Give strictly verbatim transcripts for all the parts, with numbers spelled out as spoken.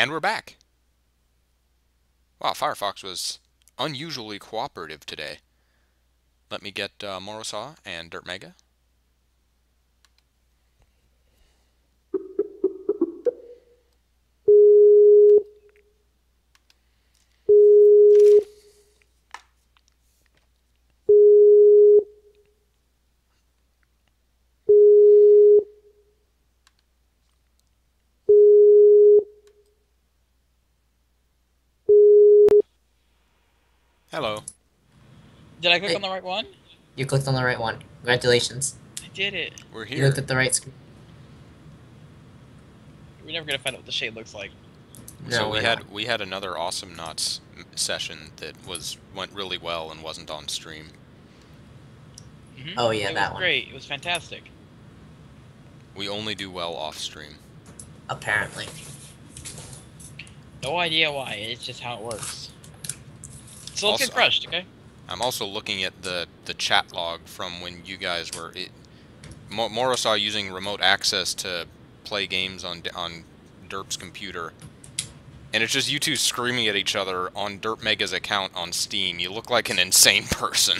And we're back. Wow, Firefox was unusually cooperative today. Let me get uh, Morrowsaw and Dirt Mega. Hello. Did I click hey. on the right one? You clicked on the right one. Congratulations. I did it. We're here. You looked at the right screen. We're never gonna find out what the shade looks like. No, so we had not. we had another Awesomenauts session that was went really well and wasn't on stream. Mm-hmm. Oh yeah, it that was one. Great. It was fantastic. We only do well off stream. Apparently. No idea why. It's just how it works. So let's also, get crushed, okay? I'm also looking at the the chat log from when you guys were it. Mo Morrowsaw using remote access to play games on on Derp's computer, and it's just you two screaming at each other on Dirt Mega's account on Steam. You look like an insane person.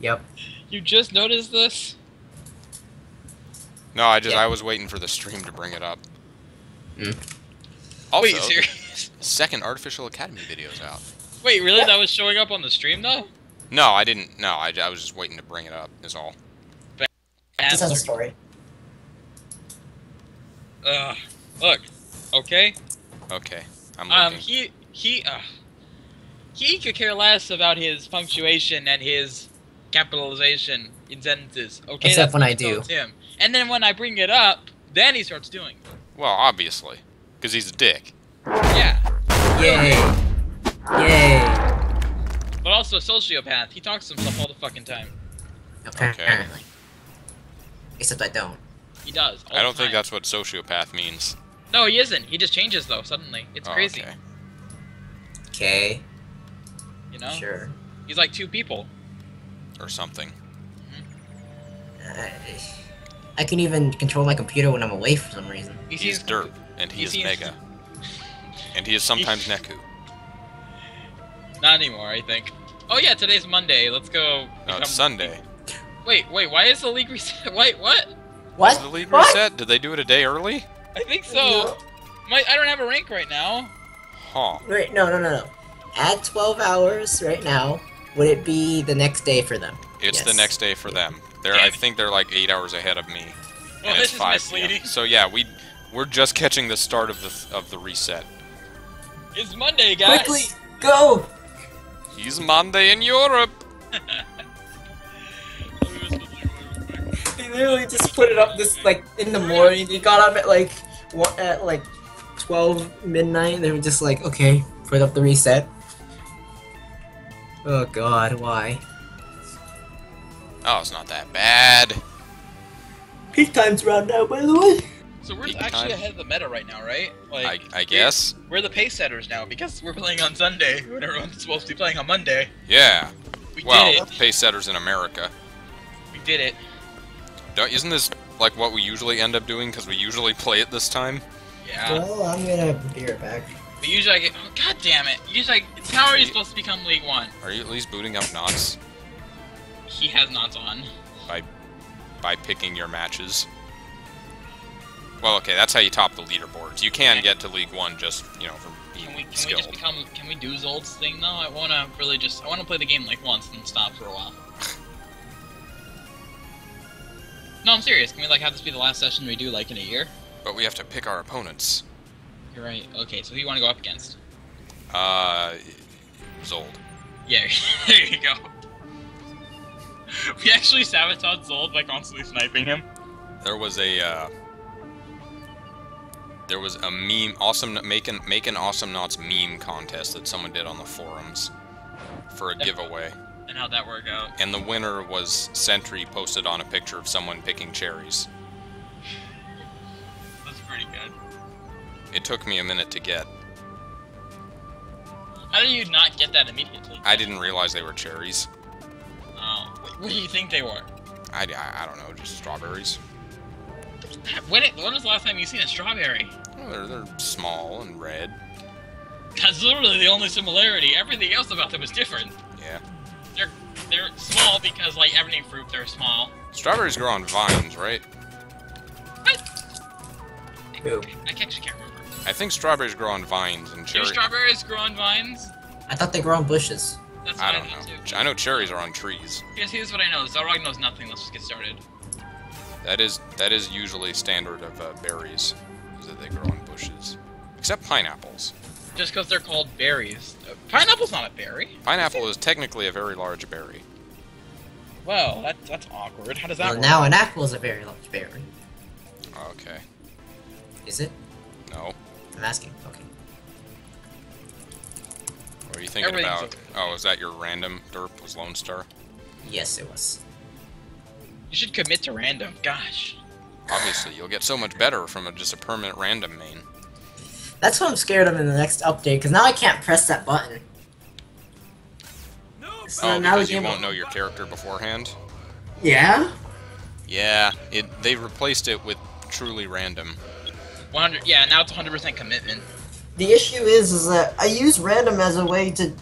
Yep. You just noticed this? No, I just yep. I was waiting for the stream to bring it up. Mm. Also, wait, serious? Second Artificial Academy video's out. Wait, really? Yeah. That was showing up on the stream, though? No, I didn't. No, I, I was just waiting to bring it up, is all. That's a story. Ugh. Look. Okay? Okay. I'm looking. Um, he... He... Uh, he could care less about his punctuation and his capitalization in sentences. Okay? Except when I do. Him. And then when I bring it up, then he starts doing it. Well, obviously. Because he's a dick. Yeah. Yay. Yay. But also a sociopath. He talks to himself all the fucking time. Apparently. Okay. Except I don't. He does. I don't think that's what sociopath means. No, he isn't. He just changes, though, suddenly. It's oh, crazy. Okay. You know? Sure. He's like two people. Or something. Mm-hmm. uh, I can even control my computer when I'm away for some reason. He's, he's Derp. And he, he is seems... Mega. And he is sometimes Neku. Not anymore, I think. Oh yeah, today's Monday. Let's go. No, it's Sunday. Wait, wait. Why is the league reset? Wait, what? What? Is the league what? reset? Did they do it a day early? I think so. No. My, I don't have a rank right now. Huh. Right? No, no, no, no. Add twelve hours right now. Would it be the next day for them? It's yes. the next day for them. They're. I think they're like eight hours ahead of me. Well, this is misleading. So yeah, we. We're just catching the start of the of the reset. It's Monday, guys. Quickly, go. He's Monday in Europe. They literally just put it up this like in the morning. They got up at like one, at like twelve midnight. And they were just like, okay, put up the reset. Oh God, why? Oh, it's not that bad. Peak time's round now, by the way. So we're actually ahead of the meta right now, right? Like, I, I guess. We're, we're the pace setters now because we're playing on Sunday when everyone's supposed to be playing on Monday. Yeah. We well, did it. Pace setters in America. We did it. Don't, isn't this like what we usually end up doing because we usually play it this time? Yeah. Well, I'm going to be right back. But usually I get... Oh, God damn it. Usually I, how are you supposed to become League One? Are you at least booting up Nox? He has Nox on. By, by picking your matches. Well, okay, that's how you top the leaderboards. You can okay. get to League One just, you know, from being can we, can skilled. We just become, can we do Zolt's thing, though? I want to really just... I want to play the game, like, once and stop for a while. No, I'm serious. Can we, like, have this be the last session we do, like, in a year? But we have to pick our opponents. You're right. Okay, so who do you want to go up against? Uh... Zolt. Yeah, there you go. We actually sabotaged Zolt by constantly sniping him. There was a, uh... There was a meme, awesome, make an, make an Awesomenauts meme contest that someone did on the forums for a that, giveaway. And how'd that work out? And the winner was Sentry posted on a picture of someone picking cherries. That's pretty good. It took me a minute to get. How did you not get that immediately? I didn't realize they were cherries. Oh, what, what do you think they were? I, I, I don't know, just strawberries. When, it, when was the last time you seen a strawberry? They're, they're small and red. That's literally the only similarity. Everything else about them is different. Yeah. They're they're small because, like, every fruit, they're small. Strawberries grow on vines, right? Who? I actually can't remember. I think strawberries grow on vines and cherries. Do strawberries grow on vines? I thought they grow on bushes. That's what I don't I know. Too. I know cherries are on trees. Yes, here's what I know. Zarog knows nothing. Let's just get started. That is that is usually standard of uh, berries, is that they grow on bushes, except pineapples. Just because they're called berries. Uh, pineapple's not a berry. Pineapple is technically a very large berry. Well, that, that's awkward. How does that well, work? Now an apple is a very large berry. Okay. Is it? No. I'm asking. Okay. What are you thinking about? Okay. Oh, is that your random derp was Lone Star? Yes, it was. You should commit to random. Gosh. Obviously, you'll get so much better from a, just a permanent random main. That's what I'm scared of in the next update, because now I can't press that button. So oh, now because you won't know your character beforehand? Yeah? Yeah, it, they replaced it with truly random. one hundred, yeah, now it's one hundred percent commitment. The issue is, is that I use random as a way to...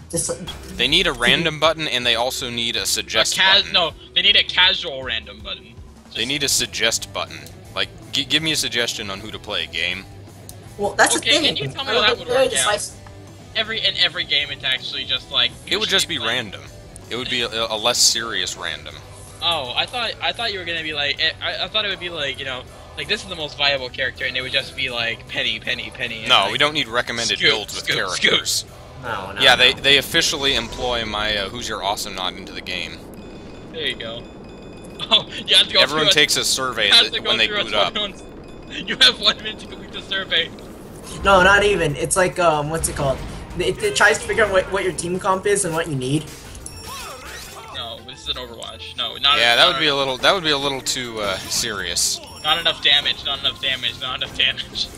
They need a random button, and they also need a suggest a button. No, they need a casual random button. Just they need a suggest button. Like, g give me a suggestion on who to play, game. Well, that's okay, the thing. Can you tell me how that would work out? Every, in every game, it's actually just like... It would just be like, random. It would be a, a less serious random. Oh, I thought I thought you were going to be like... I, I thought it would be like, you know... Like, this is the most viable character, and it would just be like, Penny, Penny, Penny. No, like, we don't need recommended Scoop, builds with Scoop, characters. Scoop. No, no, yeah, no. They, they officially employ my uh, Who's Your Awesomenaut into the game. There you go. Oh, you have to go Everyone takes a, a survey that, when they boot up. You have one minute to complete the survey. No, not even. It's like, um, what's it called? It, it tries to figure out what, what your team comp is and what you need. No, this is an Overwatch. No, not Yeah, a, that not would be a little, that would be a little too, uh, serious. Not enough damage, not enough damage, not enough damage.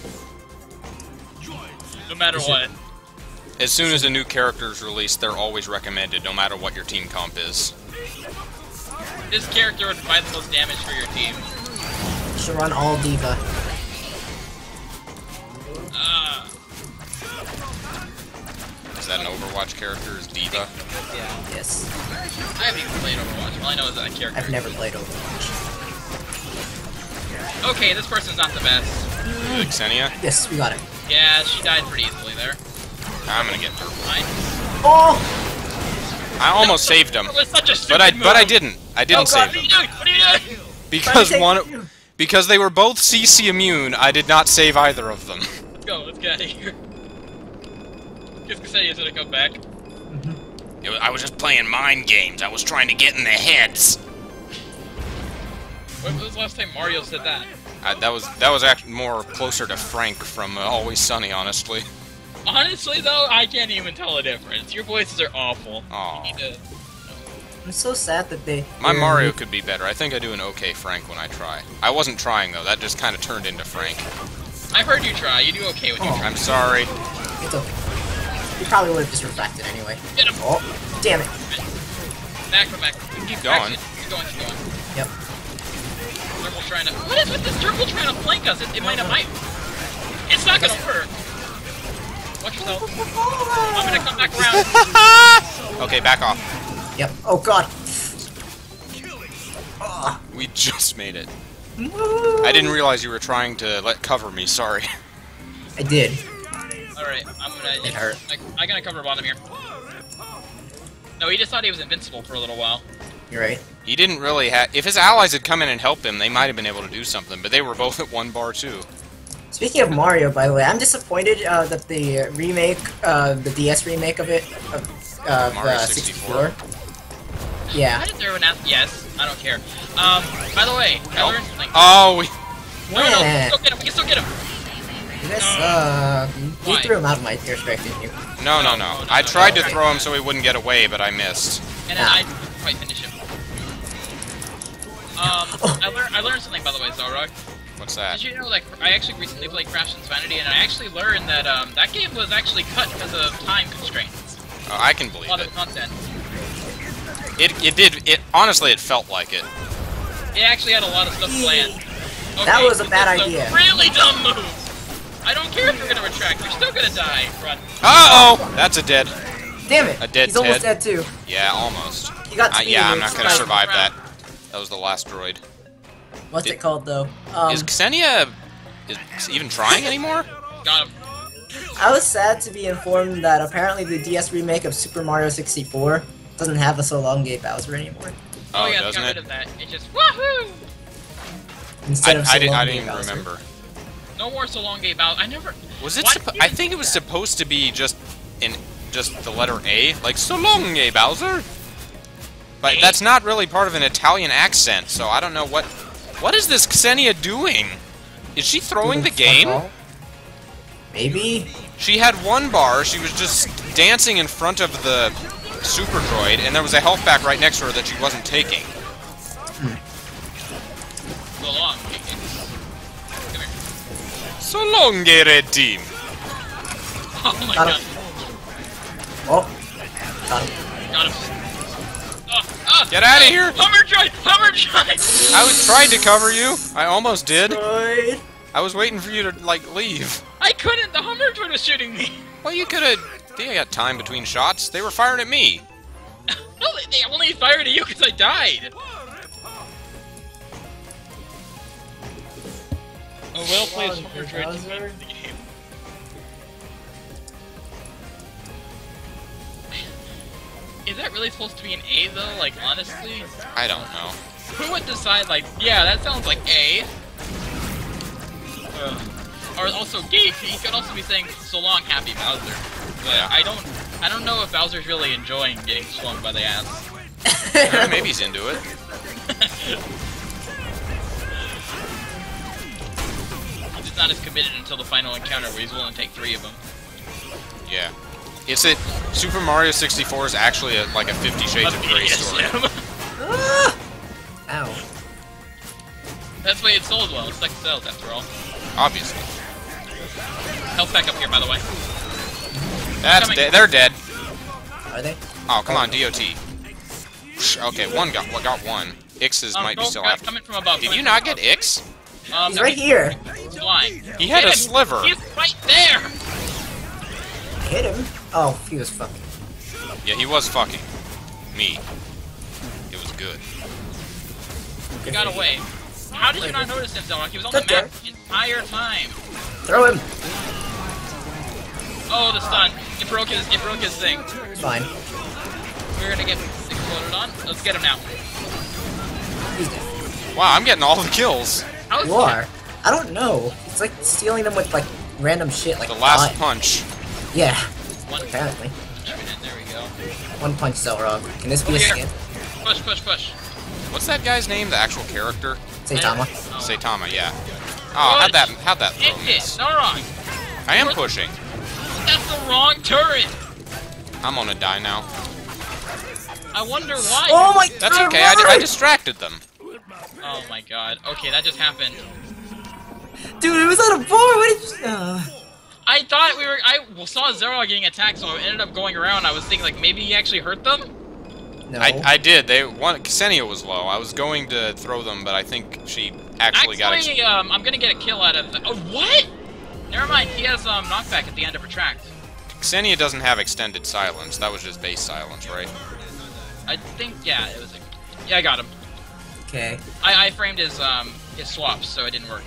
No matter what. As soon as a new character is released, they're always recommended, no matter what your team comp is. This character would provide the most damage for your team. You should run all D.Va. Uh, is that an Overwatch character? Is D.Va? Yeah. Yes. I haven't even played Overwatch. All I know is that character. I've never played Overwatch. Okay, this person's not the best. Ksenia? Yes, we got it. Yeah, she died pretty easily there. I'm gonna get through. Oh! I almost no, saved him, but I move. but I didn't. I didn't oh, save him. What are you doing? Because one, because they were both C C immune, I did not save either of them. Let's go. Let's get out of here. Guess Ksenia's gonna come back. Mm-hmm. It was, I was just playing mind games. I was trying to get in their heads. When was the last time Mario said that? Uh, that was that was actually more closer to Frank from uh, Always Sunny, honestly. Honestly, though, I can't even tell the difference. Your voices are awful. Aww. You need to... I'm so sad that they... My Mario could be better. I think I do an okay Frank when I try. I wasn't trying, though. That just kind of turned into Frank. I've heard you try. You do okay when oh. you try. I'm sorry. It's okay. You probably would have just reflected anyway. Get him. Oh, damn it. Back from back. We can keep going. Keep going, keep going. Yep. Trying to, what is with this turtle trying to flank us? It, it might have might. It's not gonna work. Watch yourself. I'm gonna come back around. Okay, back off. Yep. Oh god. Oh. We just made it. No. I didn't realize you were trying to let cover me. Sorry. I did. All right, I'm gonna. It hurt. I, I'm gonna cover bottom here. No, he just thought he was invincible for a little while. You're right. He didn't really have... If his allies had come in and helped him, they might have been able to do something, but they were both at one bar, too. Speaking of Mario, by the way, I'm disappointed uh, that the remake, uh, the D S remake of it, of uh, Mario uh, sixty-four. sixty-four. Yeah. How did everyone ask? Yes, I don't care. Um, by the way, nope. Like, oh, we... No, no, no, we can still get him, we can still get him! This, uh, you threw him out of my perspective. You. No, no, no, no, no. I tried no, no, to throw right. him so he wouldn't get away, but I missed. And then I didn't quite finish him. Um, I, lear I learned something, by the way, Zarog. What's that? Did you know, like, I actually recently played Crash Insanity, and I actually learned that, um, that game was actually cut because of time constraints. Oh, I can believe it. A lot of content. It, it did, it, honestly, it felt like it. It actually had a lot of stuff planned. Okay, that was a bad idea. A really dumb move! I don't care if you're gonna retract, you're still gonna die in front. Uh oh! That's a dead. Damn it! A dead He's dead. almost dead too. Yeah, almost. You got uh, yeah, I'm not gonna survive that. That was the last droid. What's Did, it called though? Um, is Ksenia is even trying anymore? Got him. I was sad to be informed that apparently the D S remake of Super Mario sixty-four doesn't have a so long gate Bowser anymore. Oh, oh yeah, doesn't got it? Rid of that. It just woohoo! Instead I, of so I, did, I didn't even Bowser. remember. No more so long gate Bowser. I never. Was it? I think it was that? supposed to be just in just the letter A, like so long gate Bowser. But A? That's not really part of an Italian accent, so I don't know what. What is this Ksenia doing? Is she throwing the game? All? Maybe? She had one bar, she was just dancing in front of the super droid, and there was a health pack right next to her that she wasn't taking. Hmm. So long, Come here. So long, Red Team! Oh my Got god. Him. Oh. Got him. Got him. Oh, oh, Get out of oh, here! Hummer droid! Hummer droid! I was tried to cover you. I almost did. Droid. I was waiting for you to, like, leave. I couldn't! The Hummer droid was shooting me! Well, you could've... They got time between shots. They were firing at me. No, they, they only fired at you because I died! Oh, well played, Hummer droid. The game. Is that really supposed to be an A, though? Like, honestly? I don't know. Who would decide, like, yeah, that sounds like A? Uh, or also geek, he could also be saying so long happy Bowser. But yeah. I don't I don't know if Bowser's really enjoying getting swung by the ass. Well, maybe he's into it. He's just not as committed until the final encounter where he's willing to take three of them. Yeah. Is it Super Mario sixty-four is actually a, like a Fifty Shades of Grey story? Ow. That's why it sold well. It stuck sells after all. Obviously. Health back up here, by the way. That's de they're dead. Are they? Oh, come on, D O T. Okay, one got well, got one. Ix's um, might no, be still after. Coming from above. Did you not get Ix? Um, He's no, right he, here. He's blind. He had Hit a him. sliver. He's right there. Hit him. Oh, he was fucking. Yeah, he was fucking. Me. It was good. He got away. How did you not notice him, Zelda? He was on the map the entire time. Throw him. Oh, the stun. It broke his, it broke his thing. Fine. We're gonna get exploded on. Let's get him now. He's dead. Wow, I'm getting all the kills. How you are. I don't know. It's like stealing them with like random shit. Like the last punch. Yeah. One apparently. There we go. One punch, Zelrog. Can this be a skin? Push, push, push. What's that guy's name? The actual character? Saitama. Saitama, yeah. Oh, how'd that, how'd that throw miss? No wrong. I am pushing. That's the wrong turret. I'm gonna die now. I wonder why. Oh my god. That's okay. I, I distracted them. Oh my god. Okay, that just happened. Dude, it was on a board. What did you? Uh... I thought we were. I saw Zero getting attacked, so I ended up going around. I was thinking like maybe he actually hurt them. No. I, I did. They one Ksenia was low. I was going to throw them, but I think she actually, actually got. Actually, um, I'm gonna get a kill out of. The, oh, what? Never mind. He has um knockback at the end of retract. Ksenia doesn't have extended silence. That was just base silence, right? I think yeah. It was. A, yeah, I got him. Okay. I I framed his um his swaps, so it didn't work.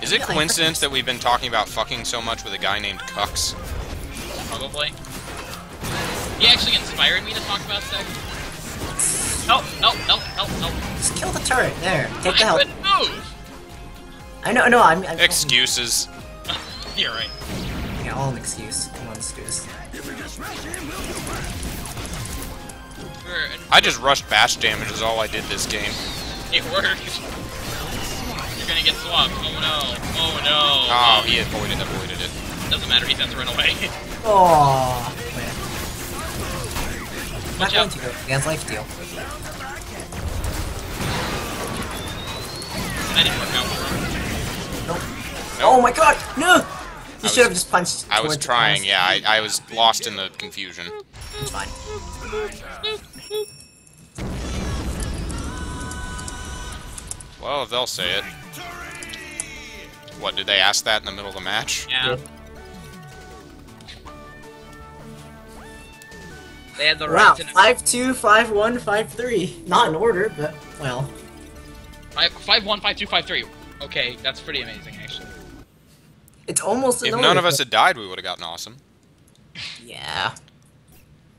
Is it coincidence that we've been talking about fucking so much with a guy named Cucks? Probably. He actually inspired me to talk about sex. Help! Help! Help! Help! Help! Just kill the turret. There. Take the help. I couldn't move. I know. No, I'm. I'm Excuses. You're right. Yeah, all an excuse. Come on, excuse. I just rushed bash damage. Is all I did this game. It worked. Gonna get swapped. Oh no. Oh no. Oh, he avoided, avoided it. Doesn't matter, he's has to run away. Aww. Man. Watch out. He has life steal. That didn't work out. Nope. Nope. Oh my god! No! You should have just punched. I was trying, yeah. I, I was lost in the confusion. It's fine. Well, if they'll say it. What, did they ask that in the middle of the match? Yeah. yeah. They had the wow, right to know. five two, five one, five three. Not in order, but, well. five one, five two, five three. Okay, that's pretty amazing, actually. It's almost in If order, none of us had died, we would have gotten awesome. Yeah.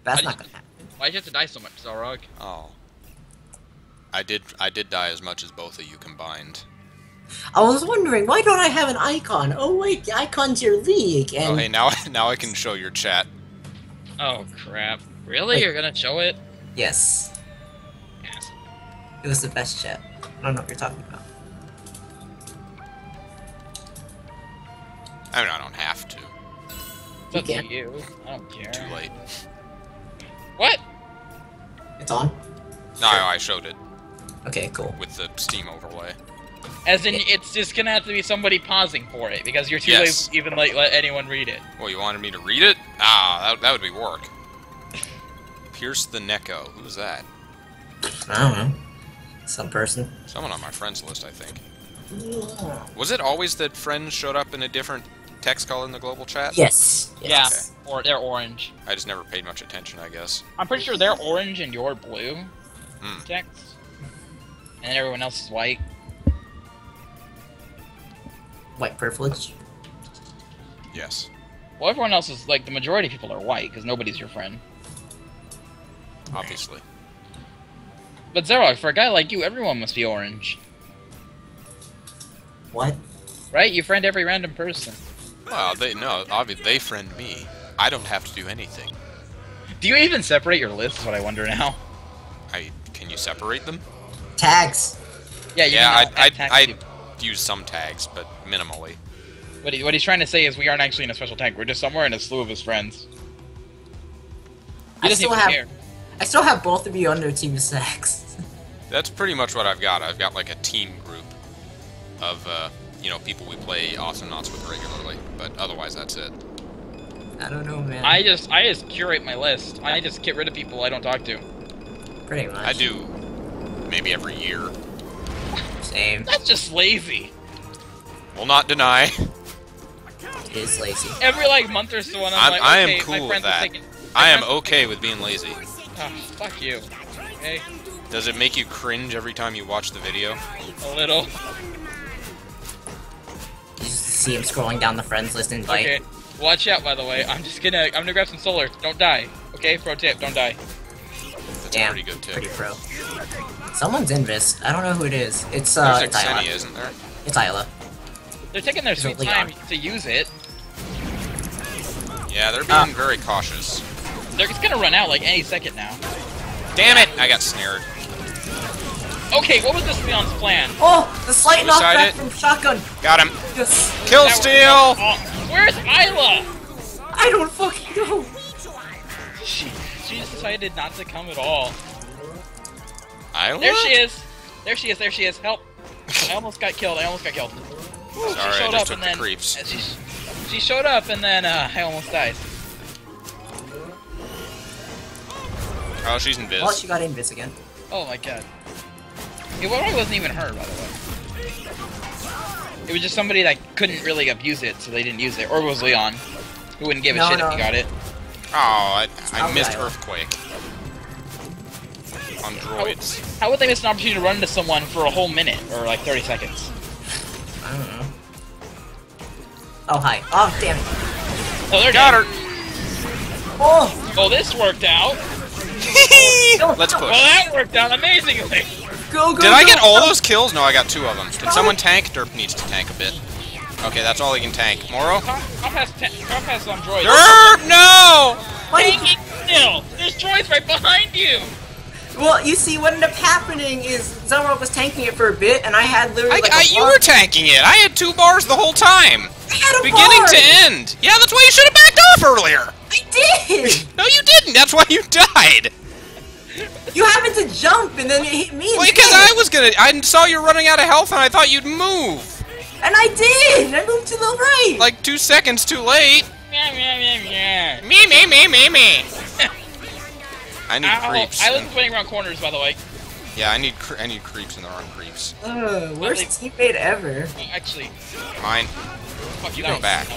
That's not gonna happen. Why'd you have to die so much, Zarog? Oh. I did, I did die as much as both of you combined. I was wondering, why don't I have an icon? Oh wait, the icon's your league, and... Oh hey, now, now I can show your chat. Oh crap. Really? Wait. You're gonna show it? Yes. Yes. It was the best chat. I don't know what you're talking about. I mean, I don't have to. It's up to you. I don't care. Too late. What? It's on? No, I showed it. Okay, cool. With the Steam overlay. As in, it's just gonna have to be somebody pausing for it, because you're too yes. late to even like, let anyone read it. Well, you wanted me to read it? Ah, that, that would be work. Pierce the Necco. Who's that? I don't know. Some person. Someone on my friends list, I think. Yeah. Was it always that friends showed up in a different text color in the global chat? Yes. yes. Yeah, or they're orange. I just never paid much attention, I guess. I'm pretty sure they're orange and you're blue. Mm. Text. And everyone else is white. White privilege? Yes. Well, everyone else is, like, the majority of people are white, because nobody's your friend. Obviously. But Zerog, for a guy like you, everyone must be orange. What? Right? You friend every random person. Well, they no, obviously they friend me. I don't have to do anything. Do you even separate your lists? What I wonder now. I can you separate them? Tags. Yeah, you yeah. I I I use some tags, but minimally. What he, what he's trying to say is we aren't actually in a special tag. We're just somewhere in a slew of his friends. He I doesn't still even have. Care. I still have both of you under Team Sacks. That's pretty much what I've got. I've got like a team group of, uh, you know, people we play Awesomenauts with regularly, but otherwise that's it. I don't know, man. I just, I just curate my list. I just get rid of people I don't talk to. Pretty much. I do. Maybe every year. Same. That's just lazy. Will not deny. It is lazy. Every like month or so, I'm I'm, like, okay, I am cool my with that. Taking, I am okay with being lazy. Oh, fuck you. Okay. Does it make you cringe every time you watch the video? A little. You just see him scrolling down the friends list and like... Okay, watch out by the way. I'm just gonna- I'm gonna grab some solar. Don't die. Okay, pro tip, don't die. That's Damn, a pretty good tip. Pretty pro. Someone's Invis. I don't know who it is. It's, uh, There's it's Ksenia, Ayla. Isn't there? It's Ayla. They're taking their sweet time to use it. Yeah, they're being uh, very cautious. They're, it's gonna run out like any second now. Damn it! I got snared. Okay, what was this Leon's plan? Oh, the slight knockback from shotgun. Got him. Yes. Kill now, steal. Oh, where's Ayla? I don't fucking know. She she decided not to come at all. Ayla? There she is. There she is. There she is. Help! I almost got killed. I almost got killed. Sorry, she showed I just up took and the then creeps. She, she showed up and then uh, I almost died. Oh, she's invis. Oh, she got invis again. Oh my god. It probably wasn't even her, by the way. It was just somebody that couldn't really abuse it, so they didn't use it. Or it was Leon, who wouldn't give a no, shit no. if he got it. Oh, I, I missed I Earthquake. On droids. How, how would they miss an opportunity to run into someone for a whole minute, or like thirty seconds? I don't know. Oh, hi. Oh, damn it. Oh, they're got dead. her. Oh! Well, this worked out. Let's push. Well, that worked out amazingly. Go, go, Did I go, get all go. those kills? No, I got two of them. Did someone tank? Derp needs to tank a bit. Okay, that's all he can tank. Morrow? Comp has, comp has some droids. Derp, no! Tank it still! There's droids right behind you! Well, you see, what ended up happening is Zelrock was tanking it for a bit, and I had literally I, like I, You were tanking it! I had two bars the whole time! I had a Beginning bar. to end! Yeah, that's why you should have backed off earlier! I did! No, you didn't! That's why you died! You happened to jump, and then it hit me. Well, because I was gonna- I saw you running out of health, and I thought you'd move! And I did! I moved to the right! Like, two seconds too late! Yeah, yeah, yeah, yeah. Me, me, me, me, me! I need Ow. creeps. I was pointing around corners, by the way. Yeah, I need cre I need creeps and there aren't creeps. Oh, worst teammate think... ever. Uh, actually, mine. Fuck you, nice. Go back.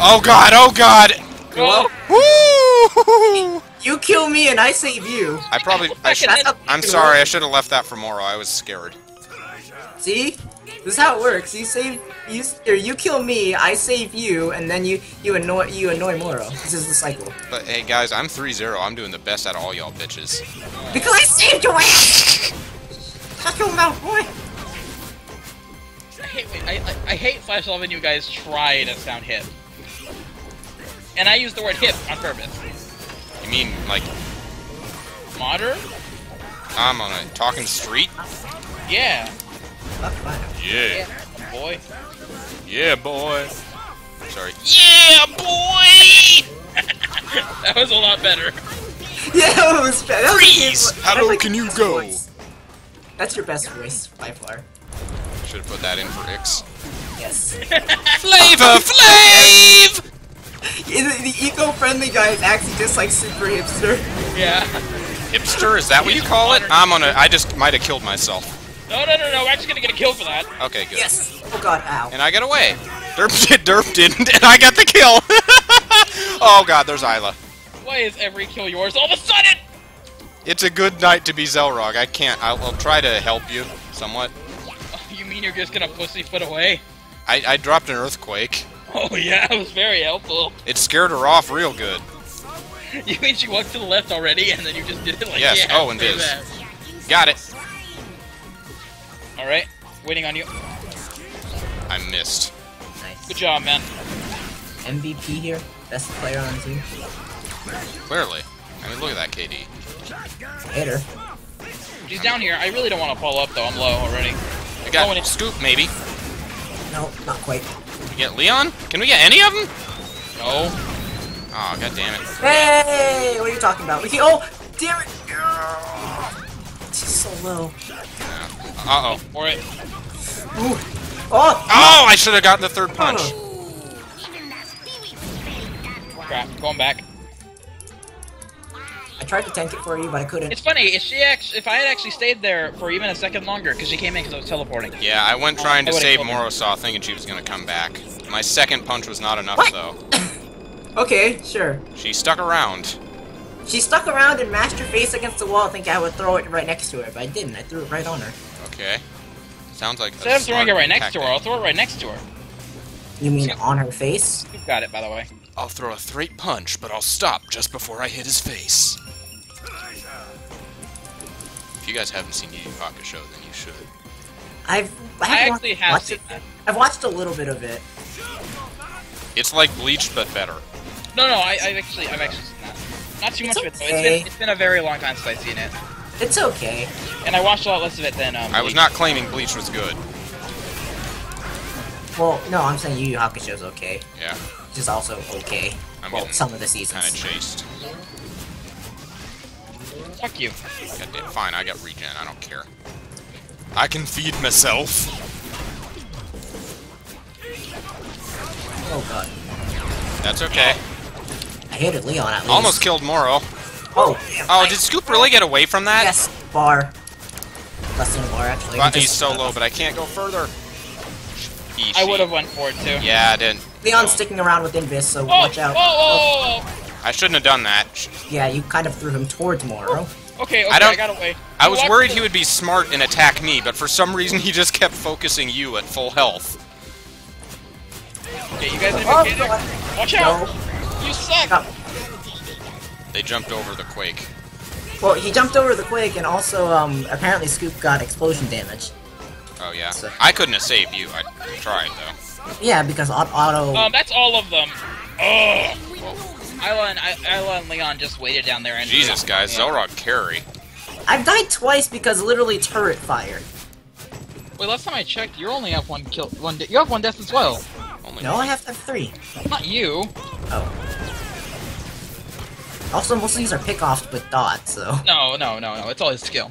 Oh god! Oh god! Go. Woo! You kill me and I save you. I probably. I should, I'm sorry. I should have left that for Morrow. I was scared. See, this is how it works. You save you. Or you kill me. I save you, and then you you annoy you annoy Morrow. This is the cycle. But hey, guys, I'm three zero. I'm doing the best out of all y'all bitches. Because I saved your ass. Shut your mouth, boy. I hate, I, I, I hate flash loving you guys try to sound hip. And I use the word hip on purpose. You mean, like... modern? I'm on a talking street? Yeah. Yeah. Yeah, boy. Yeah, boy. I'm sorry. Yeah, boy! That was a lot better. Yeah, it was better. Freeze! How low like can you go? Voice. That's your best voice, by far. Should have put that in for Ix. Yes. Flavor Flav! The eco-friendly guy is actually just like super hipster. Yeah. Hipster, is that what you call it? I'm on a. I just might have killed myself. No, no, no, no. We're actually gonna get a kill for that. Okay, good. Yes. Oh god, ow. And I got away. Derp did, Derp didn't, and I got the kill. Oh god, there's Ayla. Why is every kill yours all of a sudden? It's a good night to be Zelrog. I can't. I'll, I'll try to help you somewhat. You mean you're just gonna pussyfoot away? I, I dropped an earthquake. Oh yeah, it was very helpful. It scared her off real good. You mean she walked to the left already, and then you just did it like yes. Yeah, oh, and this. Got it. All right, waiting on you. I missed. Nice. Good job, man. M V P here, best player on the team. Clearly. I mean, look at that K D. Hit her. She's down here. I really don't want to follow up though. I'm low already. I got oh, Scoop maybe. No, not quite. Get Leon? Can we get any of them? No. Oh, god damn it. Hey, what are you talking about? We can, oh, damn it. She's so low. Yeah. Uh oh. For it. Ooh. Oh. Oh, I should have gotten the third punch. Oh. Crap, going back. I tried to tank it for you, but I couldn't. It's funny, if she actually, if I had actually stayed there for even a second longer, because she came in because I was teleporting. Yeah, I went trying to save Morrowsaw, thinking she was going to come back. My second punch was not enough, what? though. Okay, sure. She stuck around. She stuck around and mashed her face against the wall, thinking I would throw it right next to her, but I didn't. I threw it right on her. Okay. Sounds like. Instead of throwing it right next to her, I'll throw it right next to her. You mean on her face? You've got it, by the way. I'll throw a straight punch, but I'll stop just before I hit his face. If you guys haven't seen Yu Yu Hakusho, then you should. I've I've I actually watched, have watched seen it. I've watched a little bit of it. It's like Bleach, but better. No, no, I, I've actually I've actually seen that. Not too it's much okay. of it though. It's been, it's been a very long time since I've seen it. It's okay. And I watched a lot less of it than. Um, I was not claiming Bleach was good. Well, no, I'm saying Yu Yu Hakusho's okay. Yeah. Which is also okay. I'm well, some of the seasons. Kind of chased. Fuck you. Goddamn, fine, I got regen. I don't care. I can feed myself. Oh god. That's okay. I hated Leon at least. Almost killed Morrow. Oh. Damn, oh, I... did Scoop really get away from that? Yes, bar. Less than a bar actually. But he's so low, but I can't go further. Easy. I would have went for it too. Yeah, I didn't. Leon's no. sticking around with Invis, so oh, watch out. Oh, oh, oh. I shouldn't have done that. Yeah, you kind of threw him towards Morrow. Okay, okay, I, don't, I got away. I was worried he would be smart and attack me, but for some reason he just kept focusing you at full health. Okay, you guys need to get it. Watch out! No. You suck! No. They jumped over the quake. Well, he jumped over the quake, and also, um, apparently Scoop got explosion damage. Oh, yeah. So. I couldn't have saved you. I tried, though. Yeah, because auto... Um, that's all of them. Ugh! Ayla and, Ayla and Leon just waited down there and... Jesus, guys. Zelrog carry. I've died twice because literally turret fire. Wait, last time I checked, you only have one kill... One you have one death as well. Only no, one. I have to have three. Not you. Oh. Also, most of these are pick-offs with dots, so... No, no, no, no. It's all his skill.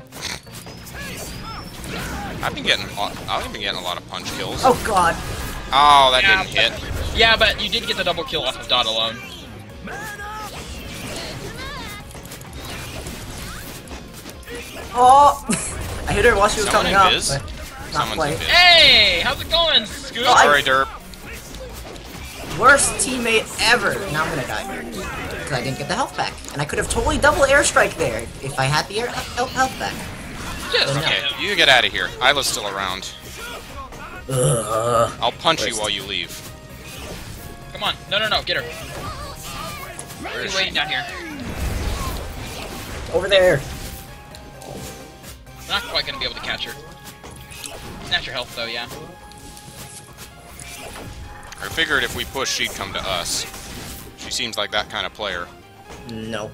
I've been getting, I've been getting a lot of punch kills. Oh god! Oh, that yeah, didn't but, hit. Yeah, but you did get the double kill off of Dot alone. Oh! I hit her while she was Someone coming up. Not quite. Hey! How's it going, Scoop? Oh, sorry, Derp. Worst teammate ever. Now I'm gonna die. Because I didn't get the health back. And I could have totally double airstrike there if I had the air health, health back. Just okay, no. You get out of here. Isla's still around. Ugh. I'll punch Where's you while you leave. Come on. No, no, no. Get her. She's waiting down here. Over there. Not quite gonna be able to catch her. Snatch her health, though, yeah. I figured if we push, she'd come to us. She seems like that kind of player. No.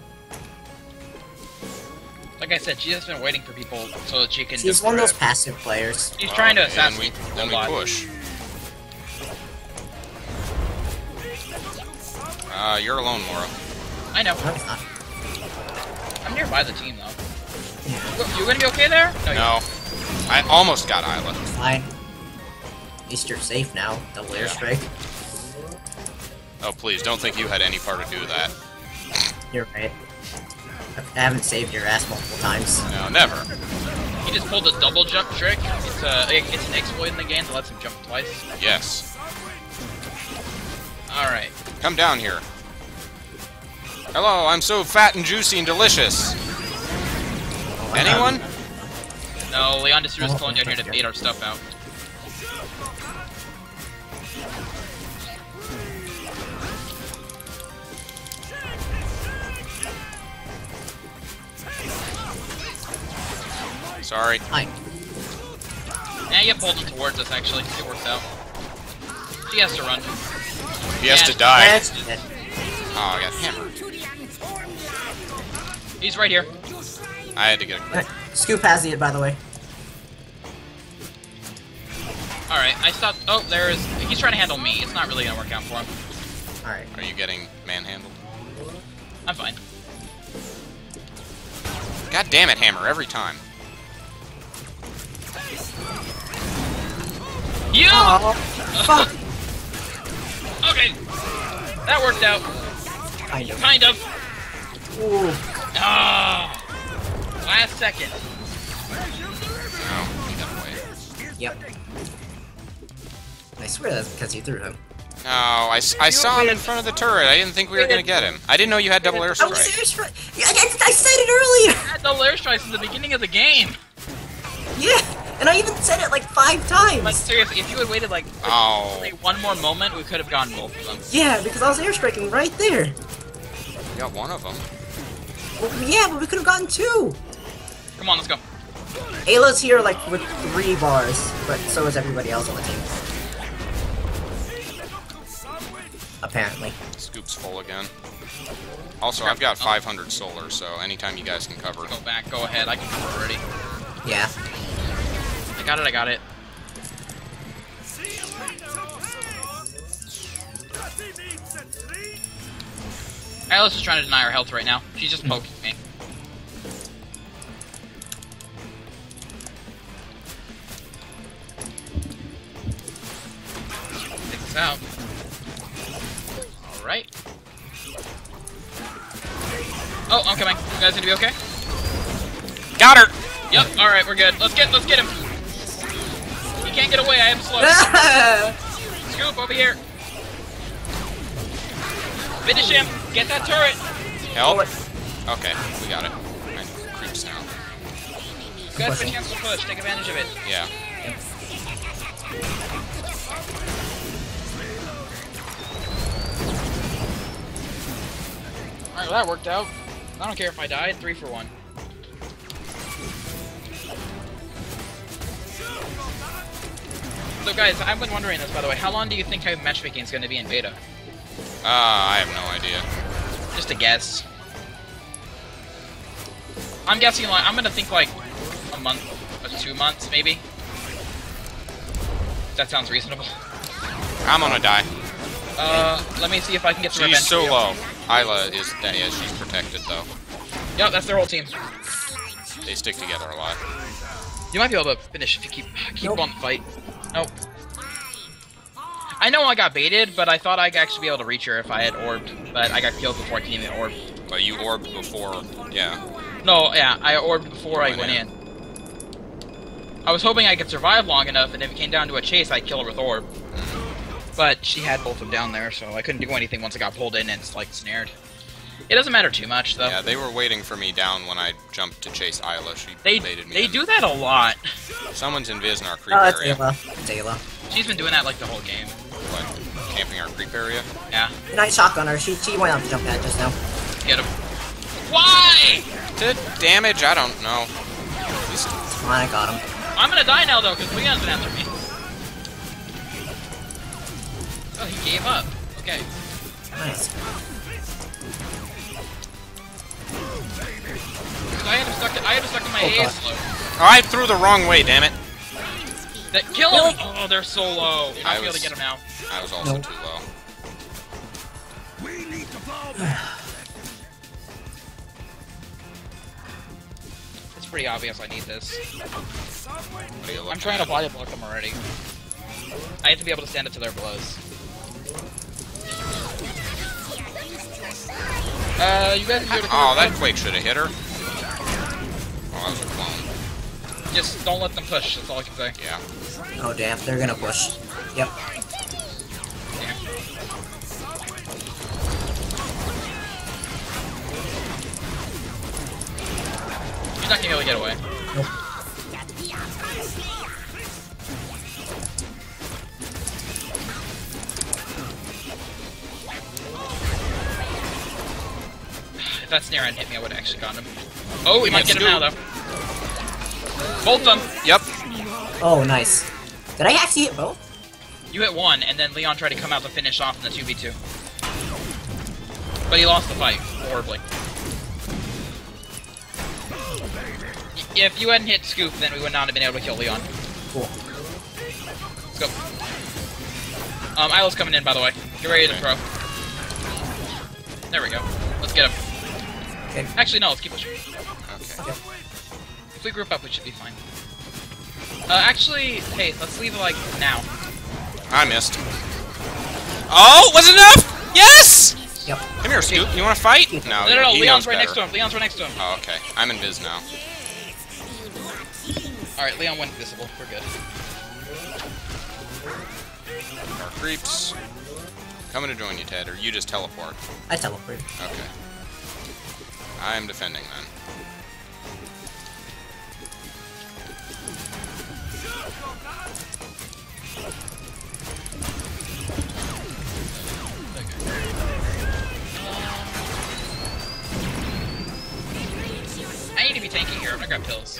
Like I said, she's just been waiting for people so that she can. She's one of those passive players. She's trying to assassinate people. Then we push. Uh, you're alone, Mora. I know. I'm not. I'm nearby the team, though. You gonna be okay there? No. no. I almost got Ayla. Fine. At least you're safe now. Double yeah. airstrike. Oh, please. Don't think you had any part to do that. You're right. I haven't saved your ass multiple times. No, never. He just pulled a double jump trick. It's, a, it's an exploit in the game that lets him jump twice. Yes. Alright. Come down here. Hello, I'm so fat and juicy and delicious. Anyone? No, Leon just threw his clone down here to bait our stuff out. Sorry. Hi. Yeah, you pulled her towards us, actually. It works out. She has to run. He has to die. Oh, I got hammered. He's right here. I had to get a clip. Scoop has it, by the way. Alright, I stopped. Oh, there is. He's trying to handle me. It's not really gonna work out for him. Alright. Are you getting manhandled? I'm fine. God damn it, Hammer, every time. You! Oh, fuck! Okay. That worked out. Kind of. Kind of. Ooh. Oh. Last second. No, way. Yep. I swear that's because you threw him. No, I, I saw him in front of the turret. I didn't think we were going to get him. I didn't know you had double airstrike. I, I, I said it earlier! I had double airstrike since the beginning of the game. Yeah, and I even said it like five times. Like, seriously, if you had waited like oh. one more moment, we could have gotten both of them. Yeah, because I was airstriking right there. You got one of them. Well, yeah, but we could have gotten two. Come on, let's go. Ayla's here, like, with three bars, but so is everybody else on the team. Apparently. Scoop's full again. Also, I've got five hundred solar, so anytime you guys can cover. Go back, go ahead, I can cover already. Yeah. I got it, I got it. Ayla's just trying to deny her health right now. She's just poking me. Out. All right. Oh, I'm coming. You guys gonna be okay? Got her. Yep. All right, we're good. Let's get, let's get him. He can't get away. I am slow. Scoop over here. Finish him. Get that turret. Help. Okay, we got it. Right. Creeps now. You guys have a chance to push. Take advantage of it. Yeah. Alright, well that worked out. I don't care if I died. Three for one. So guys, I've been wondering this, by the way. How long do you think matchmaking is going to be in beta? Uh, I have no idea. Just a guess. I'm guessing, like, I'm going to think like a month or two months, maybe. That sounds reasonable. I'm going to die. Uh, let me see if I can get the revenge. She's so low. Ayla is, yeah, she's protected though. Yep, that's their whole team. They stick together a lot. You might be able to finish if you keep keep nope. on the fight. Nope. I know I got baited, but I thought I'd actually be able to reach her if I had orbed, but I got killed before I could even orb. But you orbed before, yeah. No, yeah, I orbed before I went in. I was hoping I could survive long enough, and if it came down to a chase, I'd kill her with orb. But she had both of them down there, so I couldn't do anything once I got pulled in and, like, snared. It doesn't matter too much, though. Yeah, they were waiting for me down when I jumped to chase Ayla. She they, baited me They in. do that a lot. Someone's in Viz in our creep oh, that's area. It's Ayla. She's been doing that, like, the whole game. What? Camping our creep area? Yeah. And I shotgun her. She, she went off the jump pad just now. Get him. Why? To damage? I don't know. Just... I got him. I'm gonna die now, though, because Leon's been after me. Oh, he gave up. Okay. Nice. I had him stuck to, I had him stuck to my oh, A's low. I threw the wrong way, damn it. That kill him! Oh, they're so low. Yeah, I'll be able to get him now. I was also no. too low. We need to fall back. It's pretty obvious I need this. I'm trying to body block them already. I have to be able to stand up to their blows. Uh, you guys have Oh, that quake should have hit her. Oh, that was a clone. Just don't let them push, that's all I can say. Yeah. Oh, damn, they're gonna push. Yep. Damn. You're not gonna be able to get away. Nope. If that snare hadn't hit me, I would've actually got him. Oh, we might get him now, though. Both them! Yep. Oh, nice. Did I actually hit both? You hit one, and then Leon tried to come out to finish off in the two v two. But he lost the fight, horribly. If you hadn't hit Scoop, then we would not have been able to kill Leon. Cool. Let's go. Um, Isla's coming in, by the way. Get ready to throw. There we go. Let's get him. Okay. Actually, no, let's keep pushing. Okay. If we group up, we should be fine. Uh, actually, hey, let's leave, like, now. I missed. Oh, was enough? Yes! Yep. Come here, Scoop. You want to fight? No, no, no, no. Leon's right better. next to him. Leon's right next to him. Oh, okay. I'm in Viz now. Alright, Leon went invisible. We're good. Our creeps. Coming to join you, Ted, or you just teleport? I teleport. Okay. I am defending then. I need to be tanking here. I'm gonna grab pills.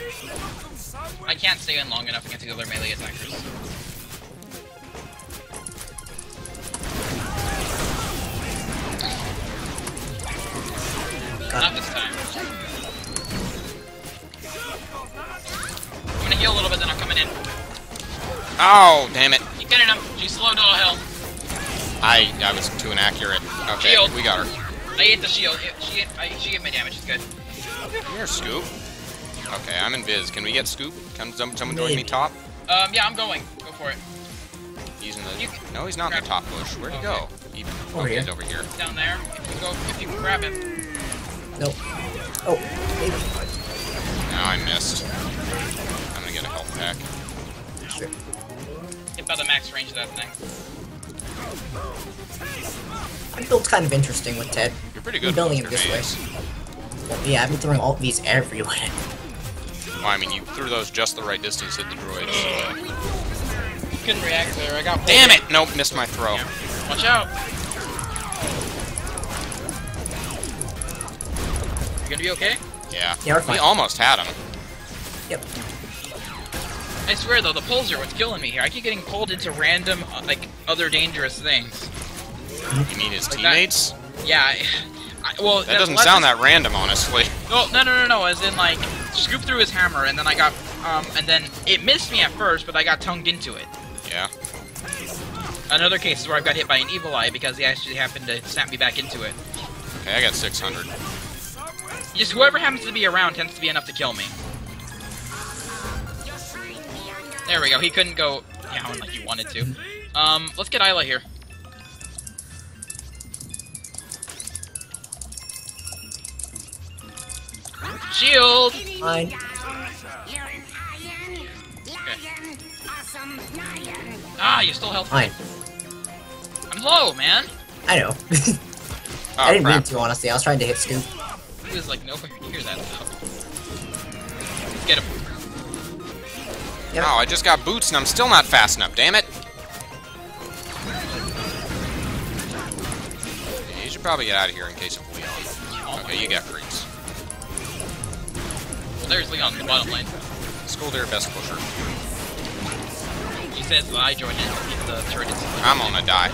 I can't stay in long enough against the other melee attackers. Not this time. I'm gonna heal a little bit, then I'm coming in. Oh, damn it. You got him. She's slowed all hell. I I was too inaccurate. Okay, shield. We got her. I ate the shield. She hit, I, she gave me damage. She's good. Come here, Scoop. Okay, I'm in Viz. Can we get Scoop? Come, someone Maybe. join me top? Um, yeah, I'm going. Go for it. He's in the... You can... No, he's not grab in the top bush. Where'd he okay. go? He... Oh, over he's here. over here. Down there. If you, go, if you can grab him. Nope. Oh. Now I missed. I'm gonna get a health pack. Sure. Hit by the max range of that thing. My build's kind of interesting with Ted. You're pretty good. I'm building it this way. Well, yeah, I've been throwing all these everywhere. Well, I mean, you threw those just the right distance at the droid. So. Couldn't react there. I got pulled. Damn it! Nope, missed my throw. Yeah. Watch out. Gonna be okay? Yeah. yeah we're fine. We almost had him. Yep. I swear though, the pulls are what's killing me here. I keep getting pulled into random, uh, like, other dangerous things. You mean his like teammates? That, yeah. I, I, well, that, that doesn't sound that random, honestly. No, no, no, no, no. As in, like, Scoop through his hammer, and then I got, um, and then it missed me at first, but I got tongued into it. Yeah. Another case is where I've got hit by an evil eye because he actually happened to snap me back into it. Okay, I got six hundred. Just whoever happens to be around tends to be enough to kill me. There we go, he couldn't go down like he wanted to. Um, let's get Ayla here. Shield! Fine. Okay. Ah, you still helped. Fine. I'm low, man. I know. oh, I didn't crap. mean to, honestly. I was trying to hit Scoop. He was like nowhere near that though. Let's get him. Yep. Oh, I just got boots and I'm still not fast enough, damn it! Yeah, you should probably get out of here in case of Leon. Okay, you got creeps. Well, there's Leon in the bottom lane. Skølldir, best pusher. He says I joined in with the turret. I'm gonna die.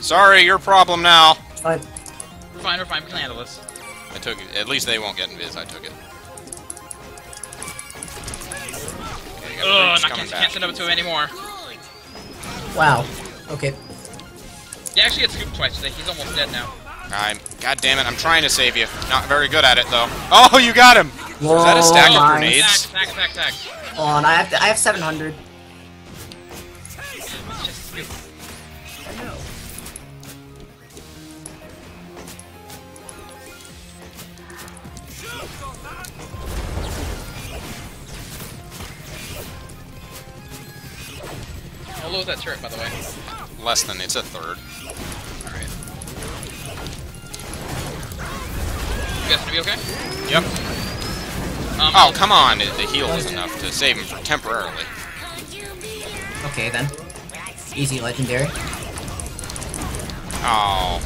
Sorry, your problem now. Fine. We're fine, we're fine, we can handle this. I took it. At least they won't get invis, I took it. Ugh, I can't, can't send up to him anymore. Wow. Okay. He actually gets scooped twice today. He's almost dead now. I'm. God damn it! I'm trying to save you. Not very good at it though. Oh, you got him! Whoa, is that a stack nice. of grenades? Stack, stack, stack, stack. Hold on, I have to. I have seven hundred. It's just Scoop. I know. How low is that turret, by the way? Less than, it's a third. Alright. You guys gonna be okay? Yep. Um, oh, come on! The heal was enough to save him for temporarily. Okay, then. Easy legendary. Oh.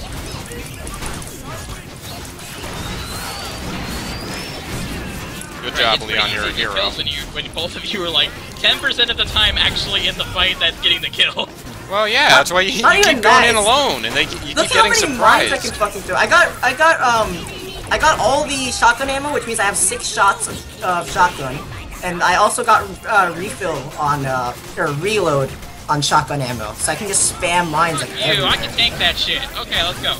Good job, right, Leon, you're a hero. You, when both of you were like, ten percent of the time actually in the fight that's getting the kill. Well, yeah, that's why you, you keep going nice. in alone, and they, you Look keep getting surprised. I can fucking throw. I got, I got, um, I got all the shotgun ammo, which means I have six shots of uh, shotgun, and I also got uh, refill on, uh, or reload on shotgun ammo, so I can just spam mines like everywhere. I can tank that shit. Okay, let's go.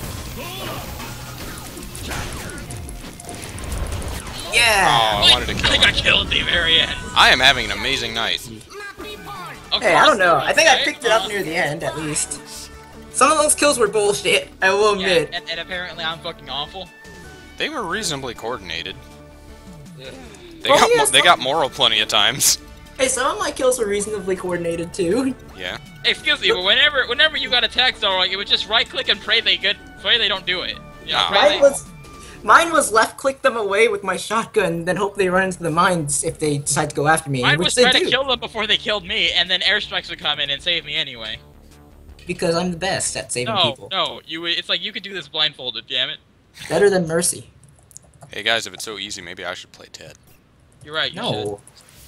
Yeah! Oh, I wanted to kill I think him. I killed the very end. I am having an amazing night. Okay, hey, I don't know. I think I picked it up near the end, at least. Some of those kills were bullshit, I will admit. Yeah, and, and apparently I'm fucking awful. They were reasonably coordinated. Yeah. They, oh, got, yeah, they got moral plenty of times. Hey, some of my kills were reasonably coordinated, too. Yeah. Hey, excuse me, but whenever whenever you got attacked, though, you would just right-click and pray they good, pray they don't do it. You know, right? Let's... Mine was left-click them away with my shotgun, then hope they run into the mines if they decide to go after me. Mine was trying to kill them before they killed me, and then airstrikes would come in and save me anyway. Because I'm the best at saving no, people. No, no, you. It's like you could do this blindfolded. Damn it. Better than mercy. Hey guys, if it's so easy, maybe I should play Ted. You're right. You no. Should.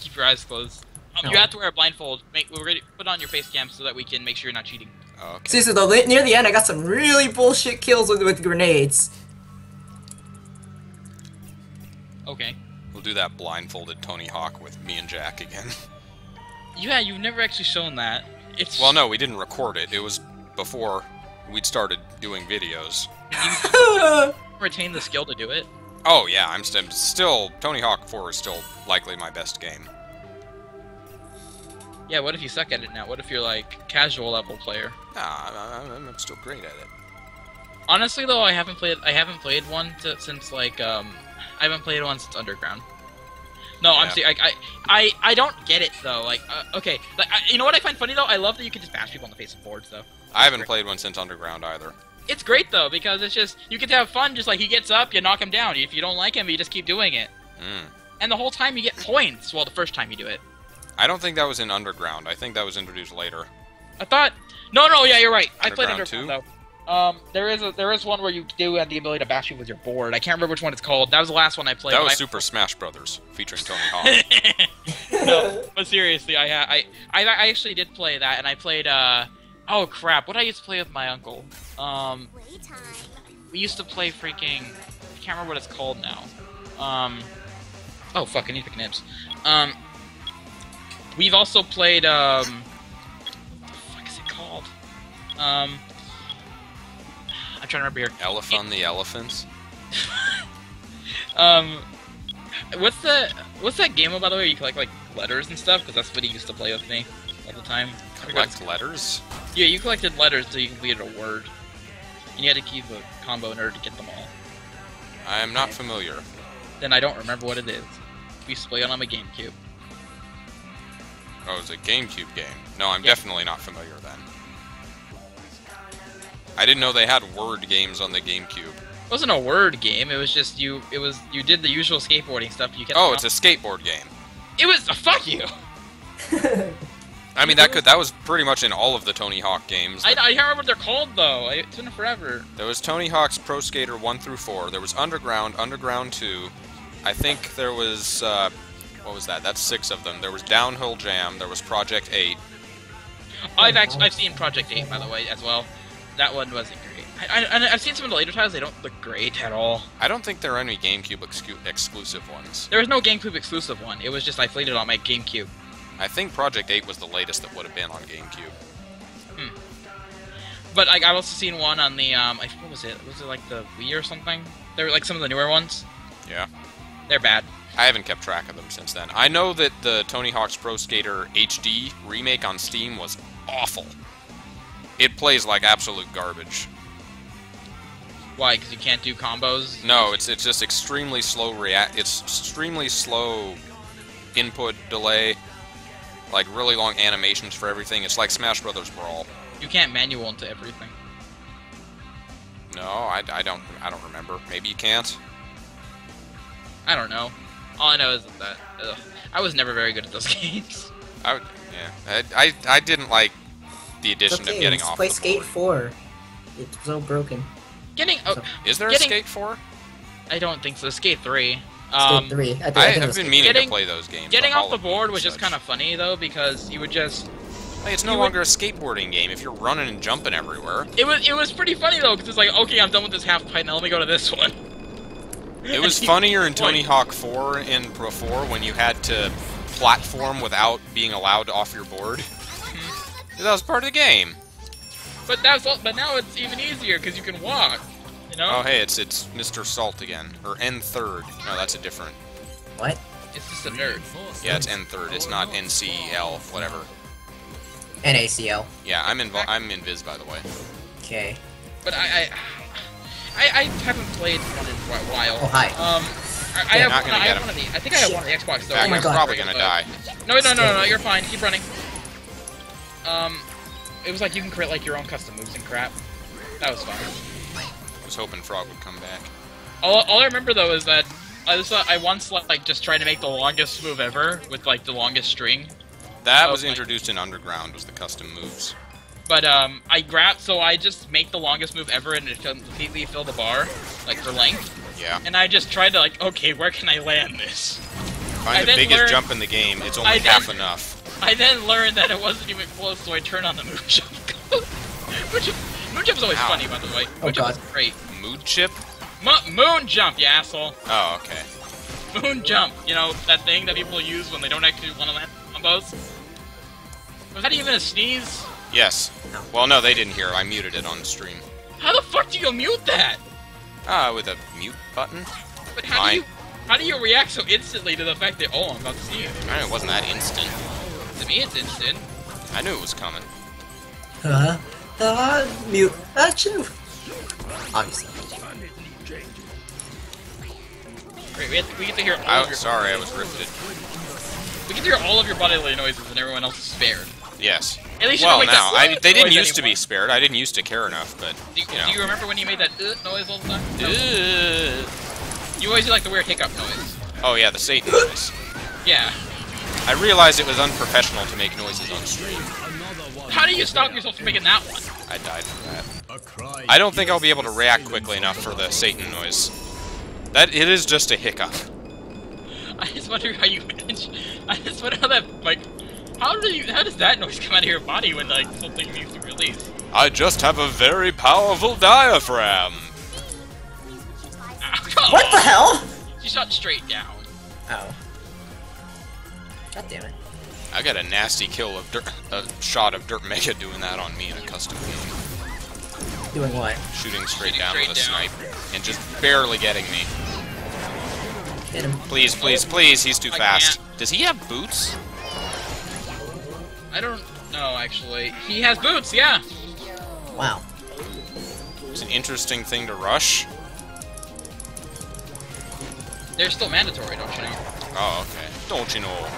Keep your eyes closed. Um, no. You have to wear a blindfold. Make, we're gonna put on your face cam so that we can make sure you're not cheating. Oh, okay. See, so though near the end, I got some really bullshit kills with with grenades. Okay. We'll do that blindfolded Tony Hawk with me and Jack again. Yeah, you've never actually shown that. It's Well, no, we didn't record it. It was before we'd started doing videos. You retain the skill to do it? Oh, yeah, I'm st still... Tony Hawk four is still likely my best game. Yeah, what if you suck at it now? What if you're, like, casual level player? Nah, I'm still great at it. Honestly, though, I haven't played I haven't played one to, since, like, um... I haven't played one since Underground. No, yeah. I'm serious. I, I, I don't get it though. Like, uh, okay, like, I, you know what I find funny though? I love that you can just bash people in the face of boards though. That's I haven't great. played one since Underground either. It's great though because it's just you get to have fun. Just like he gets up, you knock him down. If you don't like him, you just keep doing it. Mm. And the whole time you get points. Well, the first time you do it. I don't think that was in Underground. I think that was introduced later. I thought. No, no, yeah, you're right. I played Underground though. Um, there is a there is one where you do have the ability to bash people with your board. I can't remember which one it's called. That was the last one I played. That was I... Super Smash Brothers featuring Tony Hawk. No, but seriously, I, I I I actually did play that, and I played uh oh crap, what I used to play with my uncle. Um, we used to play freaking I can't remember what it's called now. Um, oh fuck, I need to pick Nibbs. Um, we've also played um, what the fuck is it called? Um. I'm trying to remember here. Elephant the Elephants? um, what's the what's that game? By the way, where you collect like letters and stuff, because that's what he used to play with me all the time. Collect letters? Yeah, you collected letters so you completed a word, and you had to keep a combo in order to get them all. I am not familiar. then I don't remember what it is. We split on a GameCube. Oh, it was a GameCube game. No, I'm yep. definitely not familiar then. I didn't know they had word games on the GameCube. It wasn't a word game. It was just you. It was you did the usual skateboarding stuff. You kept oh, it's a skateboard game. It was oh, fuck you. I mean that could that was pretty much in all of the Tony Hawk games. I, I can't remember what they're called though. It's been forever. There was Tony Hawk's Pro Skater one through four. There was Underground, Underground two. I think there was uh, what was that? That's six of them. There was Downhill Jam. There was Project eight. I've actually I've seen Project eight by the way as well. That one wasn't great. I, I, I've seen some of the later titles. They don't look great at all. I don't think there are any GameCube excu exclusive ones. There was no GameCube exclusive one. It was just I played it on my GameCube. I think Project eight was the latest that would have been on GameCube. Hmm. But like, I've also seen one on the um, I, what was it? Was it like the Wii or something? There were like some of the newer ones. Yeah. They're bad. I haven't kept track of them since then. I know that the Tony Hawk's Pro Skater H D remake on Steam was awful. It plays like absolute garbage. Why? Because you can't do combos? No, it's it's just extremely slow react. It's extremely slow input delay, like really long animations for everything. It's like Smash Brothers Brawl. You can't manual into everything. No, I, I don't I don't remember. Maybe you can't. I don't know. All I know is that ugh, I was never very good at those games. I would, yeah. I, I I didn't like. The addition okay, of getting off play the Skate board. four. It's so broken. Getting oh, so. Is there getting, a Skate four? I don't think so. Skate three. Um, Skate three. I, think, I, I think have been meaning getting, to play those games. Getting off the board was such. just kind of funny though because you would just. Like, it's no longer would, a skateboarding game if you're running and jumping everywhere. It was it was pretty funny though because it's like okay I'm done with this half pipe now let me go to this one. It was funnier in Tony Hawk four and before when you had to platform without being allowed off your board. That was part of the game. But that's all, but now it's even easier because you can walk. You know. Oh hey, it's it's Mister Salt again, or N Third. No, that's a different. What? It's just a nerd. Yeah, it's N Third. It's not N C L whatever. N A C L. Yeah, I'm in I'm in Viz by the way. Okay. But I I I, I haven't played one in a while. Oh hi. Um. I, yeah, I have, not one, I have one of the. I think I have one of the Xbox though. Oh my god. You're probably gonna uh, die. No, no, no, no, no. You're fine. Keep running. Um, it was like you can create like your own custom moves and crap. That was fun. I was hoping Frog would come back. All, all I remember though is that I just thought I once like just tried to make the longest move ever with like the longest string. That so, was introduced like, in Underground was the custom moves. But um, I grabbed so I just make the longest move ever and it completely filled the bar like for length. Yeah. And I just tried to like okay where can I land this? Find the biggest learned, jump in the game. It's only I half then, enough. I then learned that it wasn't even close, so I turned on the mood chip. mood chip, mood chip's always Ow. funny, by the way. Mood oh, chip God. is great. Mood chip? Mo moon jump, you asshole. Oh, okay. Moon jump, you know, that thing that people use when they don't actually want to land combos. Was that even a sneeze? Yes. Well, no, they didn't hear. I muted it on the stream. How the fuck do you mute that? Ah, uh, with a mute button. But how Mine. do you how do you react so instantly to the fact that oh, I'm about to see you? I know it wasn't that instant. To me, it's instant. I knew it was coming. Uh, uh, mute action. Obviously. Great, we, have to, we get to hear all I, of your... Sorry, I was rifted. We get to hear all of your bodily noises and everyone else is spared. Yes. At least you well, don't make now, that I, they didn't used anymore. to be spared. I didn't used to care enough, but, do you, you know. Do you remember when you made that uh, noise all the time? Uh. You always do, like, the weird hiccup noise. Oh, yeah, the Satan noise. Yeah. I realized it was unprofessional to make noises on stream. How do you stop yourself from making that one? I died for that. I don't think I'll be able to react quickly enough for the Satan noise. That it is just a hiccup. I just wonder how you manage. I just wonder how that like. How do you? How does that noise come out of your body when like something needs to release? I just have a very powerful diaphragm. Ow. What the hell? She shot straight down. Oh. God damn it. I got a nasty kill of dirt, a shot of Dirt Mega doing that on me in a custom game. Doing what? Shooting straight Shooting down straight with a down. sniper. And just barely getting me. Hit him. Please, please, please, he's too I fast. Can't. Does he have boots? I don't know, actually. He has boots, yeah! Wow. It's an interesting thing to rush. They're still mandatory, don't you know? Oh, okay. Don't you know?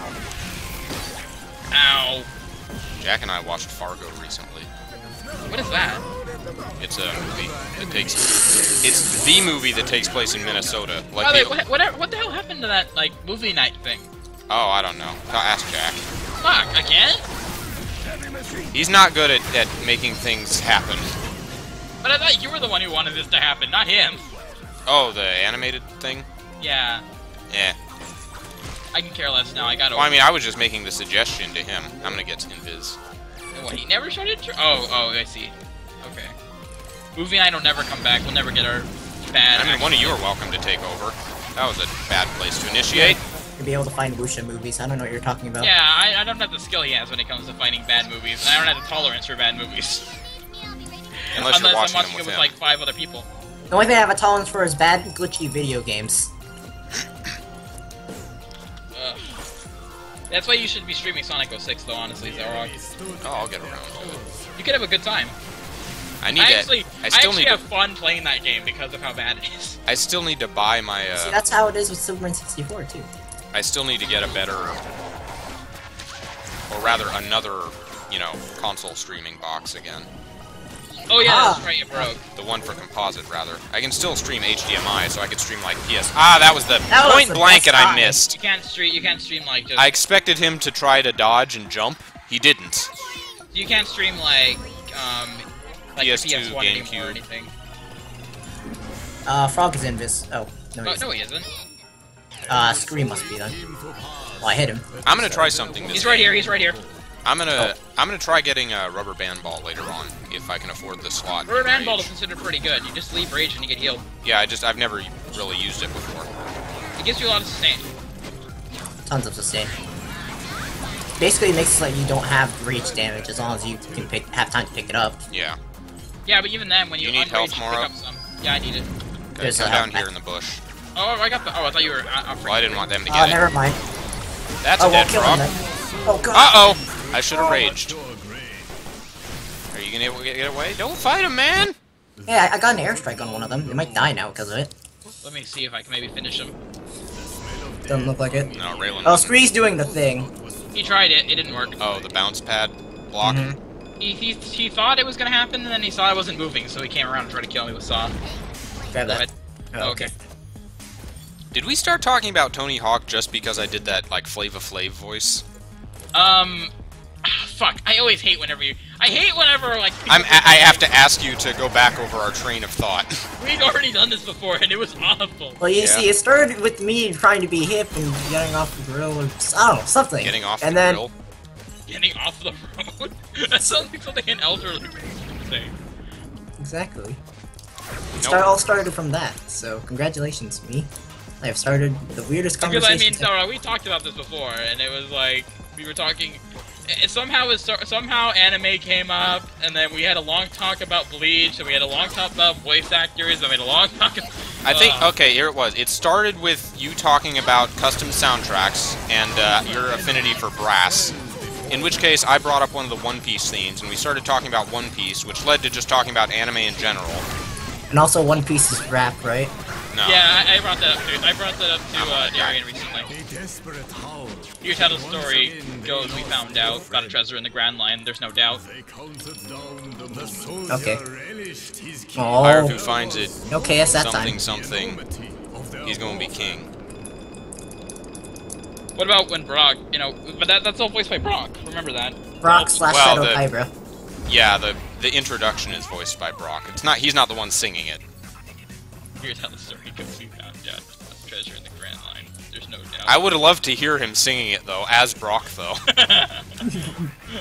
Ow! Jack and I watched Fargo recently. What is that? It's a movie that takes... It's the movie that takes place in Minnesota. Like oh, wait, what, what, what the hell happened to that, like, movie night thing? Oh, I don't know. I'll ask Jack. Fuck, again? He's not good at, at making things happen. But I thought you were the one who wanted this to happen, not him. Oh, the animated thing? Yeah. Yeah. I can care less now, I got over Well, I mean, I was just making the suggestion to him. I'm gonna get to Invis. What, he never started? Oh, oh, I see. Okay. Movie night will never come back, we'll never get our bad... I mean, one of you are welcome to take over. That was a bad place to initiate. To be able to find Wuxia movies, I don't know what you're talking about. Yeah, I, I don't have the skill he has when it comes to finding bad movies, and I don't have the tolerance for bad movies. Unless, Unless you're watching I'm watching it with him. Like five other people. The only thing I have a tolerance for is bad, glitchy video games. uh, that's why you should be streaming Sonic oh six, though, honestly, Zarog. Oh, I'll get around. You could have a good time. I need I actually, to, I still I actually need have to, fun playing that game because of how bad it is. I still need to buy my... Uh, See, that's how it is with Superman sixty-four, too. I still need to get a better... Or rather, another, you know, console streaming box again. Oh yeah, ah. That's right, it broke. The one for composite, rather. I can still stream H D M I, so I could stream like P S. Ah, that was the that point was the blanket I missed. You can't stream. You can't stream like. Just... I expected him to try to dodge and jump. He didn't. You can't stream like um, like P S two, P S one GameCube, or anything. Uh, Frog is invis. Oh no, he oh, isn't. No, he isn't. Uh, Scream must be done. Well, I hit him. I'm gonna so. try something. This he's right here. He's right here. I'm gonna oh. I'm gonna try getting a rubber band ball later on if I can afford the slot. Rubber band ball is considered pretty good. You just leave rage and you get healed. Yeah, I just I've never really used it before. It gives you a lot of sustain. Tons of sustain. Basically, it makes it so that you don't have rage damage as long as you can pick have time to pick it up. Yeah. Yeah, but even then, when you, you need health, Morrow? Pick up some. Yeah, I need it. Okay, come down here in the bush. Oh, I got the. Oh, I thought you were. Uh, well, I didn't want them to get uh, it. Oh, never mind. That's oh, a dead frog. Oh god. Uh oh. I should have raged. Are you gonna get, get away? Don't fight him, man! Yeah, I got an airstrike on one of them. They might die now because of it. Let me see if I can maybe finish him. Doesn't look like it. No, Raylan. Oh, Scree's doing the thing. He tried it. It didn't work. Oh, the bounce pad block? Mm-hmm. he, he, he thought it was gonna happen, and then he saw I wasn't moving, so he came around and tried to kill me with Saw. Grab that. Oh, okay. Did we start talking about Tony Hawk just because I did that, like, Flava Flav voice? Um... Fuck! I always hate whenever you. I hate whenever like. I'm. A I have to ask you to go back over our train of thought. We've already done this before, and it was awful. Well, you yeah. see, it started with me trying to be hip and getting off the grill, and I don't know something. Getting off and the then... grill. Getting off the road. That sounds like something an elderly person would say. Exactly. It nope. all started from that. So congratulations, me. I have started the weirdest because conversation. Because I mean, Sarah, we talked about this before, and it was like we were talking. It somehow, it so somehow anime came up, and then we had a long talk about Bleach, and we had a long talk about voice actors, and we had a long talk about... I think, okay, here it was. It started with you talking about custom soundtracks, and uh, your affinity for brass. In which case, I brought up one of the One Piece themes, and we started talking about One Piece, which led to just talking about anime in general. And also One Piece is rap, right? No. Yeah, I, I brought that up too. I brought that up to uh, Darian recently. Here's how the story goes. We found out got a treasure in the Grand Line. There's no doubt. Okay. Oh. Fire who finds it. Okay, that's that time. Something, something. He's gonna be king. What about when Brock? You know, but that, that's all voiced by Brock. Remember that. Brock slash Shadow Hydra. Yeah, the the introduction is voiced by Brock. It's not. He's not the one singing it. Here's how the story goes. We found out treasure in the Grand Line. There's no doubt. I would have loved to hear him singing it though, as Brock though.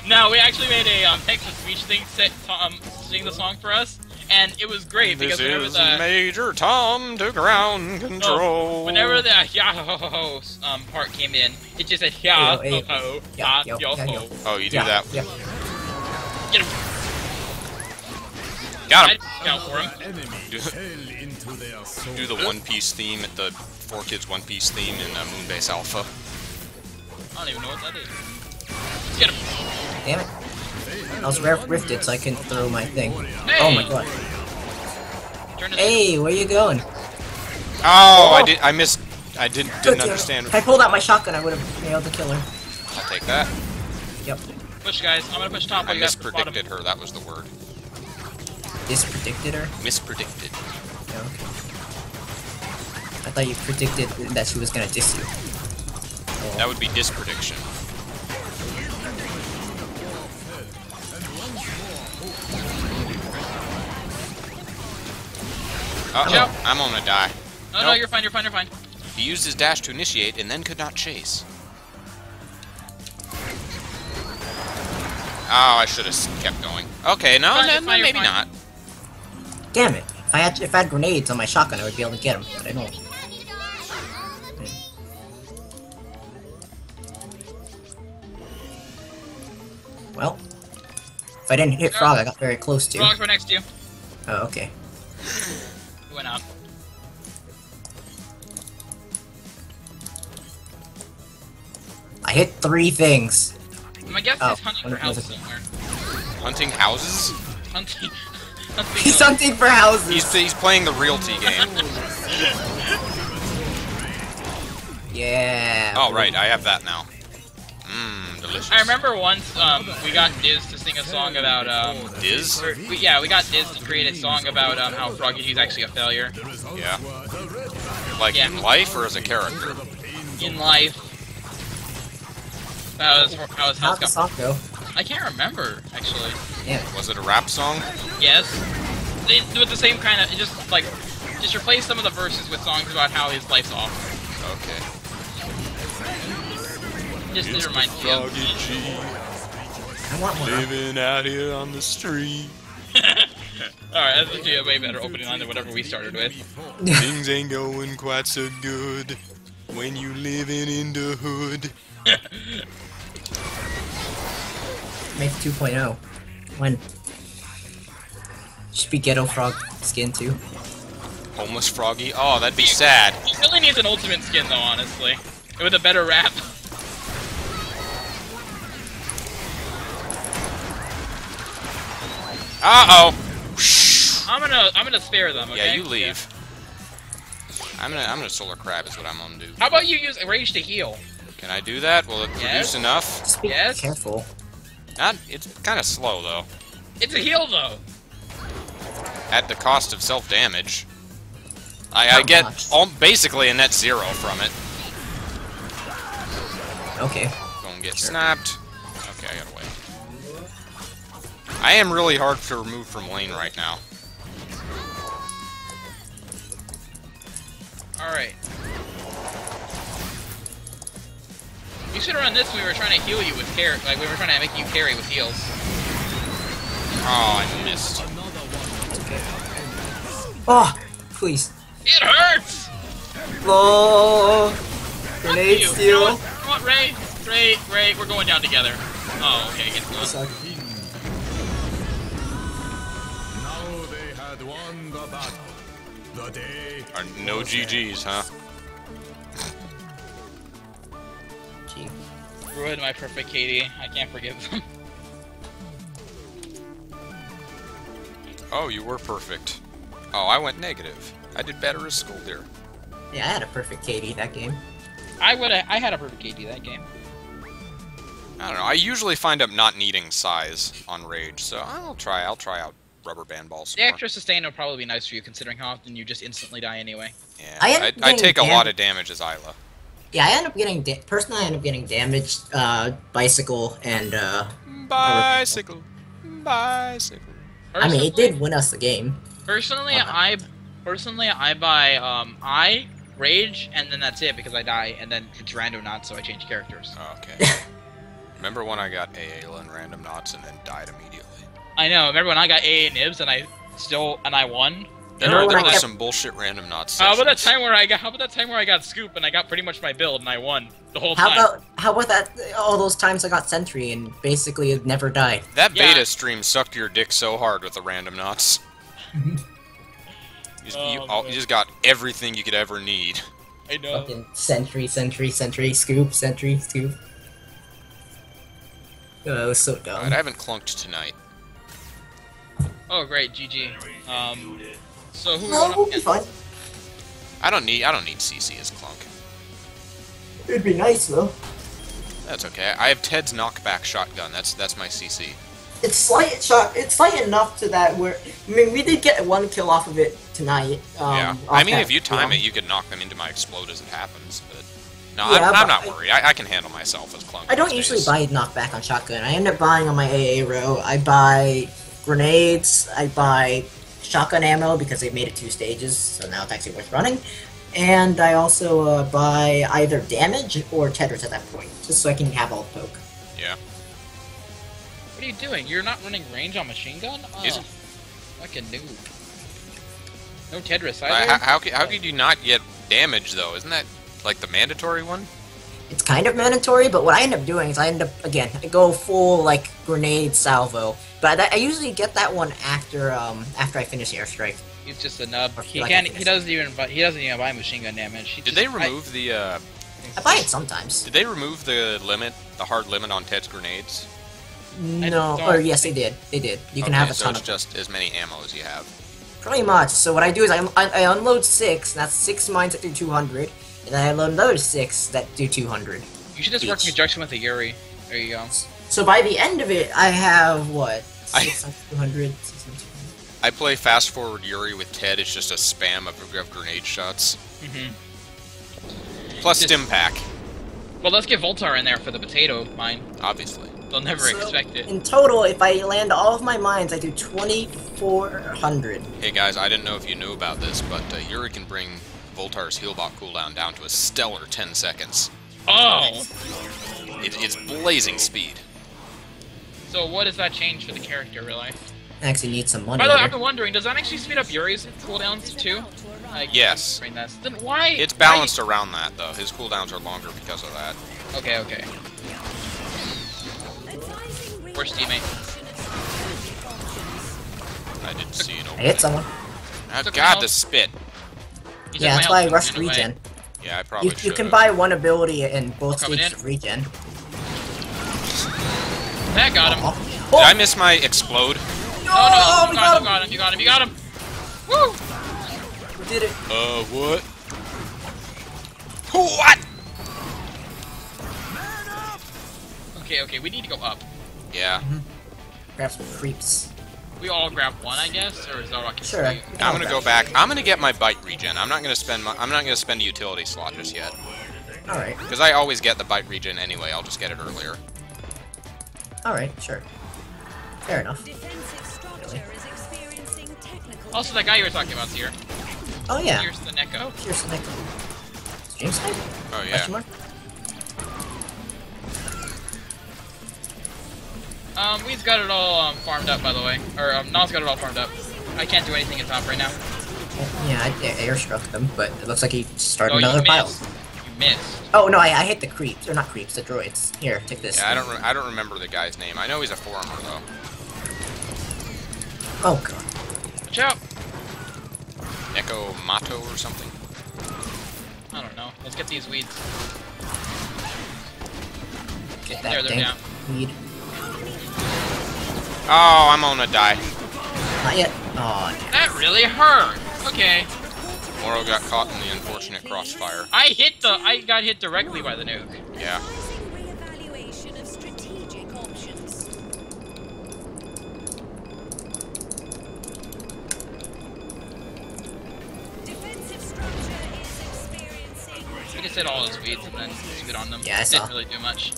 No, we actually made a um, text-to-speech thing set Tom sing the song for us, and it was great because this whenever is the Major Tom to ground control. Oh, whenever the yeah ho ho ho um, part came in, it just said yeah ho ho yeah yo ho. Oh, you do yeah, that. Yeah. Get him. Got him. Got him. Do the One Piece theme at the Four Kids One Piece theme in uh, Moonbase Alpha. I don't even know what that is. Let's get him! Damn it! I was rifted so I couldn't throw my thing. Hey! Oh my god. Hey, where you going? Oh, oh. I did. I missed I didn't didn't understand. If I pulled out my shotgun, I would have nailed the killer. I'll take that. Yep. Push, guys. I'm gonna push top. I you mispredicted her. That was the word. Mispredicted her. Mispredicted. Yeah, okay. I thought you predicted that she was gonna diss you. Oh. That would be disprediction. Uh oh, I'm gonna die. No, nope. no, you're fine, you're fine, you're fine. He used his dash to initiate and then could not chase. Oh, I should have kept going. Okay, no, fine, no, fine, no maybe fine. not. Damn it. If I, had, if I had grenades on my shotgun, I would be able to get them, but I don't. Well, if I didn't hit Frog, sure. I got very close to. Frog's right next to you. Oh, okay. Went up. I hit three things. My guess oh, is hunting for houses somewhere. Hunting houses? Hunting. hunting he's hunting for houses. He's, he's playing the realty game. Yeah. Oh right, I have that now. Mmm, delicious. I remember once um, we got Nibbs to sing a song about um, Nibbs? We, yeah, we got Nibbs to create a song about um, how Frog is actually a failure. Yeah. Like yeah. in life or as a character? In life. That was, that was how the song go? I can't remember actually. Yeah. Was it a rap song? Yes. They do it the same kind of just like just replace some of the verses with songs about how his life's awful. Okay. Just it reminds me of I want one. Living out here on the street. Alright, that's actually a way better opening line than whatever we started with. Things ain't going quite so good when you living in the hood. Make two point oh. When? Should be ghetto frog skin too. Homeless froggy? Oh, that'd be sad. He really needs an ultimate skin though, honestly. With a better rap. Uh oh. I'm gonna I'm gonna spare them. Okay? Yeah, you leave. Yeah. I'm gonna I'm gonna solar crab is what I'm gonna do. How about you use rage to heal? Can I do that? Will it yes. produce enough? Yes. Careful. Not. It's kind of slow though. It's a heal though. At the cost of self damage. I Not I get much. all basically a net zero from it. Okay. Don't get sure. snapped. Okay, I gotta wait. I am really hard to remove from lane right now. Alright. You should have run this when we were trying to heal you with carry. Like, we were trying to make you carry with heals. Oh, I missed. Okay. Oh, please. It hurts! Lol. Grenade steal. You know what? Come on, Ray. Ray, Ray, we're going down together. Oh, okay. Get the Won the battle. The day Are no G Gs, huh? Gee. Ruined my perfect K D. I can't forgive them. Oh, you were perfect. Oh, I went negative. I did better as Skølldir. Yeah, I had a perfect K D that game. I would. I had a perfect K D that game. I don't know. I usually find up not needing size on Rage, so I'll try. I'll try out. Rubber band balls. The extra sustain will probably be nice for you, considering how often you just instantly die anyway. Yeah, I, I, I take a lot of damage as Ayla. Yeah, I end up getting da personally. I end up getting damaged. Uh, bicycle and uh. Bicycle, bicycle. Personally, I mean, it did win us the game. Personally, okay. I personally I buy um I rage and then that's it because I die and then it's random knots, so I change characters. Okay. Remember when I got Ayla and random knots and then died immediately. I know. Remember when I got A and Nibbs and I still and I won? There, there were kept... some bullshit random knots. How about that time where I got? How about that time where I got Scoop and I got pretty much my build and I won the whole how time? How about how about that? All those times I got Sentry and basically it never died. That yeah. beta stream sucked your dick so hard with the random knots. you, just, oh, you, all, you just got everything you could ever need. I know. Fucking Sentry, Sentry, Sentry, Scoop, Sentry, Scoop. Oh, that was so dumb. Right, I haven't clunked tonight. Oh great, G G. Um, so who? No, we'll be fine. I don't need. I don't need C C as Clunk. It'd be nice, though. That's okay. I have Ted's knockback shotgun. That's that's my C C. It's slight shot. It's slight enough to that where I mean we did get one kill off of it tonight. Um, yeah. I mean, that, if you time you know? it, you could knock them into my explode as it happens. But no, yeah, I'm, I'm not worried. I, I can handle myself as Clunk. I don't usually days. buy knockback on shotgun. I end up buying on my A A row. I buy grenades. I buy shotgun ammo because they made it two stages, so now it's actually worth running. And I also uh, buy either damage or tethers at that point, just so I can have alt poke. Yeah. What are you doing? You're not running range on machine gun? Oh, Isn't... like a noob. No Tedris either. Uh, how how, could, how could you not get damage though? Isn't that like the mandatory one? It's kind of mandatory, but what I end up doing is I end up again I go full like grenade salvo. But I, I usually get that one after um after I finish airstrike. He's just a nub. He like can He doesn't even buy. He doesn't even buy machine gun damage. He did just, they remove I, the? Uh, I buy it sometimes. Did they remove the limit, the hard limit on Ted's grenades? No, or yes, they did. They did. You okay, can have a so ton it's of just as many ammo as you have. Pretty much. So what I do is I, I, I unload six, and that's six mines that do two hundred, and then I unload another six that do two hundred. You should just each. work in conjunction with the Yuri. There you go. So by the end of it, I have what? six hundred, two hundred. I play Fast Forward Yuri with Ted. It's just a spam of, of grenade shots. Mm-hmm. Plus just, stim pack. Well, let's get Voltar in there for the potato mine. Obviously. They'll never so, expect it. In total, if I land all of my mines, I do twenty-four hundred. Hey guys, I didn't know if you knew about this, but uh, Yuri can bring Voltar's Healbot cooldown down to a stellar ten seconds. Oh! It, it's blazing speed. So what does that change for the character, really? Actually need some money. By the way, I've been wondering, does that actually speed up Yuri's cooldowns too? Like, yes. Then why? It's balanced why... around that though. His cooldowns are longer because of that. Okay, okay. Worst teammate. I didn't see an opening. I hit someone. Oh god, the spit. He's yeah, that's why I rushed regen. Away. Yeah, I probably You, you can buy one ability and both stages of regen. That got him. Oh. Did I miss my explode? No, no, no, oh, you got, got him. him, you got him, you got him, you got him! Woo! We did it. Uh, what? What? Man up. Okay, okay, we need to go up. Yeah. Mm-hmm. Grab some creeps. We all grab one, I guess, or is that rocket? Sure. I'm gonna back. go back. I'm gonna get my bite regen. I'm not gonna spend my. I'm not gonna spend a utility slot just yet. All right. Because I always get the bite regen anyway. I'll just get it earlier. All right. Sure. Fair enough. Also, that guy you were talking about here. Oh yeah. Here's the Neko. Here's the Neko. James Hyde? Oh yeah. Um, we've got it all um, farmed up, by the way. Or um, Nox got it all farmed up. I can't do anything at top right now. Yeah, I, I airstruck them, but it looks like he started oh, another you pile. You missed. Oh no, I, I hit the creeps. Or not creeps, the droids. Here, take this. Yeah, I don't. Re I don't remember the guy's name. I know he's a foreigner though. Oh god. Watch out! Neko Mato or something? I don't know. Let's get these weeds. Get that there, they're down. Weed. Oh, I'm gonna die. Not yet. Oh, no. That really hurt. Okay. Morrow got caught in the unfortunate crossfire. I hit the. I got hit directly by the nuke. Yeah. Hit all his weeds and then spit on them. Yeah, I saw. Didn't really do much.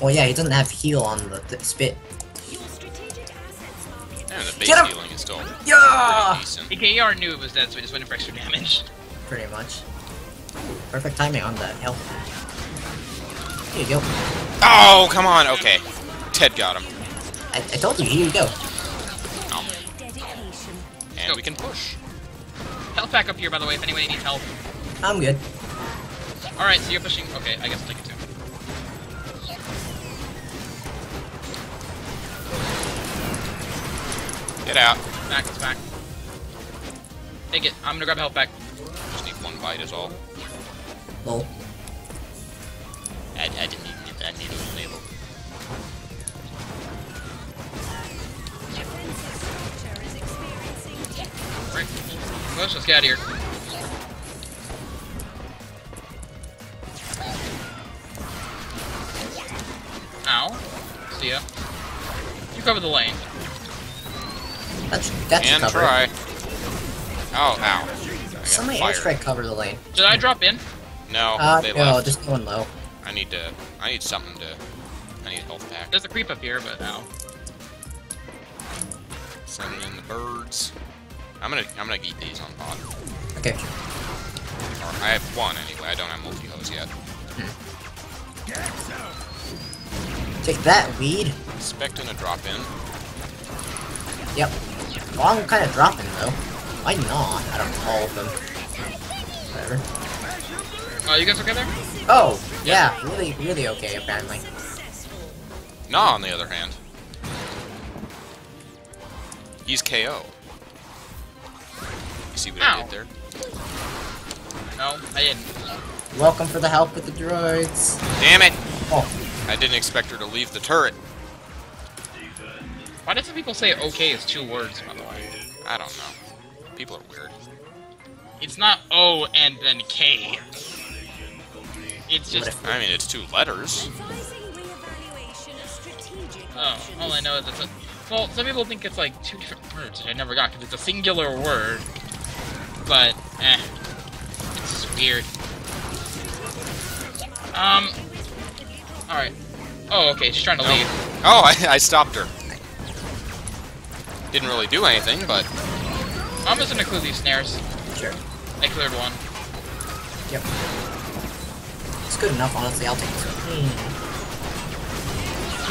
Oh yeah, he doesn't have heal on the, the spit. Yeah, the base healing is still yeah. pretty A K R knew it was dead, so he just went in for extra damage. Pretty much. Perfect timing on that health. Here you go. Oh, come on. Okay. Ted got him. I, I told you, here you go. Oh. And go. We can push. Health back up here, by the way, if anybody needs help. I'm good. Alright, so you're pushing. Okay, I guess I'll take it too. Get out. It's back, it's back. Take it. I'm gonna grab health back. Just need one bite, is all. Lol. I, I didn't even get that needle label. Alright. Let's just get out of here. Ow. See ya. You cover the lane. That's that's and cover. Try. Oh, ow. Somebody airstrike cover the lane. Did I drop in? No, uh, they no, left. No, just going low. I need to. I need something to. I need a health pack. There's a creep up here, but ow. Sending in the birds. I'm gonna. I'm gonna eat these on pod. Okay. Or I have one anyway. I don't have multi hose yet. Hmm. Take that, weed. Expecting a drop in. Yep. Long kind of drop in though. Why not? I don't know all of them. Whatever. Oh, uh, you guys okay there? Oh, yeah. yeah, really, really okay, apparently. Nah, on the other hand. He's K O. You see what Ow. I did there? No, I didn't. Welcome for the help with the droids. Damn it! Oh. I didn't expect her to leave the turret. Why do some people say okay is two words, by the way? I don't know. People are weird. It's not O and then K. It's just... I mean, it's two letters. Oh, all I know is it's a... Well, some people think it's like two different words, which I never got, because it's a singular word. But, eh. It's just weird. Um... Alright. Oh, okay, she's trying to no. leave. Oh, I, I stopped her. Didn't really do anything, but... I'm just gonna clear these snares. Sure. I cleared one. Yep. It's good enough, honestly. I'll take this one.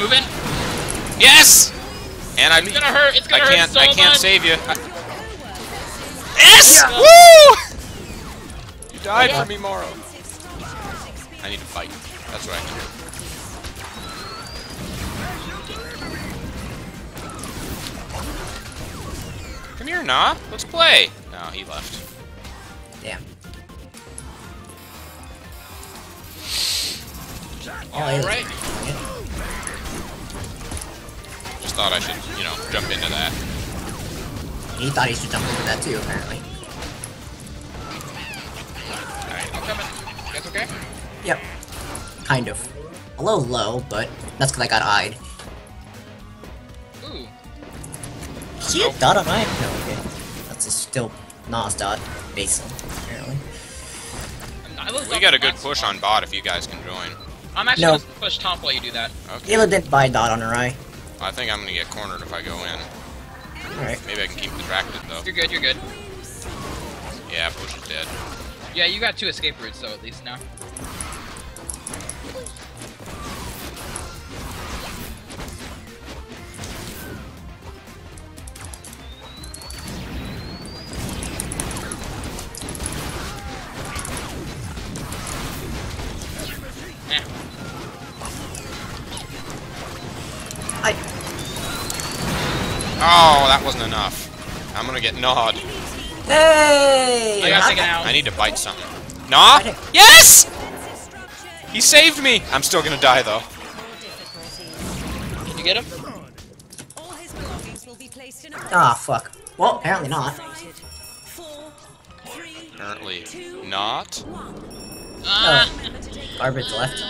Mm. Move in. Yes! And I... It's gonna hurt. It's gonna I hurt can't, so I much. can't save you. I... Yes! Yeah. Woo! You died yeah. for me, Morrow. I need to fight. That's what I can do. Come here, Nah. Let's play. No, he left. Damn. Alright. Just thought I should, you know, jump into that. He thought he should jump into that too, apparently. Alright, I'm coming. That's okay? Yep. Kind of. A little low, but that's because I got eyed. Ooh. She had dot on eye? No, okay. That's still Nas dot, basically, apparently. We got a good push on bot if you guys can join. I'm actually nope. gonna push top while you do that. Okay. Ayla didn't buy dot on her eye. I think I'm gonna get cornered if I go in. Alright. Maybe I can keep distracted though. You're good, you're good. Yeah, push is dead. Yeah, you got two escape routes though, at least now. Oh, that wasn't enough. I'm gonna get gnawed. Hey! I gotta take it out. I need to bite something. Gnaw? Yes! He saved me! I'm still gonna die, though. Did you get him? Ah, oh, fuck. Well, apparently not. Apparently not. Oh. Garbage left.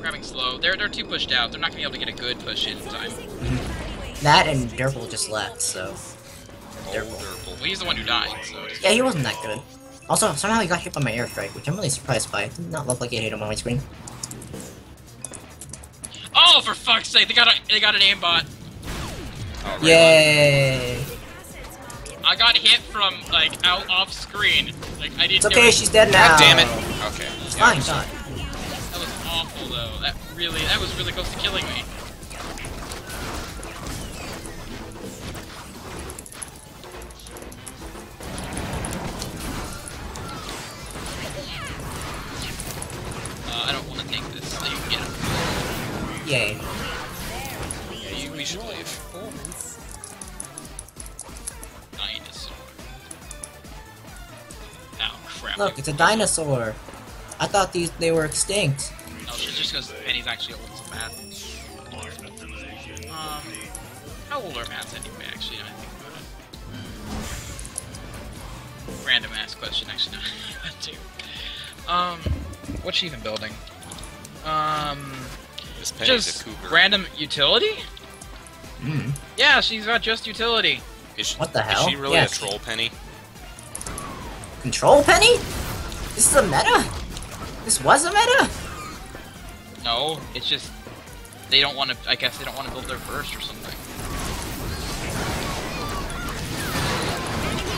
Grabbing slow. They're, they're too pushed out. They're not going to be able to get a good push in time. Mm-hmm. That and Derpal just left, so... Derpal. Derpal. Well, he's the one who died, so... Yeah, he wasn't that good. Also, somehow he got hit by my airstrike, which I'm really surprised by. It did not look like it hit him on my screen. Oh, for fuck's sake! They got a, they got an aimbot! Oh, right Yay! On. I got hit from, like, out off screen. Like, I didn't It's okay, she's dead now! God damn it! Okay. It's yeah, fine, fine. That was awful, though. That really, that was really close to killing me. Uh, I don't want to take this, so you can get him. Yay. Yeah, you, we should leave. Dinosaur. Oh, crap. Look, it's a dinosaur. I thought these they were extinct. No, it's just because Penny's actually old as math. Um, how old are maths anyway? Actually, I think about it. Random ass question, actually, not too. Um, what's she even building? Um, just random utility? Mm. Yeah, she's got just utility. Is she, what the hell? Is she really yeah, a troll Penny? Control Penny? This is a meta? This was a meta? No, it's just... They don't want to... I guess they don't want to build their burst or something.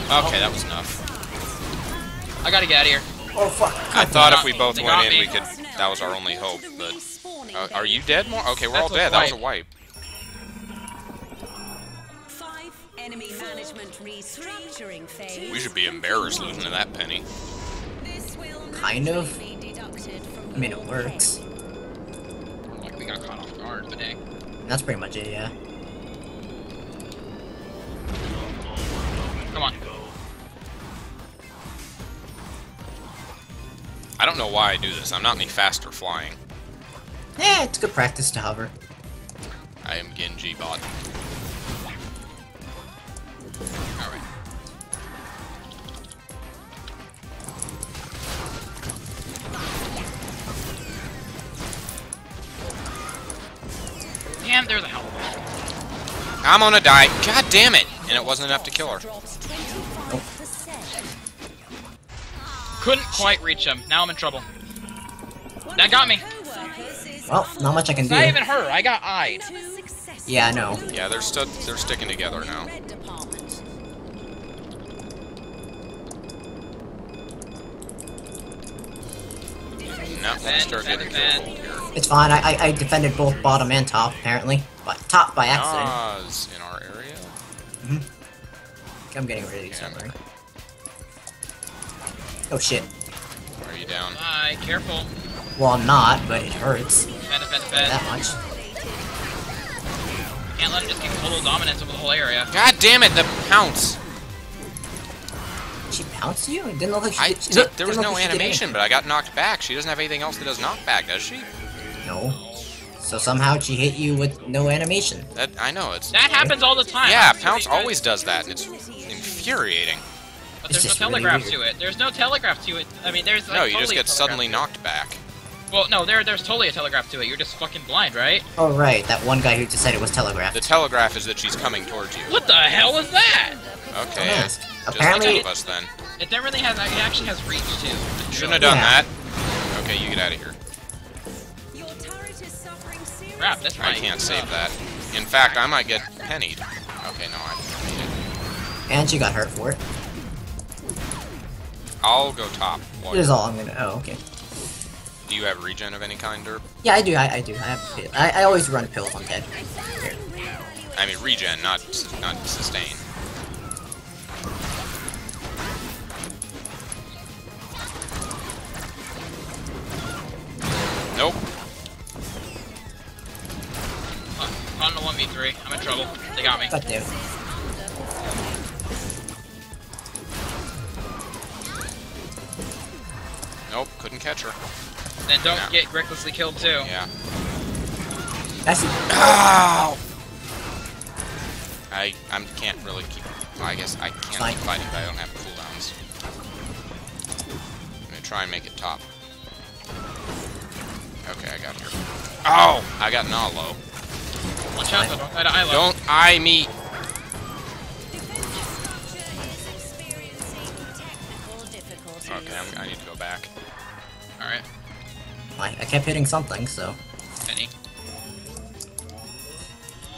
Okay, oh. That was enough. I gotta get out of here. Oh, fuck. I thought if we both they went in, me. we could... That was our only hope, but... Uh, are you dead, Mor? Okay, we're That's all dead. That was a wipe. Five enemy management restructuring phase. We should be embarrassed losing to that Penny. Kind of. I mean, it works. Like we got caught off guard, but dang. That's pretty much it, yeah. Come on. I don't know why I do this. I'm not any faster flying. Yeah, it's good practice to hover. I am Genji bot. Alright. Damn, there's a hell of a... I'm gonna die. God damn it! And it wasn't enough to kill her. Couldn't quite reach him. Now I'm in trouble. That got me. Well, not much I can do. Not even her. I got eyed. Yeah, I know. Yeah, they're stu they're sticking together now. No, start getting careful. It's fine. I, I I defended both bottom and top apparently, but top by accident. Nas in our area. Mm-hmm. I'm getting rid of these. Right? Oh shit. Where are you down? Bye, careful. Well, I'm not, but it hurts. Defend, defend, defend. That much. Can't let him just get total dominance over the whole area. God damn it, the pounce! Did she pounce you? It didn't look like she I, did, There was no like animation, but I got knocked back. She doesn't have anything else that does knockback, does she? No. So somehow she hit you with no animation. That I know, it's... That happens all the time. Yeah, pounce always does that, and it's infuriating. But there's no telegraph to it. There's no telegraph to it. I mean, there's like, no, you just get suddenly knocked back. Well, no, there, there's totally a telegraph to it. You're just fucking blind, right? Oh, right. That one guy who just said it was telegraphed. The telegraph is that she's coming towards you. What the hell is that? Okay. Yeah. Just apparently, like all of us, then. It then really has, it actually has reach, too. Shouldn't have done yeah. that. Okay, you get out of here. Your turret is suffering serious. Crap, that's right. I can't save that. In fact, I might get pennied. Okay, no, I didn't. And she got hurt for it. I'll go top. This is all I'm gonna... Oh, okay. Do you have regen of any kind, Derp? Yeah, I do. I, I do. I have. I, I always run pills on Ted. Here. I mean regen, not not sustain. Nope. Uh, on the one v three. I'm in trouble. They got me. Fuck them. Nope, couldn't catch her. Then don't no. get recklessly killed too. Yeah. That's it. Ow! I I can't really keep. Well, I guess I can't Fine. keep fighting, but I don't have cooldowns. I'm gonna try and make it top. Okay, I got her. Oh! I got Nalo. Watch out! Don't eye to Don't eye me. Okay, I'm, I need to go back. Alright. I, I kept hitting something, so... Penny.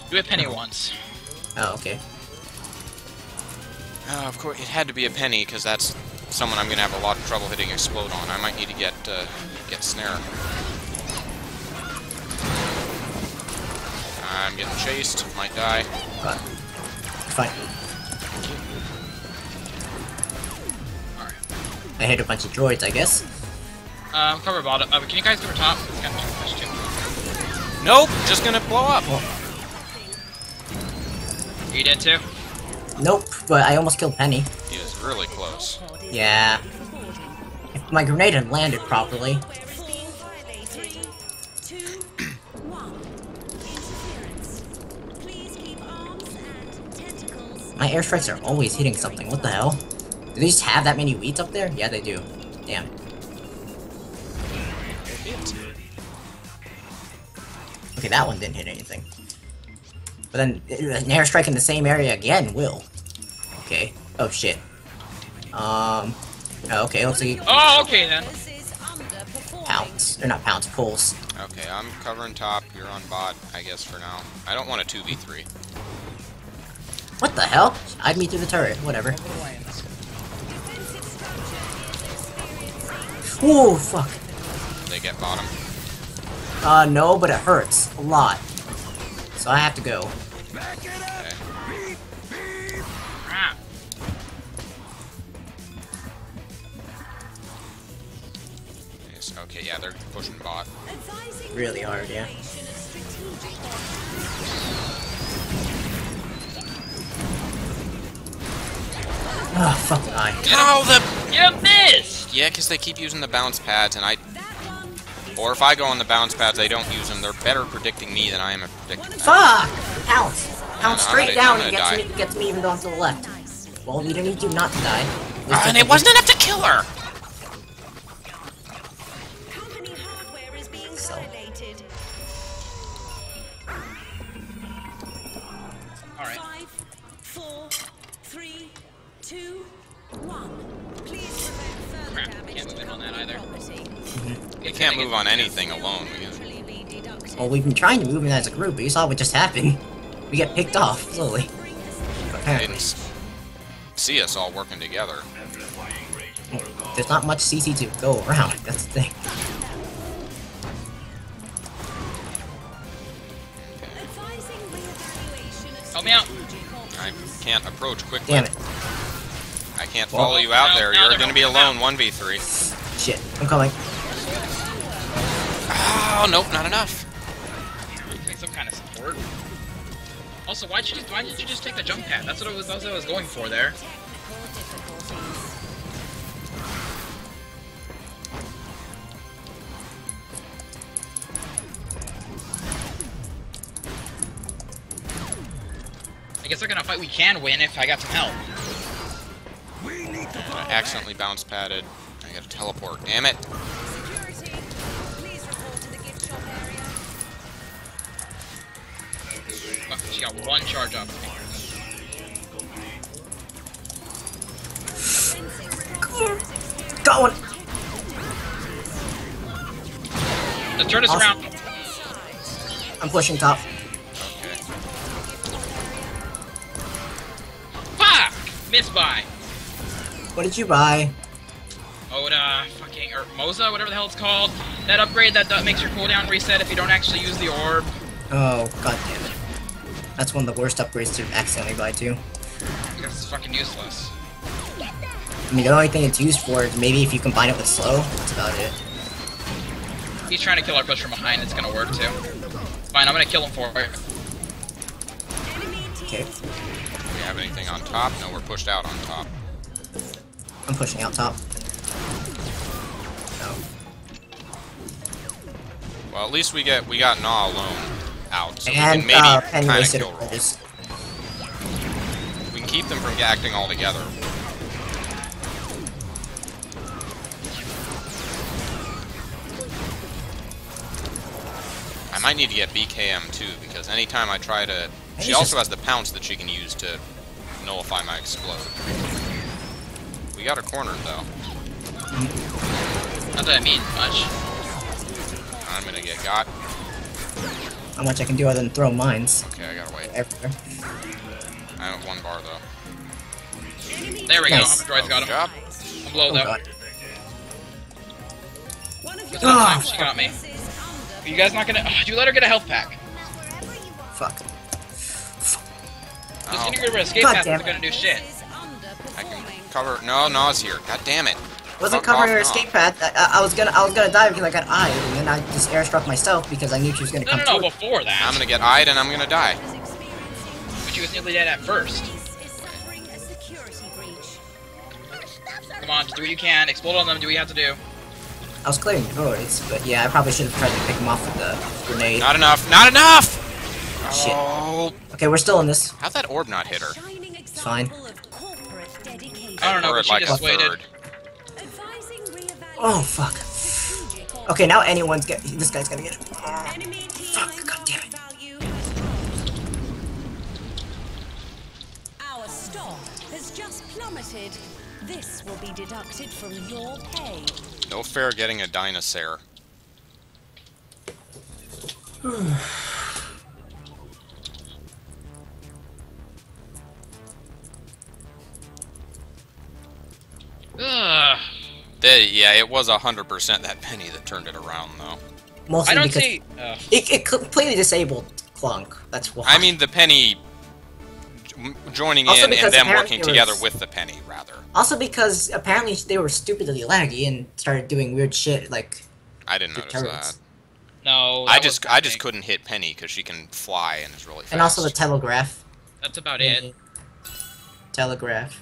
Do a penny once. Oh, okay. Oh, of course, it had to be a penny, because that's someone I'm going to have a lot of trouble hitting explode on. I might need to get, uh, get snare. I'm getting chased. Might die. Fine. Fine. I hit a bunch of droids, I guess. Um, cover bottom. Uh, can you guys cover top? It's kind of too. Nope, just gonna blow up. Oh. Are you dead too? Nope, but I almost killed Penny. He was really close. Yeah. If my grenade had landed properly. My airstrikes are always hitting something. What the hell? Do they just have that many wheats up there? Yeah, they do. Damn. it. Okay, that one didn't hit anything. But then, an airstrike in the same area again will. Okay. Oh, shit. Um... Oh, okay, let's see. Oh, okay, then. Pounce. They're not pounce, pulls. Okay, I'm covering top, you're on bot, I guess, for now. I don't want a two v three. What the hell? I'd meet through the turret, whatever. Ooh, fuck. They get bottom. Uh, no, but it hurts a lot. So I have to go. Okay. Ah. Yes, okay, yeah, they're pushing bot. Really hard, yeah. Oh, fuck I. How the... You missed! Yeah, because they keep using the bounce pads, and I... Or if I go on the bounce pads, they don't use them. They're better predicting me than I am at predicting them. Fuck! Pounce! Pounce straight down and gets me, gets me even going to the left. Well, we don't need you not to die. Uh, and it wasn't enough to kill her! So. Alright. five, four, three, two, one. Please prevent further damage. Can't live on that either. We can't move on anything alone. Well, we've been trying to move it as a group, but you saw what just happened. We get picked off slowly. They didn't see us all working together. There's not much C C to go around. That's the thing. Help me out! I can't approach quickly. Damn it. I can't well, follow you out no, there. No, You're gonna be alone, one v three. Shit, I'm coming. Oh, nope, not enough. I think some kind of support. Also, why'd you just, why did you just take the jump pad? That's what I was, that's what I was going for there. I guess they're gonna fight we can win if I got some help. We need to I accidentally bounce padded. I gotta teleport. Damn it. Security, please report to the gift shop area. Fuck, she got one charge up. Got one! Now turn us awesome. around. I'm pushing top. Buy. What did you buy? Oda, fucking, or Moza, whatever the hell it's called. That upgrade that makes your cooldown reset if you don't actually use the orb. Oh, god damn it. That's one of the worst upgrades to accidentally buy, too. Because it's fucking useless. I mean, the only thing it's used for is maybe if you combine it with slow, that's about it. He's trying to kill our push from behind, it's gonna work, too. Fine, I'm gonna kill him for it. Okay. Have anything on top? No, we're pushed out on top. I'm pushing out top. No. Well, at least we get we got Gnaw alone out, so and, we can maybe uh, kind of kill roll. We can keep them from acting all together. I might need to get B K M too, because anytime I try to, she also has the pounce that she can use to nullify my explode. We got her cornered, though. Not that I mean much. I'm gonna get got. How much I can do other than throw mines. Okay, I gotta wait. Everywhere. I have one bar, though. There we nice. go. I'm droid's got him. I'm low, though. Oh, she got me. Are you guys not gonna... Oh, you let her get a health pack. Fuck. Just integrate with escape path isn't gonna do shit. I can cover. No, Gna's here. God damn it. Wasn't covering her escape path. I, I was gonna, I was gonna die because I got eyed, and then I just airstruck myself because I knew she was gonna no, come. No, no, no. Before that, I'm gonna get eyed and I'm gonna die. But she was nearly dead at first. Come on, just do what you can. Explode on them. Do what you have to do. I was clearing droids, but yeah, I probably should have tried to pick them off with the grenade. Not enough. Not enough. Shit. Oh. Okay, we're still in this. How'd that orb not hit her? It's fine. I don't know, but she like just waited. Oh, fuck. Okay, now anyone's get. This guy's gonna get it. Fuck! God damn it! Our stock has just plummeted. This will be deducted from your pay. No fair getting a dinosaur. Ugh. They, yeah, it was one hundred percent that Penny that turned it around, though. Mostly I don't because see... Uh, it, it completely disabled Clunk, that's why. I mean, the Penny joining also in and them working was, together with the Penny, rather. Also because apparently they were stupidly laggy and started doing weird shit, like... I didn't notice turrets. that. No, that I just I thing. just couldn't hit Penny, because she can fly and is really fast. And also the telegraph. That's about Penny. it. Telegraph.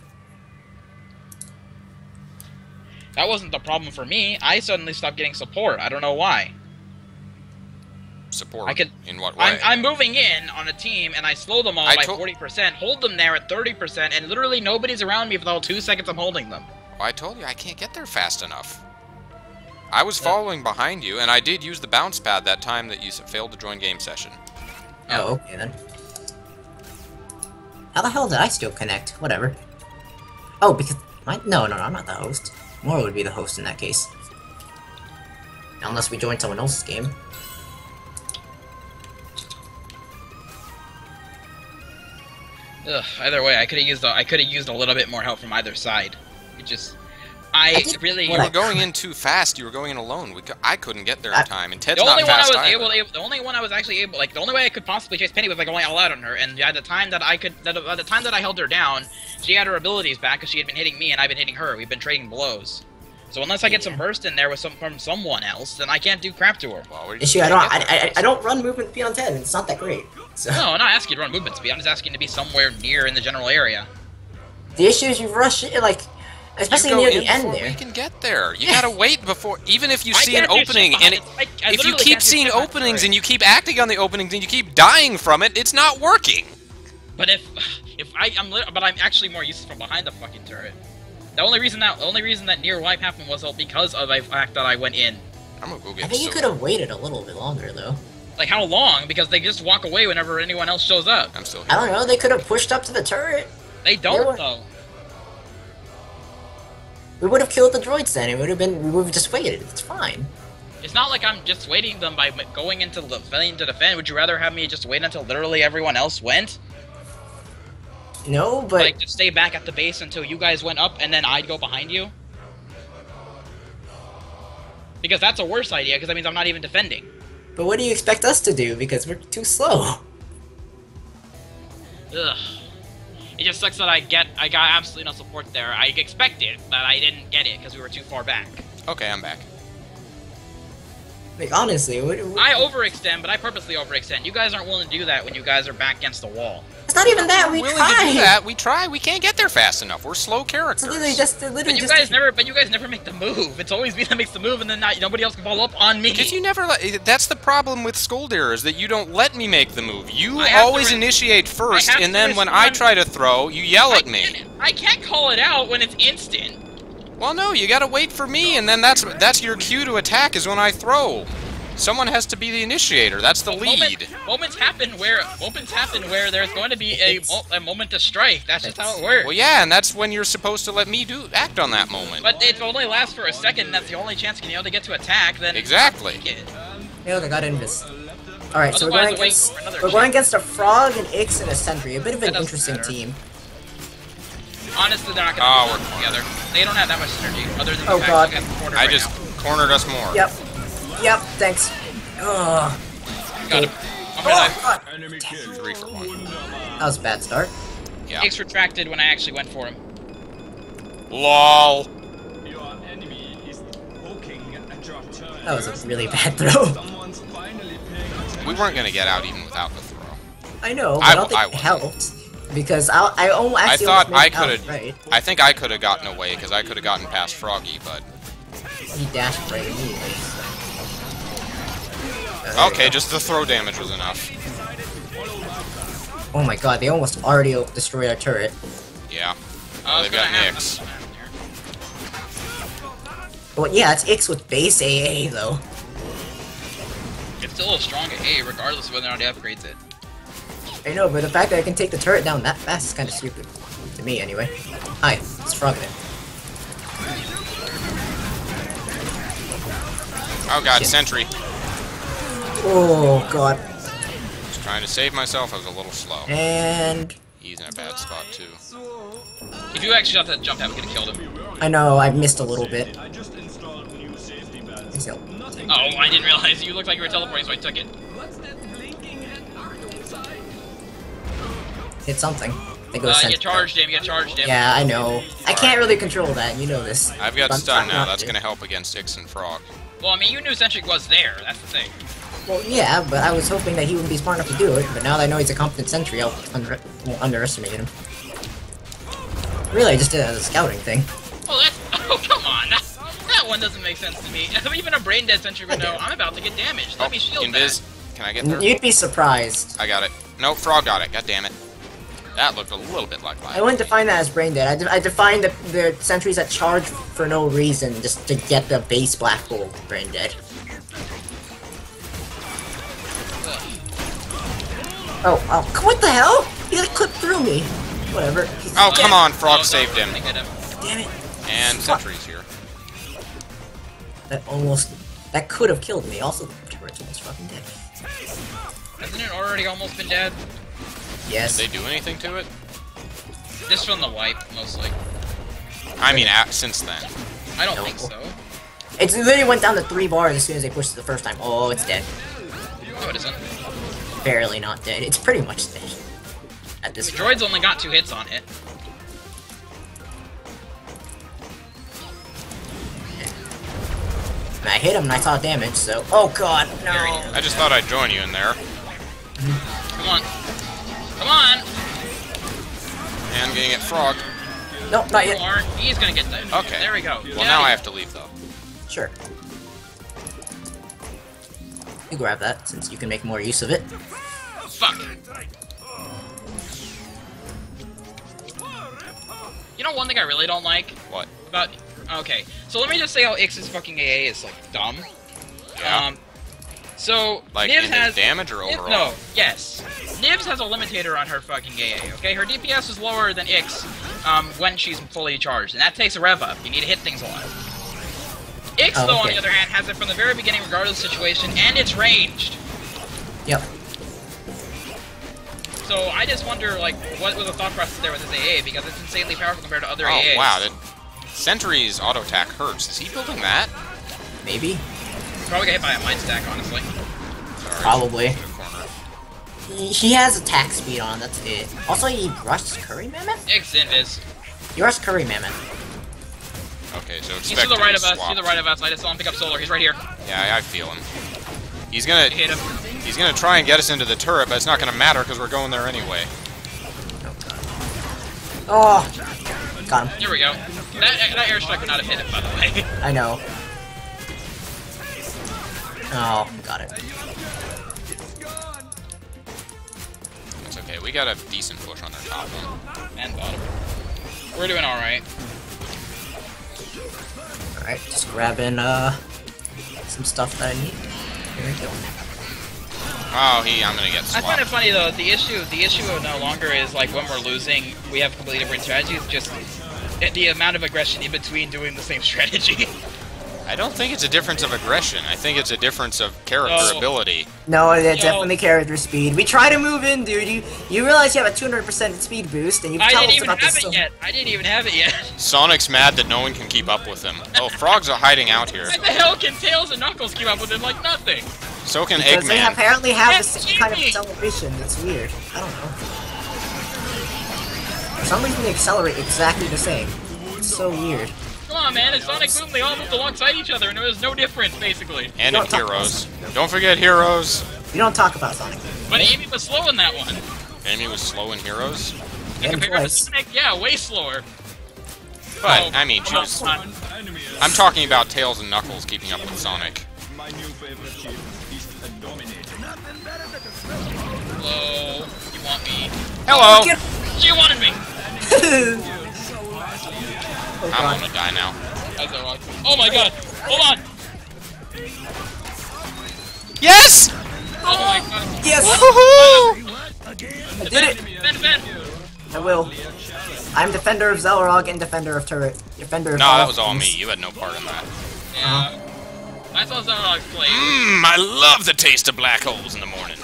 That wasn't the problem for me. I suddenly stopped getting support. I don't know why. Support? I could, in what way? I'm, I'm moving in on a team, and I slow them all I by forty percent, hold them there at thirty percent, and literally nobody's around me for the whole two seconds I'm holding them. Well, I told you, I can't get there fast enough. I was yeah. following behind you, and I did use the bounce pad that time that you failed to join game session. Oh, okay then. How the hell did I still connect? Whatever. Oh, because... I, no, no, no, I'm not the host. Morrow would be the host in that case. Unless we join someone else's game. Ugh, either way, I could have used a, I could have used a little bit more help from either side. It just... I, I think, really... You were going in too fast. You were going in alone. We, I couldn't get there in time, and Ted's the only not fast one I was able, The only one I was actually able... Like, the only way I could possibly chase Penny was by going all out on her, and by the time that I could... That, by the time that I held her down, she had her abilities back, because she had been hitting me, and I've been hitting her. We've been trading blows. So unless I get yeah. some burst in there with some from someone else, then I can't do crap to her. Well, Issue, I don't, I, I, I don't run movement speed on Ted, and it's not that great. So. No, I'm not asking you to run movement speed. I'm just asking to be somewhere near in the general area. The issue is you rush it, like... Especially near the end there. You can get there. You gotta wait before, even if you see an opening, and if you keep seeing openings and you keep acting on the openings and you keep dying from it, it's not working. But if, if I, I'm, but I'm actually more useless from behind the fucking turret. The only reason that, the only reason that near wipe happened was because of the fact that I went in. I'm gonna go get. I think you could have waited a little bit longer though. Like how long? Because they just walk away whenever anyone else shows up. I'm still here. I don't know. They could have pushed up to the turret. They don't though. We would have killed the droids then. It would have been. We would have just waited. It's fine. It's not like I'm just waiting them by going into the failing to defend. Would you rather have me just wait until literally everyone else went? No, but like just stay back at the base until you guys went up, and then I'd go behind you. Because that's a worse idea. Because that means I'm not even defending. But what do you expect us to do? Because we're too slow. Ugh. It just sucks that I get I got absolutely no support there. I expected, but I didn't get it because we were too far back. Okay, I'm back. Like honestly, what, what, I overextend, but I purposely overextend. You guys aren't willing to do that when you guys are back against the wall. It's not even that we willing try. To do that. We try. We can't get there fast enough. We're slow characters. It's literally just, literally but you just guys never. But you guys never make the move. It's always me that makes the move, and then not, nobody else can follow up on me. Because you never. That's the problem with Skølldir is that you don't let me make the move. You always initiate first, and then when I try to throw, you yell I at me. Can't, I can't call it out when it's instant. Well, no, you gotta wait for me, and then that's that's your cue to attack is when I throw. Someone has to be the initiator. That's the well, lead. Moment, moments happen where moments happen where there's going to be a, mo a moment to strike. That's just how it works. Well, yeah, and that's when you're supposed to let me do act on that moment. But it only lasts for a second. And that's the only chance you know to get to attack. Then exactly. Yeah, look, I got invis. All right, Otherwise, so we're going against we're chance. going against a Frog, an Ix, and a Sentry. A bit of an interesting matter. team. Honestly, they're not going to oh, work together. They don't have that much synergy, other than oh, the fact that cornered I right just now. cornered us more. Yep. Yep, thanks. Ugh. Got him. I'm gonna die. Oh, Three for one. That was a bad start. Yeah. Ix retracted when I actually went for him. LOL. Your enemy is poking at your turn. That was a really bad throw. We weren't going to get out even without the throw. I know, but I, I don't think I it helped. Because I I only I thought I could have right. I think I could have gotten away because I could have gotten past Froggy, but he dashed right immediately. Oh, okay, just the throw damage was enough. Oh my God, they almost already destroyed our turret. Yeah. Oh, they've got Nibbs. But yeah, it's Ix with base A A though. It's still a strong A A regardless of whether or not he upgrades it. I know, but the fact that I can take the turret down that fast is kind of stupid. To me, anyway. Hi, it's Frog then. Oh god, yeah. Sentry. Oh god. I was trying to save myself, I was a little slow. And... he's in a bad spot, too. If you actually got that jump out, we could have killed him. I know, I missed a little bit. I just installed new safety pads. Oh, I didn't realize you looked like you were teleporting, so I took it. What's that blinking at our side? Hit something. I think it was uh, you get charged, damn, you get charged, damn. Yeah, I know. I can't really control that, you know this. I've got stun now, that's gonna help against Ix and Frog. Well, I mean, you knew Sentry was there, that's the thing. Well, yeah, but I was hoping that he wouldn't be smart enough to do it, but now that I know he's a competent Sentry, I'll under won't underestimate him. Really, I just did it as a scouting thing. Oh, that's... oh, come on! That's, that one doesn't make sense to me. Even a brain-dead Sentry would know, I'm about to get damaged, let me shield that. Can I get there? You'd be surprised. I got it. No, Frog got it, god damn it. That looked a little bit like life. I wouldn't define that as brain dead. I, de I define the, the sentries that charge for no reason just to get the base black hole brain dead. Oh, oh, what the hell? He like clipped through me. Whatever. He's oh, come dead. on, Frog oh, saved him. Damn it. And Fuck. Sentry's here. That almost. That could have killed me. Also, the turret's almost fucking dead. Hasn't it already almost been dead? Yes. Did they do anything to it? Just from the wipe, mostly. I mean, at, since then. I don't no. think so. It literally went down to three bars as soon as they pushed it the first time. Oh, it's dead. No, it isn't. Barely not dead. It's pretty much dead. At this point. Droid's only got two hits on it. And I hit him and I saw damage, so... oh god, no! I just thought I'd join you in there. Come on. Come on! And I'm gonna get Frog. Nope, not yet. He's gonna get that. Okay. There we go. Well, yeah. Now I have to leave, though. Sure. You grab that, since you can make more use of it. Oh, fuck! You know one thing I really don't like? What? About... okay. So let me just say how Ix's fucking A A is, like, dumb. Yeah. Um, So, like Nibbs has damage or overall? No, yes. Nibbs has a limitator on her fucking A A, okay? Her D P S is lower than Ix um, when she's fully charged, and that takes a rev up. You need to hit things a lot. Ix, oh, though, okay. on the other hand, has it from the very beginning, regardless of the situation, and it's ranged. Yep. So, I just wonder, like, what was the thought process there with his A A, because it's insanely powerful compared to other oh, A As. Oh, wow. That Sentry's auto attack hurts. Is he building that? Maybe. Probably got hit by a mind stack, honestly. Sorry. Probably. He, he has attack speed on, that's it. Also, he rushed Curry Mammoth? Ix is. He rushed Curry Mammoth. Okay, so expect He's to the right of us, he's to the right of us. I just saw him pick up Solar, he's right here. Yeah, I feel him. He's gonna... hit him. He's gonna try and get us into the turret, but it's not gonna matter because we're going there anyway. Oh, God. Oh! Got him. Here we go. That, that airstrike would not have hit him, by the way. I know. Oh, got it. It's okay, we got a decent push on their top one. And bottom. We're doing alright. Alright, just grabbing uh, some stuff that I need. Here we go. Oh, he, I'm gonna get swapped. I find it funny though, the issue, the issue no longer is like when we're losing, we have completely different strategies, just the amount of aggression in between doing the same strategy. I don't think it's a difference of aggression. I think it's a difference of character oh. ability. No, it's Yo. definitely character speed. We try to move in, dude. You you realize you have a two hundred percent speed boost, and you've told us about this. I didn't even have it yet. I didn't even have it yet. Sonic's mad that no one can keep up with him. Oh, Frogs are hiding out here. What the hell can Tails and Knuckles keep up with him like nothing? So can because Eggman. They apparently have the same kind of acceleration. That's weird. I don't know. For some reason, they accelerate exactly the same. It's so weird. Come on, man, it's Sonic Boom, they all moved alongside each other, and there was no difference, basically. And in Heroes. Don't forget Heroes. You don't talk about Sonic. But Amy was slow in that one. Amy was slow in Heroes? And compared to Sonic, yeah, way slower. But, oh, I mean, choose. On. I'm talking about Tails and Knuckles keeping up with Sonic. My new favorite chip is dominating. Hello, you want me? Hello! She wanted me! Oh, I'm gonna die now. That's ironic. Oh my god! Hold on! Yes! Oh my god. Yes! Woohoo! Did it! Defend, defend. I will. I'm defender of Zelrog and defender of turret. Defender of No, that was all me. You had no part in that. Yeah. Uh-huh. I saw Zelrog play. Mmm, I love the taste of black holes in the morning.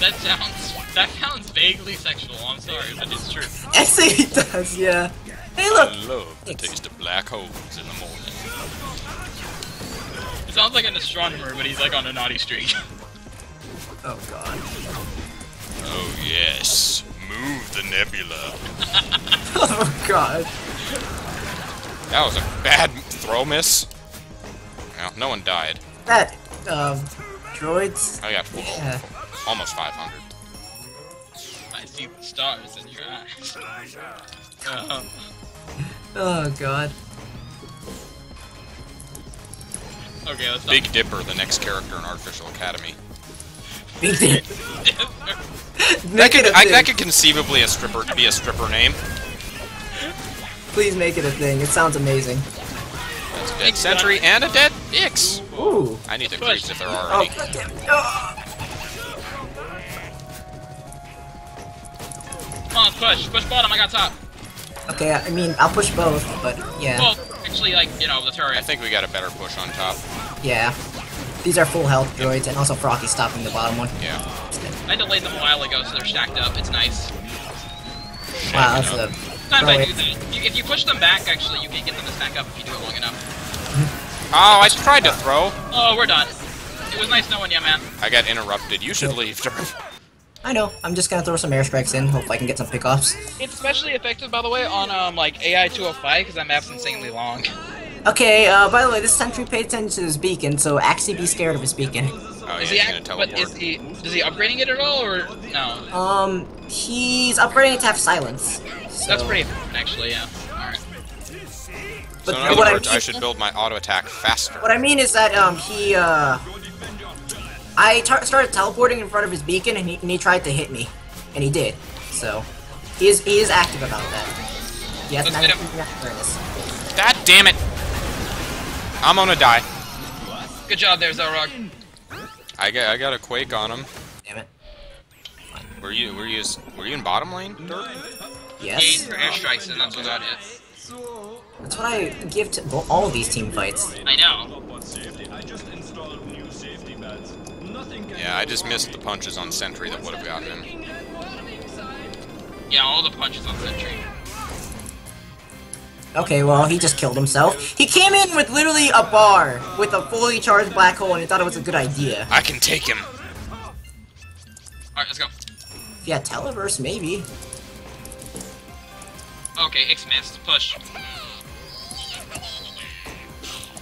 That sounds that sounds vaguely sexual, I'm sorry, but it's true. I think it does, yeah. Hey look! I love the taste of black holes in the morning. It sounds like an astronomer, but he's like on a naughty streak. Oh god. Oh yes. Move the nebula. Oh god. That was a bad throw miss. Well, no one died. That, um, droids? I got four, yeah. four, almost five hundred. I see the stars in your eyes. um. Oh god. Okay, let's Big stop. Dipper, the next character in Artificial Academy. Big Dipper. That could, I, that could conceivably a stripper be a stripper name. Please make it a thing. It sounds amazing. That's a dead Sentry and a dead Ix. Ooh. I need the creeps if there are already. Oh. Come on, push, push bottom. I got top. Okay, I mean I'll push both, but yeah. Well, actually, like you know, the turret. I think we got a better push on top. Yeah. These are full health droids, yep. And also Froggy's stopping the bottom one. Yeah. I delayed them a while ago, so they're stacked up. It's nice. Wow, that's a... Sometimes I do that. If you push them back, actually, you can get them to stack up if you do it long enough. Oh, I tried to throw. Oh, we're done. It was nice knowing you, man. I got interrupted. You should leave, Durf. I know. I'm just gonna throw some airstrikes in. Hopefully I can get some pickoffs. It's especially effective, by the way, on, um, like, A I two oh five, because that map's insanely long. Okay, uh, by the way, this Sentry paid attention to his beacon, so actually be scared of his beacon. Oh, is yeah, he act but is he is he upgrading it at all or no? Um, he's upgrading it to have silence. So. That's pretty important, actually, yeah. Alright. But so in other what words, I, mean, I should build my auto attack faster. What I mean is that um he uh I started teleporting in front of his beacon and he, and he tried to hit me, and he did. So he is he is active about that. Yes, not awareness. God damn it! I'm gonna die. Good job there, Zelrog. I got I got a quake on him. Damn it! Were you were you were you in bottom lane? Dirt? Yes. Yeah, airstrikes, and that's what that is. That's what I give to well, all of these team fights. I know. Yeah, I just missed the punches on Sentry that would have gotten him. Yeah, all the punches on Sentry. Okay, well, he just killed himself. He came in with literally a bar with a fully charged black hole and he thought it was a good idea. I can take him. Alright, let's go. Yeah, Televerse, maybe. Okay, Ix missed. Push.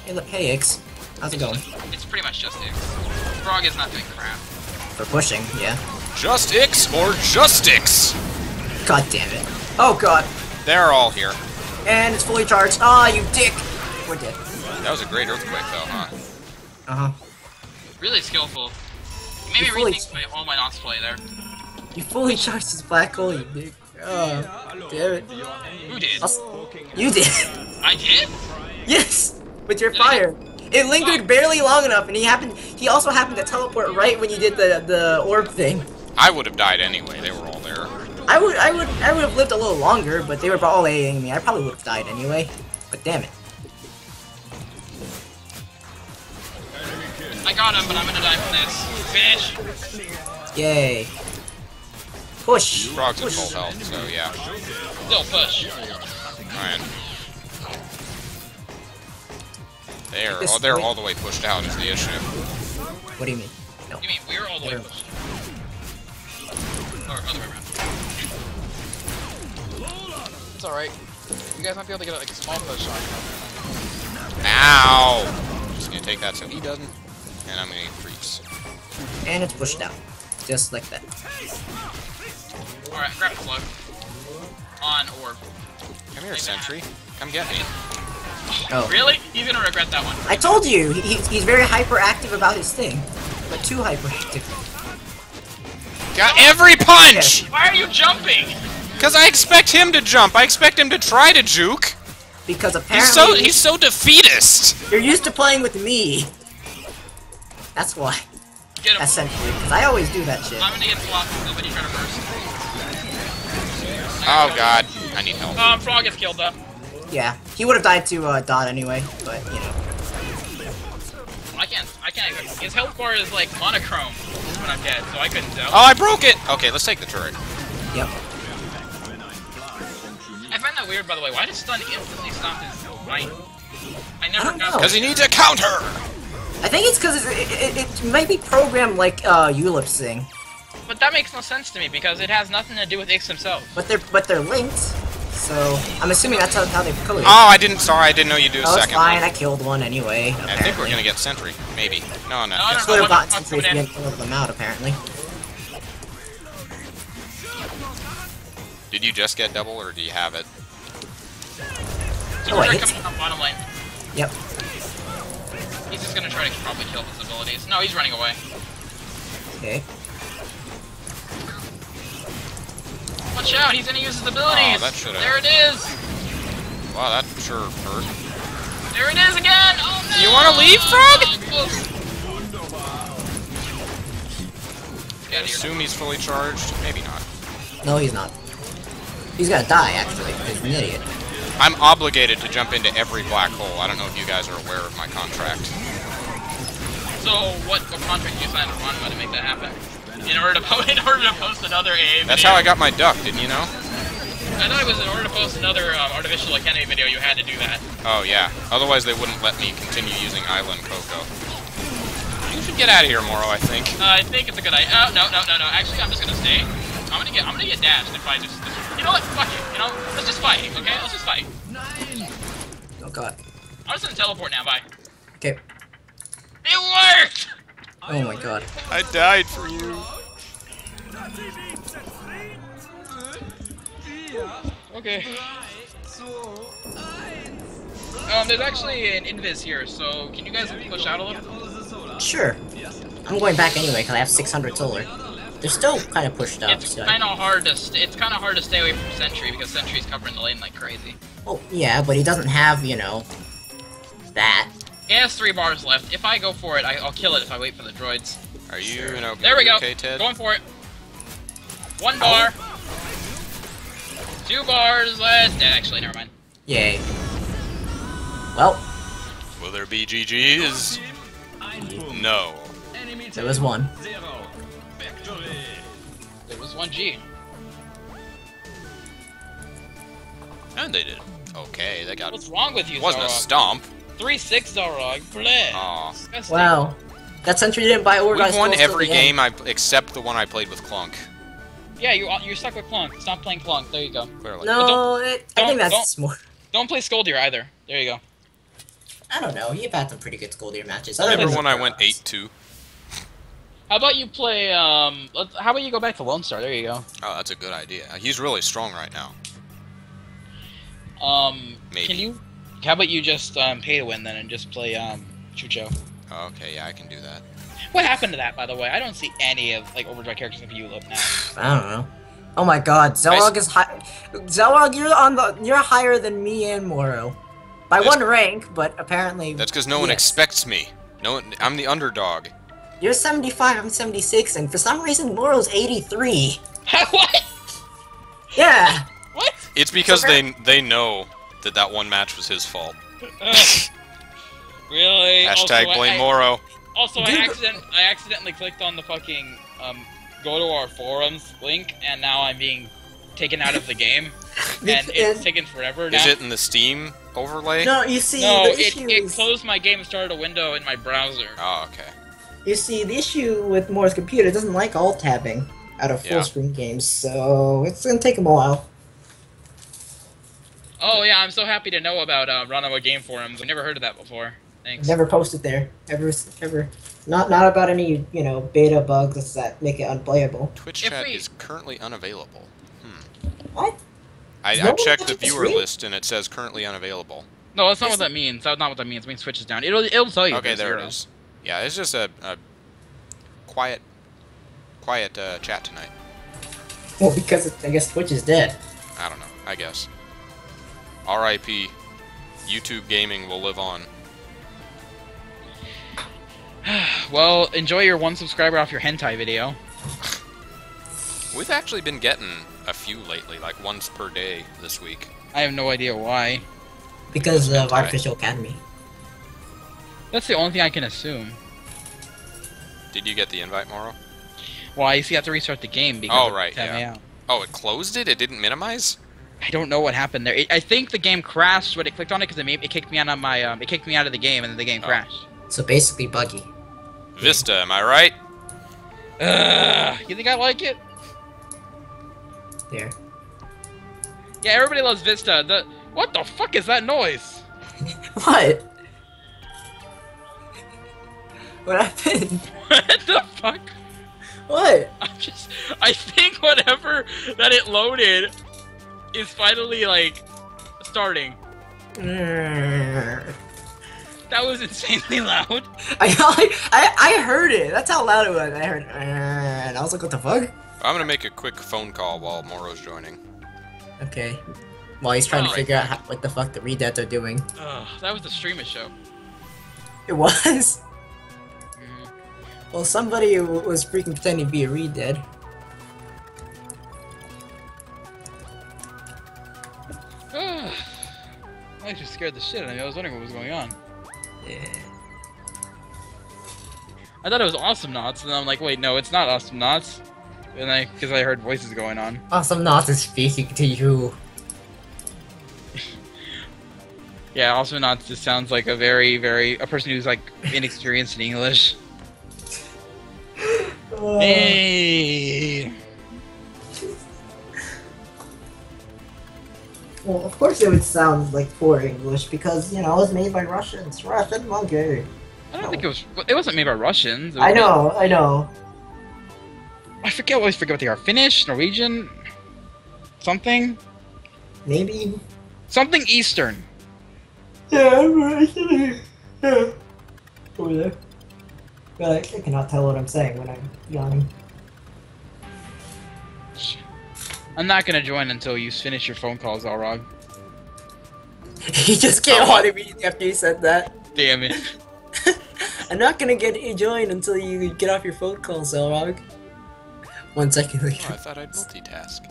Hey, look, hey, Ix. How's it going? It's pretty much just Ix. Frog is not doing crap. We're pushing, yeah. Just Ix or just Ix! God damn it. Oh, God. They're all here. And it's fully charged. Ah, oh, you dick! We're dead. That was a great earthquake, though, huh? Uh-huh. Really skillful. You made you me rethink my, all my Nox play there. You fully charged this black hole, you dick. Oh, damn it. Who did? I'll... You did. I did? Yes, with your did fire. It lingered oh. barely long enough, and he happened. He also happened to teleport right when you did the, the orb thing. I would have died anyway. They were all there. I would, I would, I would have lived a little longer, but they were all AAing me. I probably would have died anyway. But damn it! I got him, but I'm gonna die from this, bitch. Yay! Push. Frog's at full health, so yeah. Still push. Alright. They're all, they're all the way pushed out is the issue. What do you mean? No. You mean we're all the way pushed? Or other way around. It's alright. You guys might be able to get like a small push on him. Ow! I'm just gonna take that so he doesn't. And I'm gonna get creeps. And it's pushed down. Just like that. Alright, grab the plug. On orb. Come here, Sentry. Come get me. Oh. Really? He's gonna regret that one. I told you! He, he's very hyperactive about his thing. But too hyperactive. Got every punch! Yeah. Why are you jumping? Because I expect him to jump. I expect him to try to juke. because apparently he's so he's so defeatist. You're used to playing with me. That's why. Get him. Essentially, because I always do that shit. I'm gonna get blocked. Nobody trying to burst. Oh god, I need help. Um, Frog gets killed though. Yeah, he would have died to uh, Dot anyway, but you know. I can't. I can't. His health bar is like monochrome when I'm dead, so I couldn't tell. Oh, I broke it. Okay, let's take the turret. Yep. I find that weird, by the way. Why does stun instantly stop his right? I never know. Because he needs a counter. I think it's because it, it, it, it might be programmed like uh, Ulipsing. But that makes no sense to me because it has nothing to do with Ix himself. But they're but they're linked, so I'm assuming that's how, how they coded. Oh, I didn't. Sorry, I didn't know you do a oh, second. It's fine. One. I killed one anyway. Yeah, I think we're gonna get Sentry, maybe. No, no. I could have got Sentry if you didn't kill them out, apparently. Did you just get double, or do you have it? So oh, we're coming on bottom lane. Yep. He's just gonna try to probably kill his abilities. No, he's running away. Okay. Watch out, he's gonna use his abilities! Oh, that should've... There it is! Wow, that sure hurt. There it is again! Oh no! You wanna leave, Frog? Uh, I assume he's fully charged? Maybe not. No, he's not. He's gonna die, actually. He's an idiot. I'm obligated to jump into every black hole. I don't know if you guys are aware of my contract. So, what contract did you sign with Ronma to make that happen? In order, to in order to post another A A video. That's how I got my duck, didn't you know? I thought it was in order to post another um, Artificial Academy video, you had to do that. Oh, yeah. Otherwise, they wouldn't let me continue using Ayla and Coco. You should get out of here, Morrow, I think. Uh, I think it's a good idea. Oh, no, no, no, no. Actually, I'm just gonna stay. I'm gonna get I'm gonna get dashed if I just... You know what? Fuck it. You know? Let's just fight, okay? Let's just fight. Nine. Oh, God. I'm just gonna teleport now. Bye. Okay. It worked! Oh my god. I died for you. Okay. Um, there's actually an invis here, so can you guys push out a little? Sure. I'm going back anyway, because I have six hundred solar. They're still kind of pushed up. It's so kind of hard to st it's kind of hard to stay away from Sentry, because Sentry's covering the lane like crazy. Oh, yeah, but he doesn't have, you know, that. It has three bars left. If I go for it, I, I'll kill it if I wait for the droids. Are you an okay, there we go. Okay, Ted? Going for it. One bar. Oh. Two bars left. Yeah, actually, never mind. Yay. Well. Will there be G Gs? No. There was one. There was one G. And they did. Okay, they got... What's wrong with you, Zara? Wasn't a stomp. three six Zarog, bleh! Aww. Wow. That Sentry didn't buy Overwatch. We won every game I, except the one I played with Clunk. Yeah, you, you're stuck with Clunk. Stop playing Clunk. There you go. Clearly. No, it, I think that's don't, more... Don't play Skølldir either. There you go. I don't know. You've had some pretty good Skølldir matches. Everyone one I went eight two. How about you play, um... how about you go back to Lone Star? There you go. Oh, that's a good idea. He's really strong right now. Um, Maybe. Can you... How about you just um, pay to win then and just play um, Chucho? Oh, okay, yeah, I can do that. What happened to that, by the way? I don't see any of like Overdrive characters if you look now. I don't know. Oh my God, Zellog is high. Zellog, you're on the you're higher than me and Morrow by that's, one rank, but apparently that's because no yes. one expects me. No, one, I'm the underdog. You're seventy-five, I'm seventy-six, and for some reason Morrow's eighty-three. What? Yeah. What? It's because they they know. That that one match was his fault. Really? Hashtag also, blame I, Morrow. Also, I, accident, I accidentally clicked on the fucking um, go to our forums link, and now I'm being taken out of the game, and it's taken forever now. Is it in the Steam overlay? No, you see, no, the it, it closed my game and started a window in my browser. Oh, okay. You see, the issue with Morrow's computer, it doesn't like alt-tabbing out of full yeah. screen games, so it's going to take him a while. Oh yeah, I'm so happy to know about uh, Ronawa Game Forums. I've never heard of that before. Thanks. Never posted there. Ever, ever. Not, not about any, you know, beta bugs that make it unplayable. Twitch if chat we... is currently unavailable. Hmm. What? I, I checked the viewer list and it says currently unavailable. No, that's not what that means. That's not what that means. It means Twitch is down. It'll, it'll tell you. Okay, there it is. Yeah, it's just a, a quiet, quiet uh, chat tonight. Well, because it, I guess Twitch is dead. I don't know. I guess. R I P YouTube gaming will live on. Well, enjoy your one subscriber off your hentai video. We've actually been getting a few lately, like once per day this week. I have no idea why. Because of hentai. Artificial Academy. That's the only thing I can assume. Did you get the invite, Morrow? Well, I used to have to restart the game because oh, right, yeah. Oh, it closed it? It didn't minimize? I don't know what happened there. It, I think the game crashed when it clicked on it because it, it kicked me out of my um, it kicked me out of the game, and then the game oh. crashed. So basically, buggy. Vista, am I right? Uh, you think I like it? There. Yeah, everybody loves Vista. The what the fuck is that noise? What? What happened? What the fuck? What? I just I think whatever that it loaded is finally like starting. Mm. That was insanely loud. I like, I I heard it. That's how loud it was. I heard, and I was like, what the fuck? I'm gonna make a quick phone call while Morrow's joining. Okay. While he's trying oh, to right. figure out how, what the fuck the rededs are doing. Ugh, that was the streamer show. It was. Well, somebody was freaking pretending to be a redead. I actually scared the shit out of me. I was wondering what was going on. Yeah. I thought it was Awesomenauts, and I'm like, wait, no, it's not Awesomenauts. And I, because I heard voices going on. Awesomenauts is speaking to you. Yeah, Awesomenauts just sounds like a very, very a person who's like inexperienced in English. Oh. Hey. Well, of course it would sound like poor English because, you know, it was made by Russians. Russian monkey. I don't oh. think it was. It wasn't made by Russians. I know, made... I know. I forget. I always forget what they are. Finnish, Norwegian, something. Maybe. Something Eastern. Yeah, I'm right. Yeah. Over there. But I cannot tell what I'm saying when I'm yawning. I'm not gonna join until you finish your phone calls, Alrog. He just came on immediately after you said that. Damn it. I'm not gonna get you joined until you get off your phone calls, Alrog. One second later. Oh, I thought I'd multitask.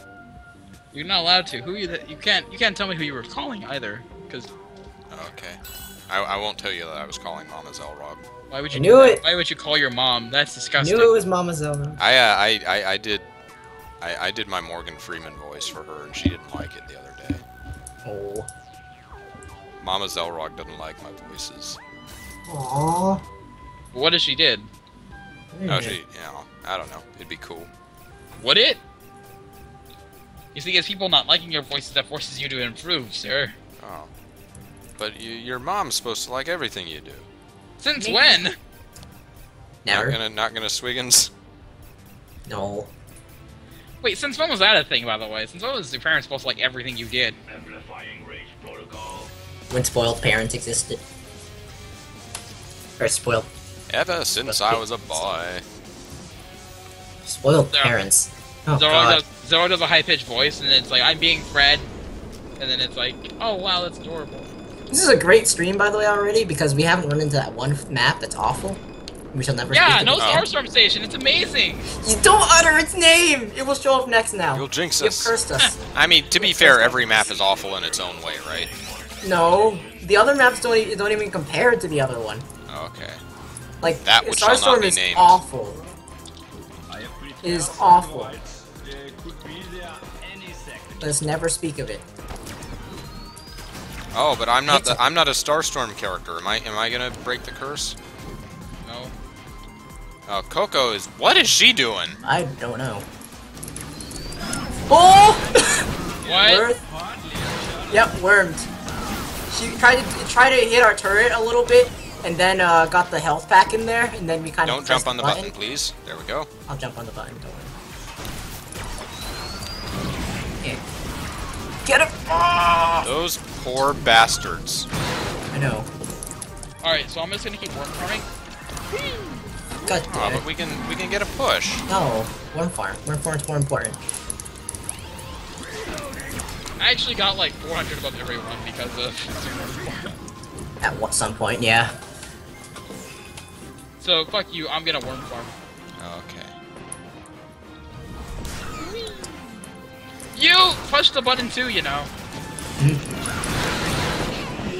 You're not allowed to. Who are you that you can't you can't tell me who you were calling either, because. Oh, okay. I, I won't tell you that I was calling Mama Zelrog. Why would you I knew do it? Why would you call your mom? That's disgusting. I knew it was Mama Zelrog. I, uh, I I I did I, I did my Morgan Freeman voice for her, and she didn't like it the other day. Oh. Mama Zelrog doesn't like my voices. Aww. What if she did? No, she you know, I don't know. It'd be cool. Would it? You see, it's people not liking your voices that forces you to improve, sir. Oh. But you, your mom's supposed to like everything you do. Since Maybe. when? Never. Not gonna, not gonna Swiggins? No. Wait, since when was that a thing, by the way? Since when was your parents supposed to like everything you did? Amplifying rage protocol. When spoiled parents existed. Or spoiled. Ever since spoiled I was a boy. Spoiled Zero. parents. Oh, Zero God. Does, Zero does a high-pitched voice, and it's like, I'm being bred. And then it's like, oh wow, that's adorable. This is a great stream, by the way, already, because we haven't run into that one map that's awful. We shall never Yeah, no Starstorm Station, it's amazing! You don't utter its name! It will show up next now. You'll jinx You've us. cursed us. I mean, to You've be fair, every us. map is awful in its own way, right? No. The other maps don't even, don't even compare to the other one. Okay. Like, that which Starstorm shall not be is named. awful. It is awful. Let's never speak of it. Oh, but I'm not the, I'm not a Starstorm character. Am I? Am I gonna break the curse? No. Oh, Coco is. What is she doing? I don't know. Oh! What? Wormed. Yep, wormed. She tried to try to hit our turret a little bit, and then uh, got the health pack in there, and then we kind of. Don't jump on the button, button, please. There we go. I'll jump on the button. Don't worry. Yeah. Get him! Oh! Those poor bastards. I know. Alright, so I'm just gonna keep worm farming. God damn oh, it. But we can we can get a push. No, worm farm. Worm farm's more important. I actually got like four hundred above everyone because of... At some point, yeah. So, fuck you, I'm gonna worm farm. Okay. You push the button too, you know.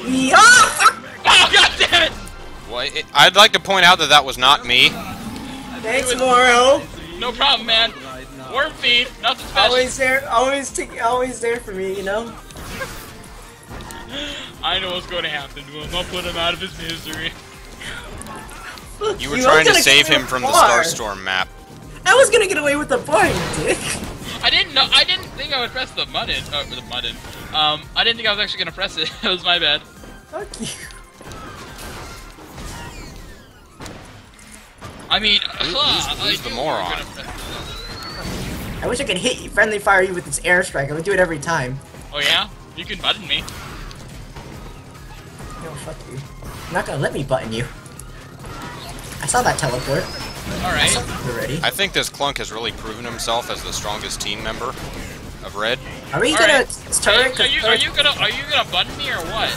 Yeah! Oh, god damn it! Well, it, I'd like to point out that that was not me. Thanks, Morrow. No problem, man. Worm feed, nothing special. Always there, always t always there for me, you know. I know what's going to happen to him. I'll put him out of his misery. You were you trying to save him from bar. the Starstorm map. I was gonna get away with the bar, you dick. I didn't know. I didn't think I would press the muddin. Oh, the muddin. Um, I didn't think I was actually gonna press it. That was my bad. Fuck you. I mean, who's, uh, who's, who's I the moron? I wish I could hit you, friendly fire you with this airstrike. I would do it every time. Oh yeah? You can button me. No, fuck you. You're not gonna let me button you. I saw that teleport. Alright. I saw that already. I think this Clunk has really proven himself as the strongest team member of Red. Are we All gonna right. turret? Are, are, you, are you gonna are you gonna button me or what?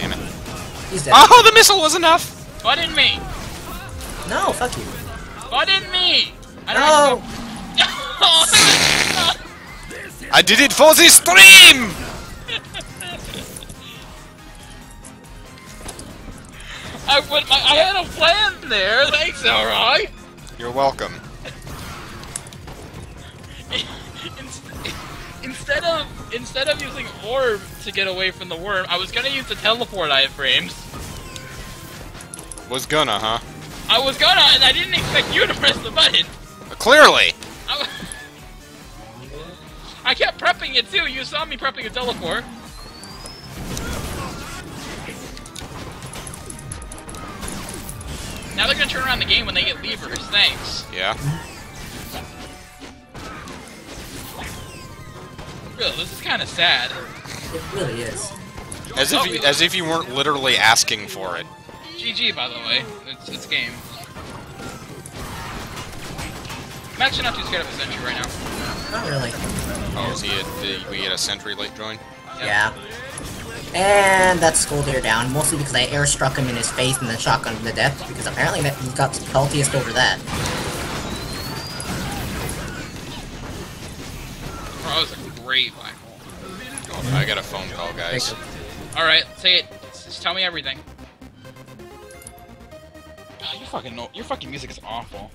Damn it. He's dead. Oh, the missile was enough! Button me! No, fuck you. Button me! I don't know. No! I did it for the stream! I put my, I had a plan there. Thanks, alright. You're welcome. instead of instead of using orb to get away from the worm, I was gonna use the teleport iframes. Was gonna, huh? I was gonna, and I didn't expect you to press the button. Clearly. I, I kept prepping it too. You saw me prepping a teleport. Now they're gonna turn around the game when they get levers, thanks. Yeah. Really, this is kinda sad. It really is. As if you, as if you weren't literally asking for it. G G, by the way. It's, it's game. I'm actually not too scared of a sentry right now. Not really. Oh, is he a, did we get a sentry late join? Yeah. And that's Skølldir down, mostly because I airstruck him in his face and then shotgunned him to death, because apparently that he got peltiest over that. Oh, that was a great black hole. Oh, I got a phone call, guys. Alright, say it. Just tell me everything. Oh, you fucking know. Your fucking music is awful.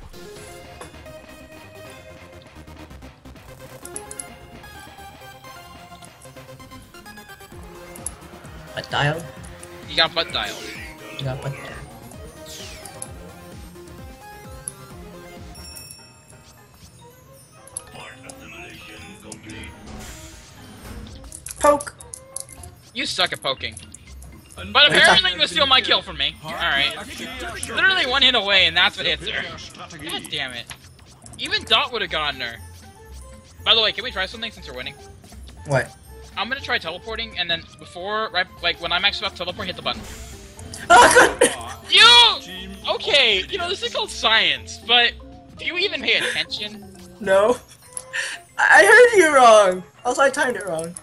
Butt dialed? You got butt dialed. You got butt dialed. Poke! You suck at poking. But apparently you can steal my kill from me. Alright. Literally one hit away and that's what hits her. God damn it. Even Dot would have gotten her. By the way, can we try something since you're winning? What? I'm gonna try teleporting, and then before, right, like when I'm actually about to teleport, hit the button. Oh god! You! Okay, you know this is called science, but do you even pay attention? No. I heard you wrong. Also, I timed it wrong.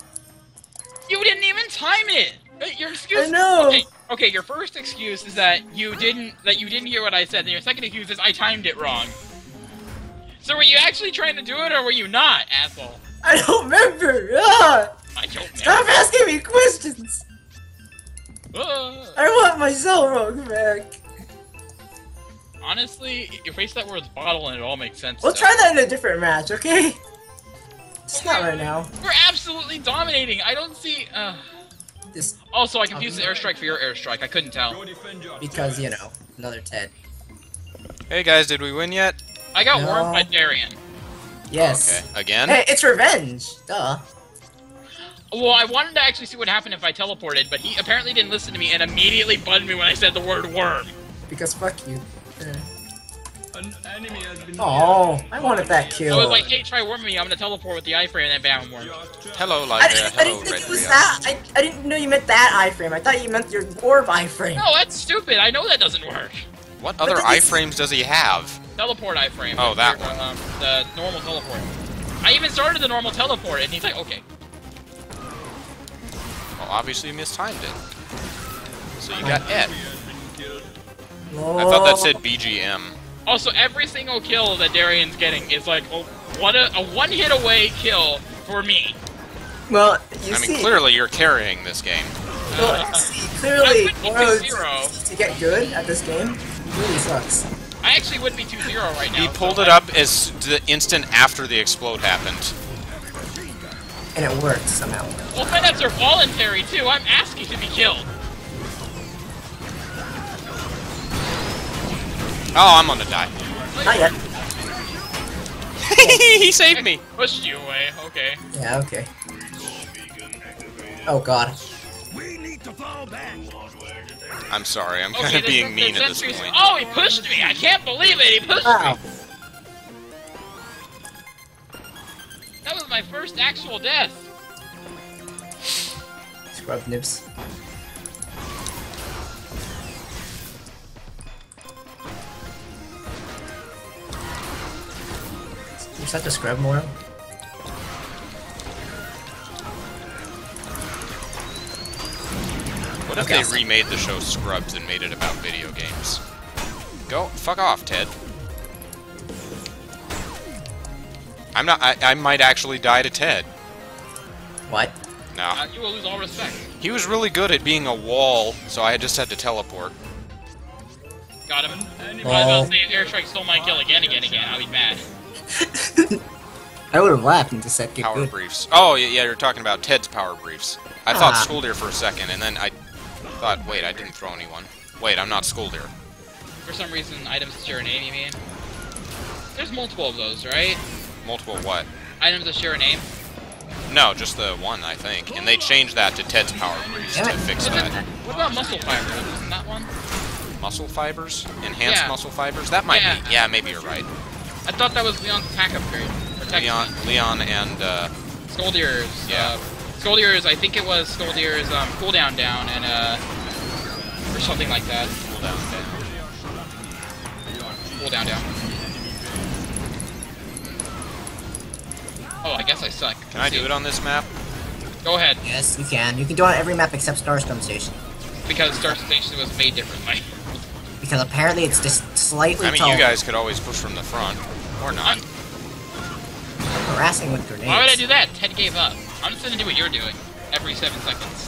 You didn't even time it. Your excuse. I know. Okay, okay, your first excuse is that you didn't that you didn't hear what I said, and your second excuse is I timed it wrong. So were you actually trying to do it, or were you not, asshole? I don't remember. Ah! I don't know. Stop asking me questions! Uh, I want my cell phone back! Honestly, erase that word's bottle and it all makes sense. We'll though. try that in a different match, okay? It's not right now. We're absolutely dominating! I don't see... Uh... This also, I confused the airstrike for your airstrike. I couldn't tell. Because, you know, another Ted. Hey guys, did we win yet? I got no. warmed by Darian. Yes. Oh, okay. Again? Hey, it's revenge! Duh. Well, I wanted to actually see what happened if I teleported, but he apparently didn't listen to me and immediately butted me when I said the word worm. Because fuck you. Yeah. An enemy has been oh, I wanted that kill. I was like, hey, try worming me, I'm gonna teleport with the iframe and then bam, worm. Hello, Lyra. I didn't, Hello, I didn't think it was that. I, I didn't know you meant that iframe. I thought you meant your orb iframe. No, that's stupid. I know that doesn't work. What but other iframes does he have? Teleport iframe. Oh, that your, one. Um, the normal teleport. I even started the normal teleport, and he's like, okay. Well, obviously you mistimed it. So you got Ed. Oh. I thought that said B G M. Also, every single kill that Darian's getting is like a, what a, a one-hit away kill for me. Well, you I see, mean, clearly you're carrying this game. Well, uh, see, clearly, two zero to get good at this game really sucks. I actually would be two zero right now. He pulled so it I... up as the instant after the explode happened. And it worked somehow. Well, pinups are voluntary too. I'm asking to be killed. Oh, I'm gonna die. Not yet. He saved me. Pushed you away. Okay. Yeah. Okay. Oh God. We need to fall back. I'm sorry. I'm okay, kind of being mean at this point. Oh, he pushed me! I can't believe it. He pushed wow. me. That was my first actual death. Scrub Nibbs. Is that the scrub Morrow? What if okay. they remade the show Scrubs and made it about video games? Go fuck off, Ted. I'm not. I, I might actually die to Ted. What? No. Uh, you will lose all respect. He was really good at being a wall, so I just had to teleport. Got him. Anybody about to say if Airstrike stole my kill again, again, again, I'll be bad. I would have laughed and just said get power good. briefs. Oh yeah, yeah, you're talking about Ted's power briefs. I ah. thought Skølldir for a second, and then I thought, wait, I didn't throw anyone. Wait, I'm not Skølldir. For some reason, items that share a name, you mean? There's multiple of those, right? Multiple what? Items that share a name. No, just the one, I think. And they changed that to Ted's power briefs yeah. to fix what that. About, what about muscle fibers? Isn't that one? Muscle fibers? Enhanced yeah. muscle fibers? That might yeah. be. Yeah, maybe you're right. I thought that was Leon's attack upgrade. Leon, Leon and, uh... Skølldir's, yeah. Uh, Skølldir's, I think it was Skølldir's, um, cooldown down, and, uh... or something like that. Cooldown down. Cooldown down. Oh, I guess I suck. Can I do it on this map? Go ahead. Yes, you can. You can do it on every map except Starstorm Station. Because Starstorm Station was made differently. Because apparently it's just slightly I mean, taller. You guys could always push from the front. Or not. I'm harassing with grenades. Why would I do that? Ted gave up. I'm just gonna do what you're doing. Every seven seconds.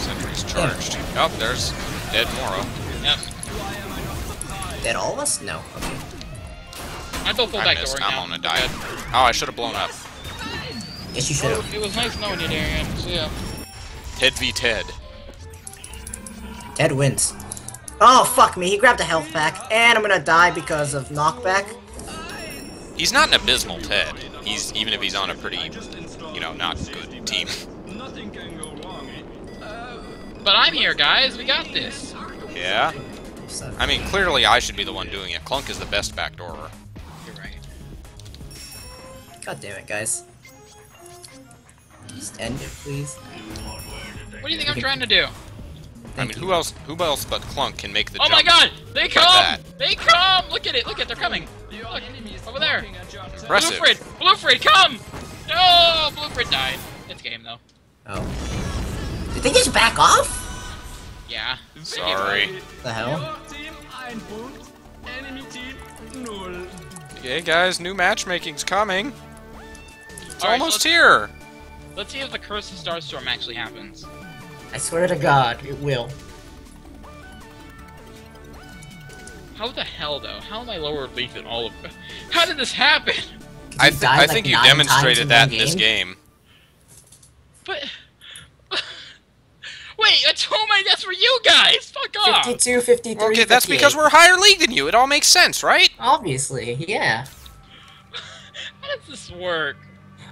Sentry's charged. Yeah. Oh, there's dead Morrow. Yep. Dead all of us? No. Okay. I'm full back door now. I'm gonna die. Oh, I should've blown up. Yes, you should've. Oh, it was nice knowing you, Darian. See ya. Ted v Ted. Ted wins. Oh fuck me, he grabbed a health pack, and I'm gonna die because of knockback. He's not an abysmal Ted. He's even if he's on a pretty, you know, not good team. But I'm here, guys. We got this. Yeah. I mean, clearly I should be the one doing it. Clunk is the best backdoorer. You're right. God damn it, guys. Just end it, please. What do you think I'm trying to do? I mean, who else? Who else but Clunk can make the jump? Oh my God! They come! They come! Look at it! Look at they're coming! Look over there! Impressive. Bluefrid! Bluefrid, come! No! Bluefrid died. It's game though. Oh. Did they just back off? Yeah. Sorry. What the hell? Hey guys, new matchmaking's coming. It's almost here. Let's see if the Curse of Starstorm actually happens. I swear to God, it will. How the hell, though? How am I lower leak than all of them? How did this happen? I, th died, I like, think you demonstrated in that in game? this game. But... Wait, that's all my deaths for you guys! Fuck off! fifty-two, fifty-three, okay, that's because we're higher league than you. It all makes sense, right? Obviously, yeah. How does this work?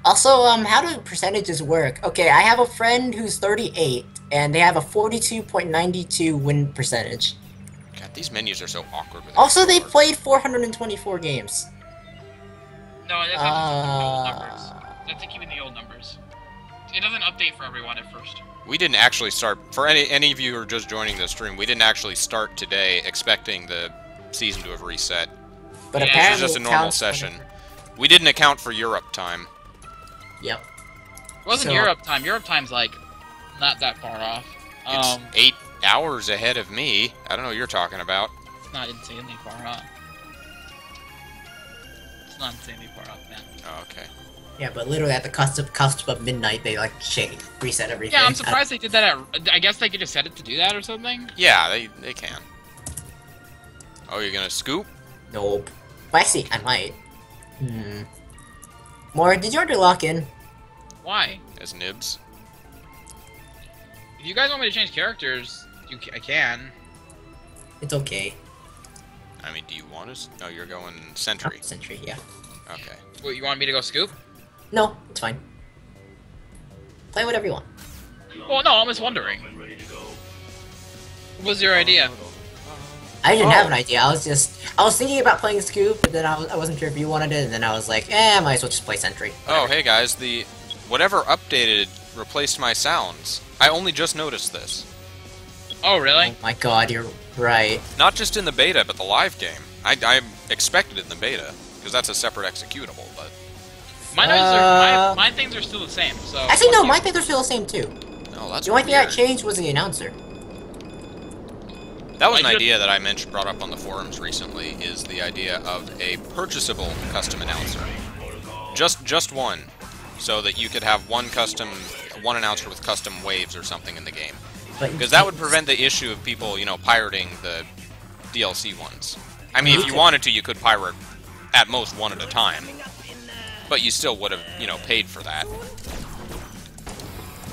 Also, um, how do percentages work? Okay, I have a friend who's thirty-eight, and they have a forty-two point nine two win percentage. God, these menus are so awkward. With also, they played four hundred twenty-four games. No, that's not uh... keeping the old numbers. That's keeping the old numbers. It doesn't update for everyone at first. We didn't actually start, for any, any of you who are just joining the stream, we didn't actually start today expecting the season to have reset. But yeah, apparently it was just a normal session. We didn't account for Europe time. Yep. It wasn't so, Europe time. Europe time's like not that far off. It's um, eight hours ahead of me. I don't know what you're talking about. It's not insanely far off. It's not insanely far off, man. Oh, okay. Yeah, but literally at the cusp, cusp of midnight, they like shade, reset everything. Yeah, I'm surprised they did that at... I guess they could just set it to do that or something? Yeah, they, they can. Oh, you're gonna scoop? Nope. Well, actually, I might. Hmm. More, did you already lock in? Why? As Nibbs. If you guys want me to change characters, you ca I can. It's okay. I mean, do you want us? No, you're going Sentry. Oh, Sentry, yeah. Okay. Well, you want me to go Scoop? No, it's fine. Play whatever you want. Well, no, I'm just wondering. What was your idea? I didn't oh. have an idea. I was just, I was thinking about playing Scoop, but then I, was, I wasn't sure if you wanted it, and then I was like, eh, I might as well just play Sentry. Whatever. Oh, hey guys, the whatever updated replaced my sounds. I only just noticed this. Oh, really? Oh my god, you're right. Not just in the beta, but the live game. I, I expected it in the beta, because that's a separate executable, but... My, uh... are, my, my things are still the same, so... Actually, no, my things are still the same, too. No, that's The only weird. thing that changed was the announcer. That was an idea that I mentioned, brought up on the forums recently, is the idea of a purchasable custom announcer. Just just one, so that you could have one custom, one announcer with custom waves or something in the game. Because that would prevent the issue of people, you know, pirating the D L C ones. I mean, if you wanted to, you could pirate at most one at a time. But you still would have, you know, paid for that.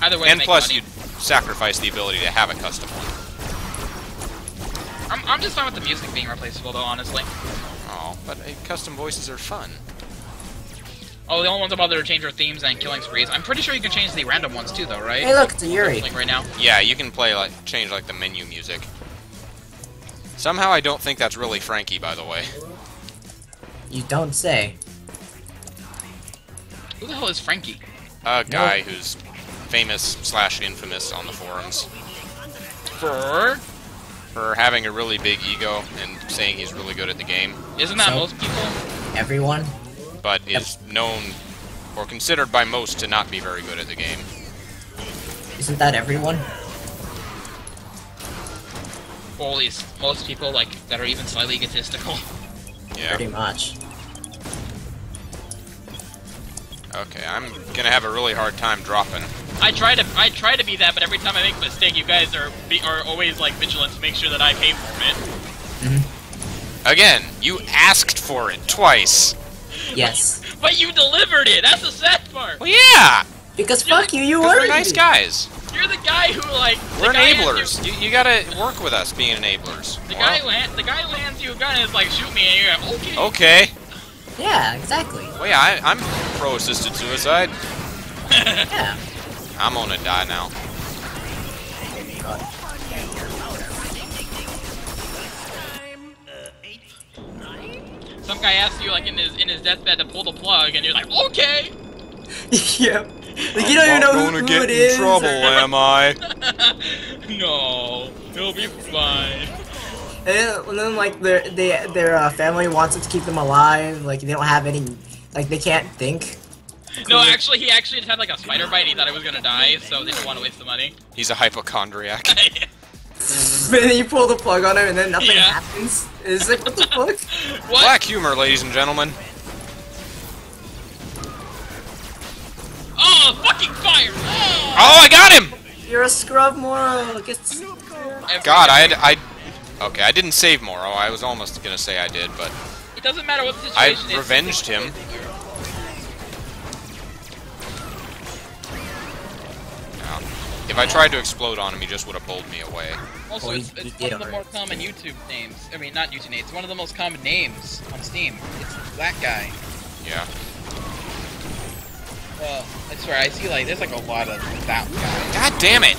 Either way, and plus, you'd sacrifice the ability to have a custom one. I'm, I'm just fine with the music being replaceable, though, honestly. Oh, but uh, custom voices are fun. Oh, the only ones I'm bothered to change are themes and killing sprees. I'm pretty sure you can change the random ones, too, though, right? Hey, look, it's a Yuri. Like, right now. Yeah, you can play, like, change, like, the menu music. Somehow I don't think that's really Frankie, by the way. You don't say. Who the hell is Frankie? A guy no. who's famous slash infamous on the forums. For... for having a really big ego and saying he's really good at the game. Isn't that so, most people? Everyone. But is yep. known, or considered by most, to not be very good at the game. Isn't that everyone? All these, most people, like, that are even slightly egotistical. Yeah. Pretty much. Okay, I'm gonna have a really hard time dropping. I try to I try to be that, but every time I make a mistake, you guys are be, are always like vigilant to make sure that I pay for it. Mm-hmm. Again, you asked for it twice. Yes. But you delivered it. That's the sad part. Well, yeah. Because you're fuck the, you, you were we're nice guys. You're the guy who like. We're enablers. You, you gotta work with us being enablers. The wow. guy who hand, the guy who hands you a gun is like, shoot me, and you're like, okay. Okay. Yeah, exactly. Well, yeah, I, I'm pro-assisted suicide. Yeah. I'm gonna die now. Some guy asked you like in his in his deathbed to pull the plug, and you're like, okay. Yep. Like you don't even know who, who it is. I'm gonna get in trouble, am I? No, he'll be fine. And then like their they, their uh, family wants it to keep them alive. Like they don't have any. Like they can't think. No, actually, he actually just had like a spider bite. He thought I was gonna die, so they didn't want to waste the money. He's a hypochondriac. But then you pull the plug on him, and then nothing yeah. happens. It's like, what the fuck? What? Black humor, ladies and gentlemen. Oh, fucking fire! Oh, oh I got him! You're a scrub, Morrow. Gets... God, I, had, I, okay, I didn't save Morrow. I was almost gonna say I did, but it doesn't matter what the situation is. I revenged him. If I tried to explode on him, he just would have bowled me away. Also, it's, it's one of the more common YouTube names. I mean, not YouTube names. It's one of the most common names on Steam. It's that guy. Yeah. Well, I swear, I see like there's like a lot of that guy. God damn it!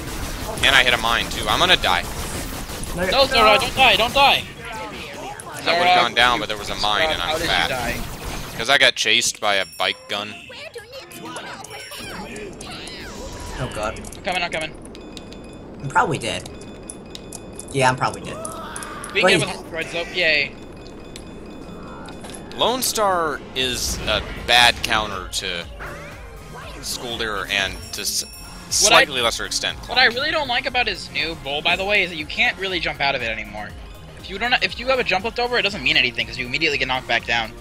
And I hit a mine too. I'm gonna die. No, Zora, don't die! Don't die! I would have gone down, but there was a mine, and I'm fat. Because I got chased by a bike gun. Oh god. I'm coming, I'm coming. I'm probably dead. Yeah, I'm probably dead. Being able to destroy Zope, yay. Lone Star is a bad counter to Skølldir and to s slightly I, lesser extent. Clunk. What I really don't like about his new bowl, by the way, is that you can't really jump out of it anymore. If you don't, if you have a jump lift over, it doesn't mean anything because you immediately get knocked back down.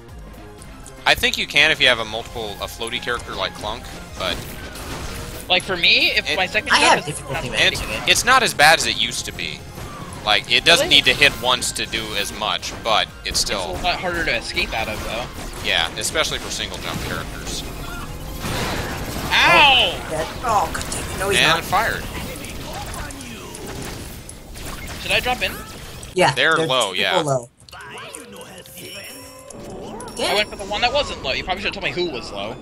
I think you can if you have a multiple, a floaty character like Clunk, but like for me, if it, my second I jump, have is, difficulty not, it's, it. it's not as bad as it used to be. Like, it doesn't really need to hit once to do as much, but it's still... It's a lot harder to escape out of, though. Yeah, especially for single-jump characters. Ow! Oh, God damn it. No, he's not. And fired. Should I drop in? Yeah. They're, they're low, yeah. Low. I went for the one that wasn't low. You probably should have told me who was low.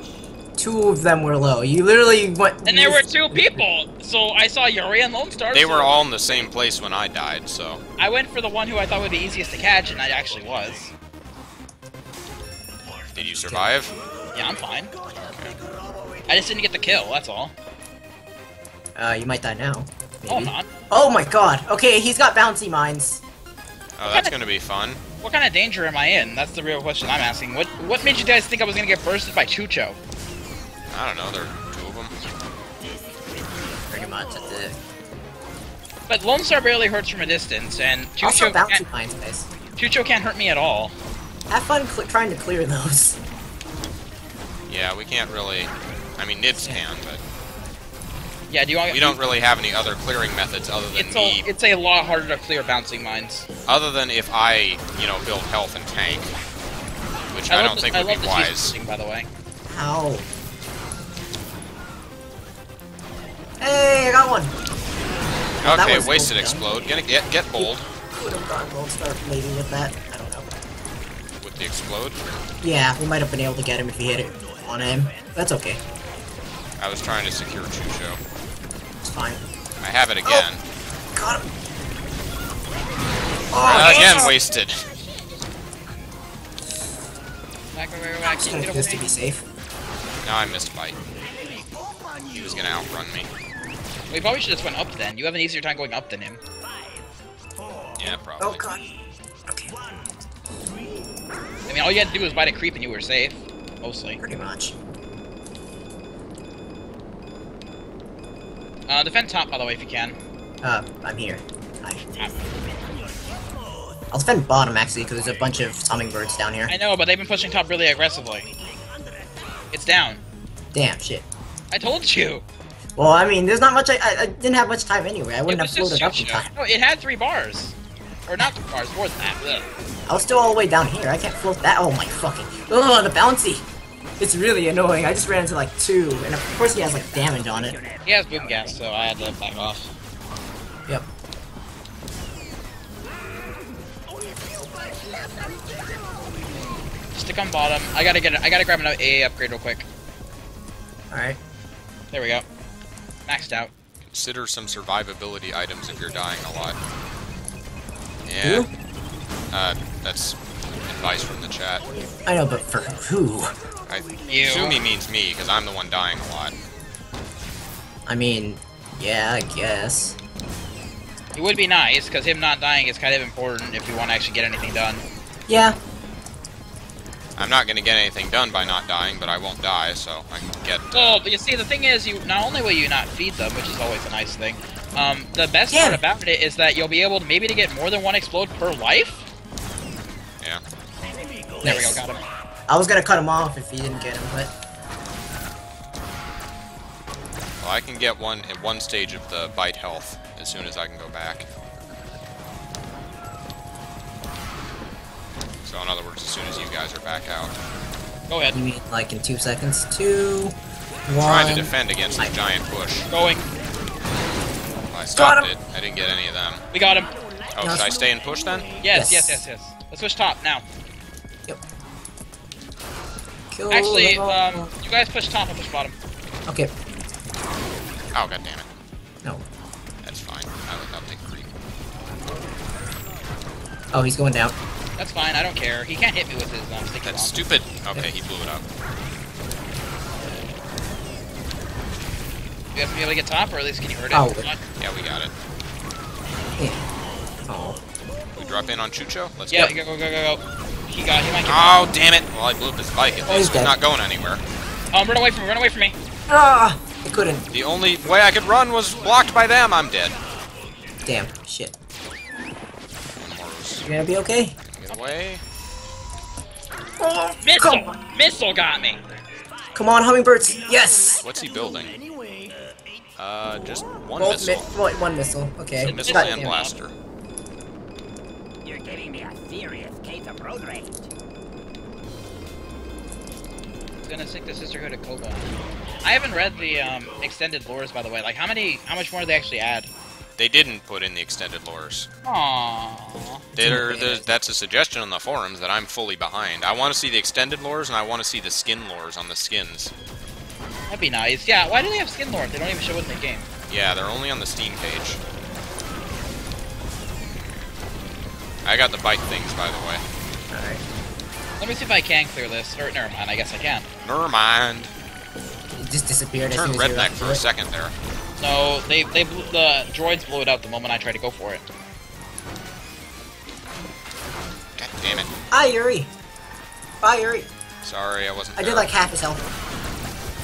Two of them were low. You literally went... And there were two people! So I saw Yuri and Lone Star. They so were all in the same place when I died, so... I went for the one who I thought would be easiest to catch, and I actually was. Did you survive? Yeah, I'm fine. Okay. I just didn't get the kill, that's all. Uh, you might die now. Maybe. Oh, I'm not. Oh my god! Okay, he's got bouncy mines. Oh, that's gonna be fun. What kind of danger am I in? That's the real question I'm asking. What, what made you guys think I was gonna get bursted by Chucho? I don't know, there are two of them. Pretty much, that's it. But Lone Star barely hurts from a distance, and Chucho also can't, mine space. Chucho can't hurt me at all. Have fun cl trying to clear those. Yeah, we can't really... I mean, Nibbs yeah. can, but... Yeah, do you want... We don't really have any other clearing methods other than it's me... A, it's a lot harder to clear bouncing mines. Other than if I, you know, build health and tank. Which I, I don't the, think I would be wise. Thing, by the way. Ow. Hey, I got one. Okay, well, wasted explode. Gonna get get bold. Could have gone gold star maybe with that. I don't know. With the explode? Yeah, we might have been able to get him if he hit it on him. That's okay. I was trying to secure Chucho. It's fine. I have it again. Oh, got him. Oh, again, yeah. wasted. Back over, back. I'm just gonna fist to be safe. No, I missed a bite. He was gonna outrun me. We probably should just went up then. You have an easier time going up than him. Yeah, probably. Oh god. Okay. I mean, all you had to do was bite a creep and you were safe. Mostly. Pretty much. Uh, defend top, by the way, if you can. Uh, I'm here. Hi. I'll defend bottom, actually, because there's a bunch of hummingbirds down here. I know, but they've been pushing top really aggressively. It's down. Damn, shit. I told you! Well, I mean, there's not much- I, I, I didn't have much time anyway, I wouldn't have floated up in time. No, it had three bars. Or not three bars, more than that. Ugh. I was still all the way down here, I can't float that- oh my fucking- ugh, the bouncy! It's really annoying, I just ran into like two, and of course he has like damage on it. He has boom gas, so I had to back off. Yep. Stick on bottom, I gotta get- I gotta grab an A A upgrade real quick. Alright. There we go. Maxed out. Consider some survivability items if you're dying a lot. Yeah. Who? Uh, that's advice from the chat. I know, but for who? I you. assume he means me, because I'm the one dying a lot. I mean, yeah, I guess. It would be nice, because him not dying is kind of important if you want to actually get anything done. Yeah. I'm not going to get anything done by not dying, but I won't die, so I can get... Uh... Well, but you see, the thing is, you not only will you not feed them, which is always a nice thing, um, the best yeah. part about it is that you'll be able to maybe to get more than one explode per life? Yeah. Nice. There we go, got him. I was going to cut him off if he didn't get him, but... Well, I can get one at one stage of the bite health as soon as I can go back. So in other words, as soon as you guys are back out. Go ahead. You mean like in two seconds? Two, one... Trying to defend against the giant push. Going. Well, I stopped it. I didn't get any of them. We got him. Oh, should I stay and push then? Yes, yes, yes, yes. yes. Let's switch top now. Yep. Kill Actually, um, you guys push top, I'll push bottom. Okay. Oh, god damn it. No. That's fine. I'll take three. Oh, he's going down. That's fine, I don't care. He can't hit me with his um, stick. That's stupid. Okay, he blew it up. You have to be able to get top, or at least can you hurt it? Oh. Yeah, we got it. Yeah. Oh. We drop in on Chucho? Let's yeah, go. Yeah, go, go, go, go. He got him. Oh, damn it. Well, I blew up his bike. At least he's not going anywhere. Um, run away from me. Run away from me. Ah, I couldn't. The only way I could run was blocked by them. I'm dead. Damn. Shit. You're gonna be okay? Get away. Oh, missile! Come on. Missile got me! Come on, hummingbirds! Yes! What's he building? Uh, just one Both missile. Mi well, one missile, okay. Missile Not and blaster. You're giving me a serious case of road rage. I'm gonna stick the Sisterhood of Cobalt. I haven't read the, um, extended lores, by the way. Like, how many, how much more do they actually add? They didn't put in the extended lores. Aww. The, that's a suggestion on the forums that I'm fully behind. I want to see the extended lores, and I want to see the skin lores on the skins. That'd be nice. Yeah, why do they have skin lore? They don't even show it in the game. Yeah, they're only on the Steam page. I got the bike things, by the way. Alright. Let me see if I can clear this. Or, never mind, I guess I can. Never mind. It just disappeared. It turned redneck for a second there. No, they, they blew, the droids blew it out the moment I tried to go for it. God damn it. Hi, Yuri. Bye, Yuri. Sorry, I wasn't I there. Did like half his health.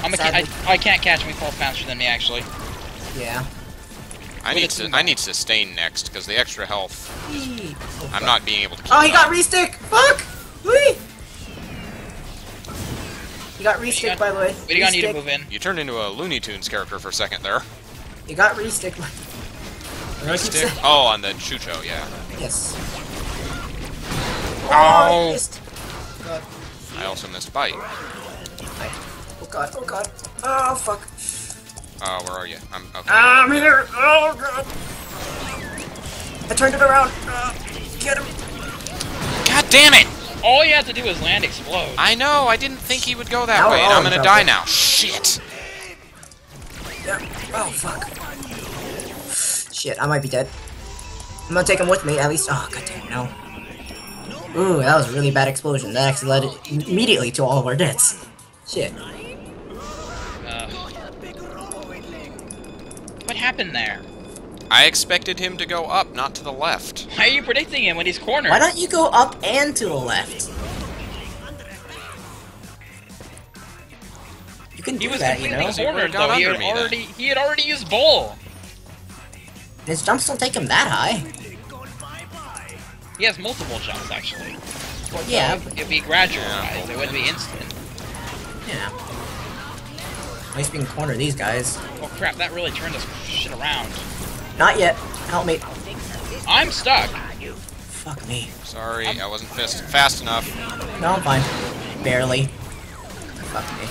I'm a ca I, I can't catch him. He falls faster than me, actually. Yeah. I need, to, I need sustain next, because the extra health... Oh, I'm not being able to keep Oh, he got restick! Fuck! Wee! You got restick, by the way. We don't need to move in. You turned into a Looney Tunes character for a second there. You got restick. Restick? Oh, on the Chucho, yeah. Yes. Oh! I, missed. God. I also missed bite. Oh god! Oh god! Oh fuck! Oh, uh, where are you? I'm. Okay. I'm here. Oh god! I turned it around. Uh, get him! God damn it! All you have to do is land explode. I know, I didn't think he would go that now way, and I'm gonna die it. now. Shit! Yeah. Oh, fuck. Shit, I might be dead. I'm gonna take him with me, at least. Oh, goddamn, no. Ooh, that was a really bad explosion. That actually led it immediately to all of our deaths. Shit. Uh, what happened there? I expected him to go up, not to the left. Why are you predicting him when he's cornered? Why don't you go up and to the left? You can do he was that, you know? Cornered, though. He, had me, already, he had already used Bull. His jumps don't take him that high. He has multiple jumps, actually. Well, yeah. So it'd be gradual, yeah, it wouldn't be instant. Yeah. Nice being cornered, these guys. Oh crap, that really turned this shit around. Not yet. Help me. I'm stuck. Fuck me. Sorry, I'm... I wasn't fast, fast enough. No, I'm fine. Barely. Fuck me.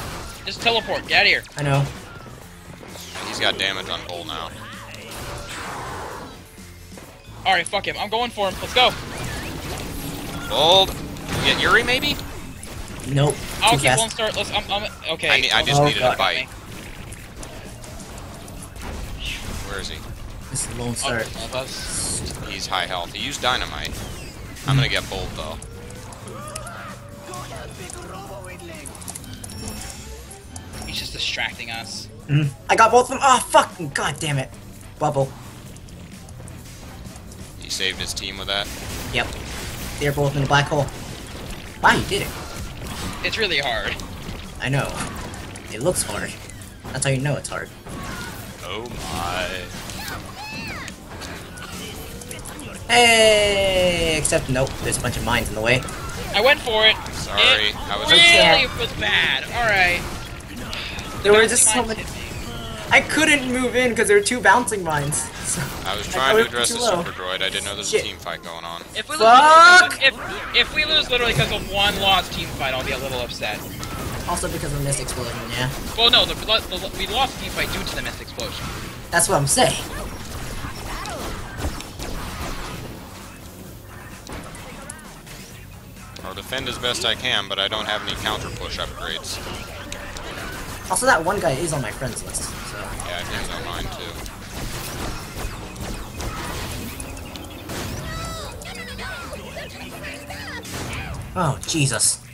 Just teleport. Get out of here. I know. He's got damage on Bull now. Alright, fuck him. I'm going for him. Let's go. Bold. Get Yuri, maybe? Nope. I'll keep one start. Let's, I'm, I'm, okay. I, need, I just oh, needed God. a bite. Where is he? This is Lone Star. Oh, he's high health. He used dynamite. I'm gonna get bold though. He's just distracting us. Mm. I got both of them. Oh, fucking god damn it. Bubble. He saved his team with that? Yep. They're both in the black hole. Wow, you did it. It's really hard. I know. It looks hard. That's how you know it's hard. Oh my. Hey! Except, nope, there's a bunch of mines in the way. I went for it. Sorry, it I was really upset. was bad. Alright. There were just so many. I couldn't move in because there were two bouncing mines. So I was trying I to address the super droid. I didn't know there was a team fight going on. If we Fuck! Lose, if, if we lose literally because of one lost team fight, I'll be a little upset. Also because of the missed explosion, yeah. Well, no, the, the, the, we lost the team fight due to the missed explosion. That's what I'm saying. I'll defend as best I can, but I don't have any counter-push upgrades. Also, that one guy is on my friends list, so... Yeah, he's on mine, too. Oh, Jesus.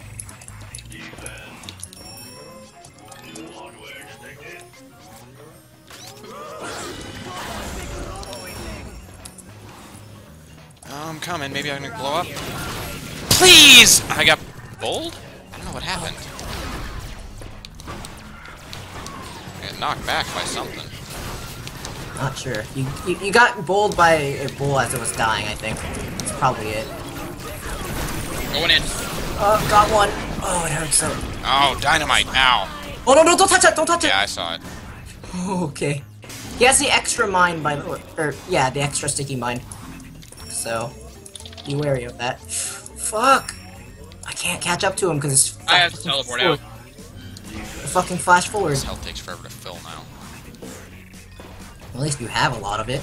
Oh, I'm coming. Maybe I'm gonna blow up? Please! I got bowled? I don't know what happened. I got knocked back by something. Not sure. You, you, you got bowled by a bull as it was dying, I think. That's probably it. Going in. Uh, got one. Oh, it hurts so. Oh, dynamite. Ow. Oh, no, no, don't touch it. Don't touch it. Yeah, I saw it. Oh, okay. He has the extra mine by the... Or, or, yeah, the extra sticky mine. So, be wary of that. Fuck. I can't catch up to him because it's... I have to teleport forward. out. The fucking flash forward. This hell takes forever to fill now. At least you have a lot of it.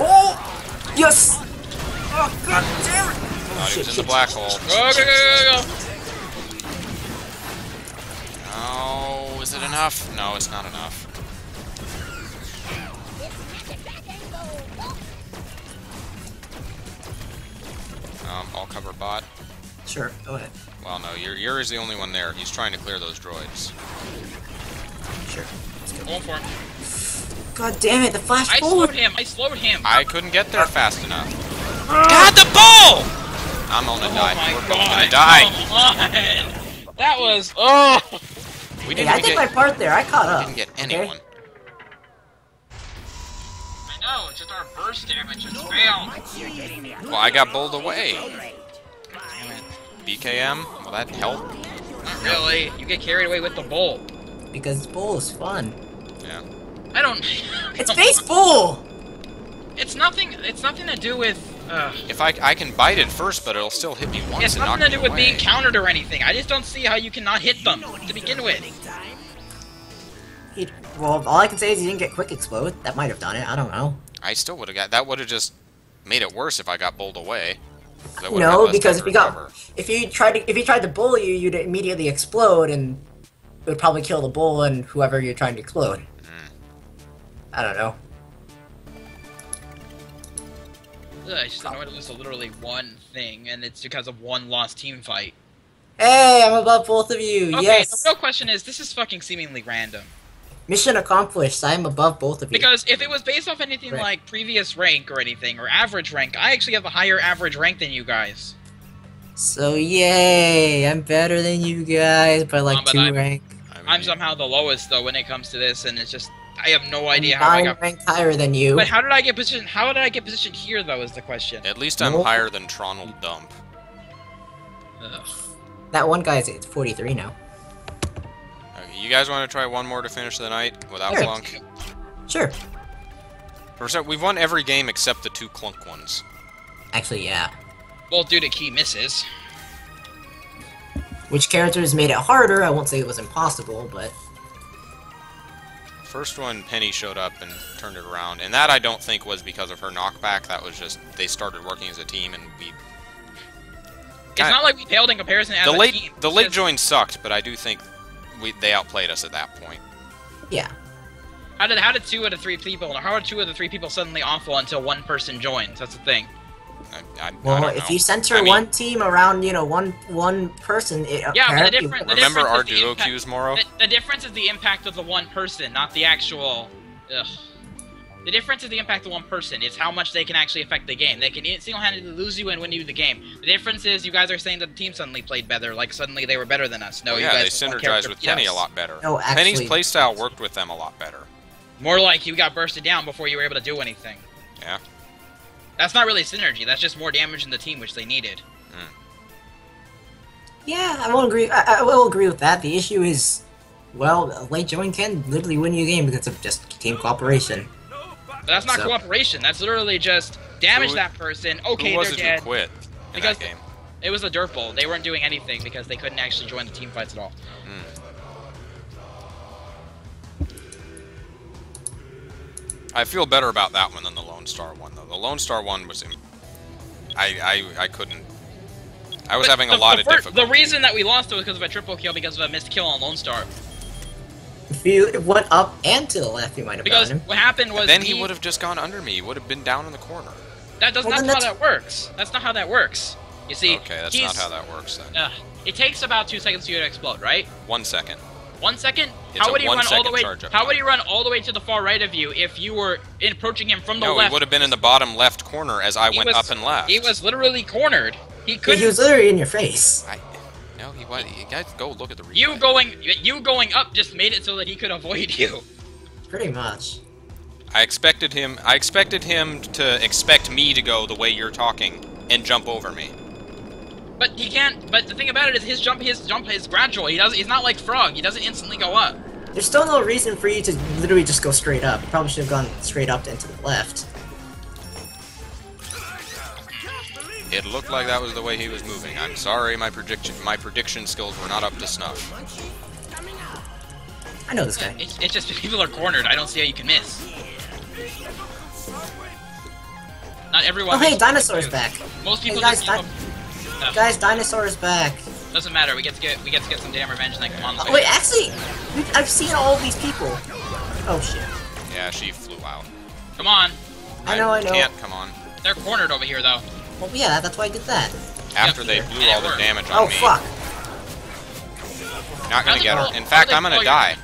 Oh! Yes! Oh, god damn it! Oh, shit, he was in shit, the black shit, hole. Shit, go, shit, go, go, go, go! Oh, is it enough? No, it's not enough. Um, I'll cover bot. Sure, go ahead. Well, no, Yuri's the only one there. He's trying to clear those droids. Sure. Let's go. Going for him. God damn it, the flash I forward. slowed him, I slowed him. I couldn't get there fast enough. God, the ball! I'm gonna oh die. My We're God. gonna die. Come on. That was oh. We didn't hey, I did get, my part there. I caught we up. Didn't get anyone. Okay. I know. It's just our burst damage has failed. Well, I got bowled away. B K M. Will that help? Not really. You get carried away with the bowl. Because bowl is fun. Yeah. I don't. It's face bowl. It's nothing. It's nothing to do with. Uh, if I, I can bite it first, but it'll still hit me once. It's nothing to do with being countered or anything. I just don't see how you cannot hit them to begin with. He, well, all I can say is he didn't get quick explode. That might have done it. I don't know. I still would have got that. Would have just made it worse if I got bowled away. No, because if you got, if you tried to, if he tried to bull you, you'd immediately explode, and it would probably kill the bull and whoever you're trying to explode. Mm. I don't know. I just don't know how to lose literally one thing, and it's because of one lost team fight. Hey, I'm above both of you. Okay, yes. The real question is, this is fucking seemingly random. Mission accomplished. I'm above both of you. Because if it was based off anything right. like previous rank or anything, or average rank, I actually have a higher average rank than you guys. So yay, I'm better than you guys by like um, two I'm, rank. I mean, I'm somehow the lowest though when it comes to this, and it's just. I have no idea I'm how I got ranked higher than you. But how did I get positioned? How did I get positioned here, though, is the question. At least I'm nope. higher than Tronald Dump. Ugh. That one guy's at forty-three now. Okay, you guys want to try one more to finish the night without sure. Clunk? Sure. Percent we've won every game except the two Clunk ones. Actually, yeah. Well, due to key misses. Which characters made it harder? I won't say it was impossible, but. First one, Penny showed up and turned it around, and that I don't think was because of her knockback. That was just they started working as a team, and we. It's not like we failed in comparison. The late the late join sucked, but I do think we they outplayed us at that point. Yeah. How did how did two out of three people, or how are two of the three people suddenly awful until one person joins? That's the thing. I, I, well, I if you center I mean, one team around, you know, one one person, it yeah. But the difference, the remember difference our duo queues, Morrow. The, the difference is the impact of the one person, not the actual. Ugh. The difference is the impact of one person. It's how much they can actually affect the game. They can single-handedly lose you and win you the game. The difference is you guys are saying that the team suddenly played better, like suddenly they were better than us. No, well, yeah, you guys they synergized with Penny yes. a lot better. No, actually, Penny's playstyle worked with them a lot better. More like you got bursted down before you were able to do anything. Yeah. That's not really synergy, that's just more damage in the team, which they needed. Mm. Yeah, I will agree. I, I will agree with that. The issue is, well, late join can literally win you a game because of just team cooperation. But that's not so. cooperation, that's literally just damage who, that person, okay, who was they're it dead. Who quit in because that game? It was a dirt bowl. They weren't doing anything because they couldn't actually join the team fights at all. Mm. I feel better about that one than the Lone Star one, though. The Lone Star one was... Im I, I I couldn't... I was but having the, a lot the, of difficulty. The reason that we lost it was because of a triple kill, because of a missed kill on Lone Star. If you went up and to the left, you might have Because him. what happened was... And then he, he would have just gone under me. He would have been down in the corner. That does, well, that's not that's... how that works. That's not how that works. You see... Okay, that's he's... not how that works, then. Uh, it takes about two seconds for you to explode, right? One second. One second? It's how would he run all the way? How would he run all the way to the far right of you if you were approaching him from the no, left? No, he would have been in the bottom left corner as I he went was, up and left. He was literally cornered. He could. He was literally in your face. I, no, he was. You guys go look at the replay. You going, you going up just made it so that he could avoid you. Pretty much. I expected him. I expected him to expect me to go the way you're talking and jump over me. But he can't. But the thing about it is, his jump, his jump is gradual. He doesn't. He's not like Frog. He doesn't instantly go up. There's still no reason for you to literally just go straight up. You probably should have gone straight up and to the left. It looked like that was the way he was moving. I'm sorry, my prediction, my prediction skills were not up to snuff. I know this guy. It's, it's just people are cornered. I don't see how you can miss. Not everyone. Oh hey, dinosaur's back. Most people. Hey, guys, just No. Guys, dinosaur is back. Doesn't matter. We get to get we get to get some damn revenge and then come on. The oh, wait, actually, I've seen all these people. Oh shit. Yeah, she flew out. Come on. I know, I know. Can't come on. They're cornered over here though. Well, yeah, that's why I did that. After yep, they blew all the damage on oh, me. Oh fuck. Not gonna get her. In fact, I'm gonna die.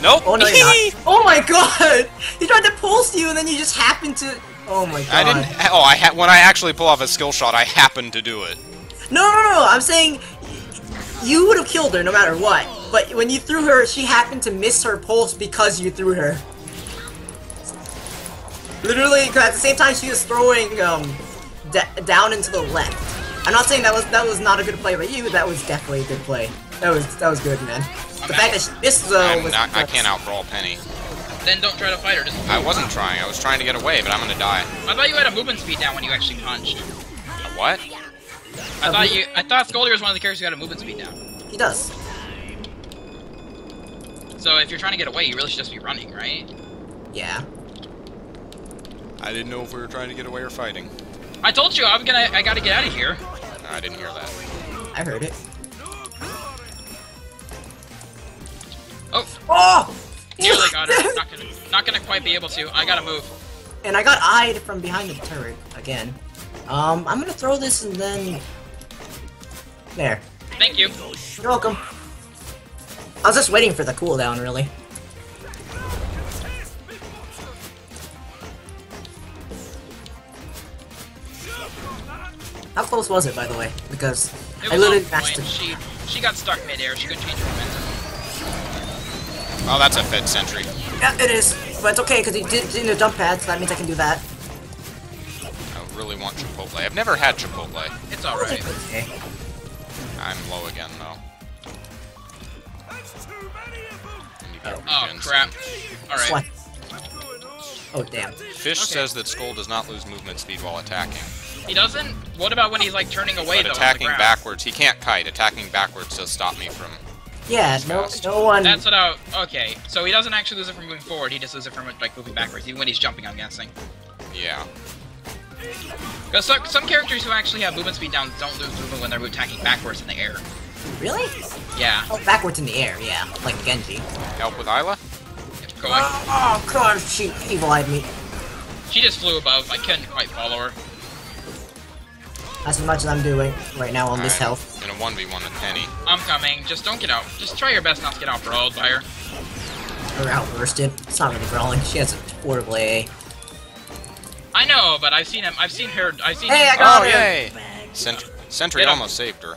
Nope. Oh no, you're not. Oh my god! He tried to pulse you and then you just happened to. Oh my god. I didn't. Oh, I ha when I actually pull off a skill shot, I happen to do it. No, no, no, no. I'm saying you would have killed her no matter what. But when you threw her, she happened to miss her pulse because you threw her. Literally, because at the same time she was throwing um, down into the left. I'm not saying that was that was not a good play by you. That was definitely a good play. That was that was good, man. The fact that she missed though was. I can't outbrawl Penny. Then don't try to fight her. Just I wasn't trying. I was trying to get away, but I'm gonna die. I thought you had a movement speed down when you actually punched. A what? I a thought you. I thought Skølldir was one of the characters who had a movement speed down. He does. So if you're trying to get away, you really should just be running, right? Yeah. I didn't know if we were trying to get away or fighting. I told you I'm gonna. I gotta get out of here. No, I didn't hear that. I heard it. Oh. Oh. Nearly got her. Not gonna, not gonna quite be able to. I gotta move. And I got eyed from behind the turret again. Um, I'm gonna throw this and then there. Thank you. You're welcome. I was just waiting for the cooldown, really. How close was it, by the way? Because I literally matched it. She she got stuck midair. She couldn't change her momentum. Oh, that's a fed sentry. Yeah, it is. But it's okay, because he did in the jump pad, so that means I can do that. I really want Chipotle. I've never had Chipotle. It's alright. Okay. I'm low again, though. Oh, oh crap. Alright. Oh, damn. Fish okay. says that Skølldir does not lose movement speed while attacking. He doesn't? What about when he's, like, turning away, but though? attacking backwards. He can't kite. Attacking backwards does stop me from... Yeah, no, no one... That's what I... Okay, so he doesn't actually lose it from moving forward, he just loses it from, like, moving backwards, even when he's jumping, I'm guessing. Yeah. Because so, some characters who actually have movement speed down don't lose movement when they're attacking backwards in the air. Really? Yeah. Oh, backwards in the air, yeah. Like Genji. Help with Ayla? Yep, going. Oh, oh, God, she evil-eyed me. She just flew above, I couldn't quite follow her. As much as I'm doing right now on All this right. health. In a one v one with Penny. I'm coming. Just don't get out. Just try your best not to get out-brawled by her. Or out-bursted. It's not really brawling. She has a horrible A A. I know, but I've seen him. I've seen her. I've seen. Hey, him. I got oh, him. Yay. Sent Sentry get almost him. saved her.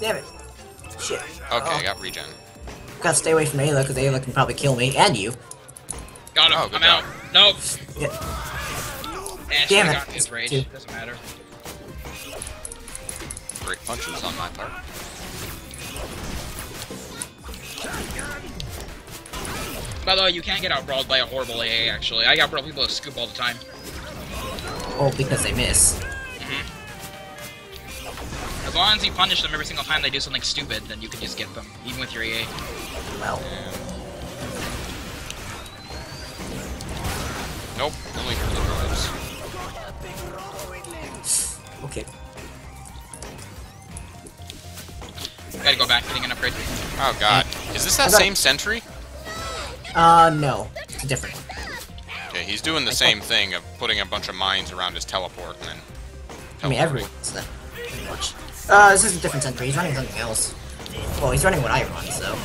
Damn it. Shit. Okay, oh. I got regen. Gotta stay away from Ayla because Ayla can probably kill me and you. Got him. Oh, I'm job. out. Nope. Yeah. Eh, Damn it. Got his rage. Two. Doesn't matter. Great punches on my part. By the way, you can't get out-brawled by a horrible A A, actually. I out-brawl people with Scoop all the time. Oh, because they miss. Mm-hmm. As long as you punish them every single time they do something stupid, then you can just get them, even with your A A. Well. And... Nope, only for the droids. Okay. Gotta go back, getting an upgrade. Oh god. Is this that same sentry? Uh, no. It's different. Okay, he's doing the I same thing of putting a bunch of mines around his teleport and then... I mean, everyone's that. Pretty much. Uh, this is a different sentry. He's running something else. Well, he's running what I run, so...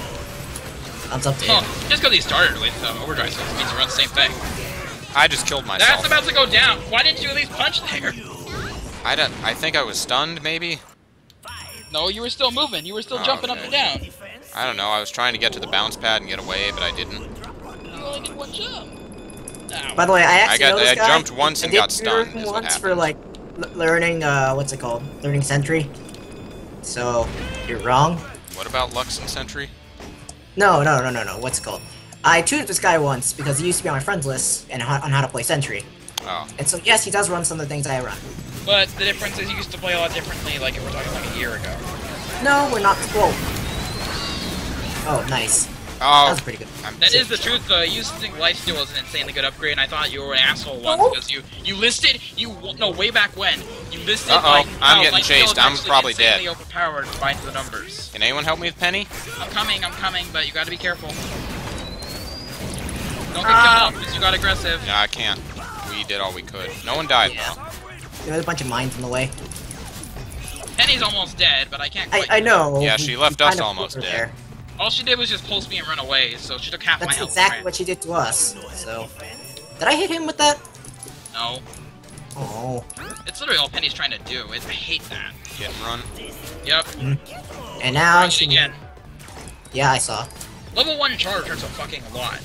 That's up to oh, you. Just because he started with um, overdrive so it means he runs the same thing. I just killed myself. That's about to go down. Why didn't you at least punch there? I don't. I think I was stunned, maybe. No, you were still moving. You were still oh, jumping okay. up and down. I don't know. I was trying to get to the bounce pad and get away, but I didn't. You only did one jump. Ow. By the way, I actually I got, know this I guy. jumped once I and got stunned. Is what happened. For like learning uh, what's it called? Learning Sentry. So you're wrong. What about Lux and Sentry? No, no, no, no, no. What's it called? I tutored this guy once because he used to be on my friends list and on how to play Sentry. Oh. And so yes, he does run some of the things I run. But the difference is you used to play a lot differently, like if we're talking like a year ago. No, we're not. Whoa. Oh, nice. Oh, that was pretty good. I'm that is the truth, though. You used to think life steal was an insanely good upgrade, and I thought you were an asshole once oh. because you you listed you no way back when you listed. Uh oh, like, I'm oh, getting chased. I'm probably dead. Overpowered by the numbers. Can anyone help me with Penny? I'm coming. I'm coming, but you got to be careful. Don't get ah. caught up because you got aggressive. No, I can't. We did all we could. No one died yeah. though. There's a bunch of mines in the way. Penny's almost dead, but I can't quite... I, I know. Yeah, she left us almost dead. There. All she did was just pulse me and run away, so she took half That's my health. That's exactly right. what she did to us, so... Did I hit him with that? No. Oh. It's literally all Penny's trying to do. It's, I hate that. Get and run. Yep. Mm-hmm. And now... She... again. Yeah, I saw. Level one charge hurts a fucking lot.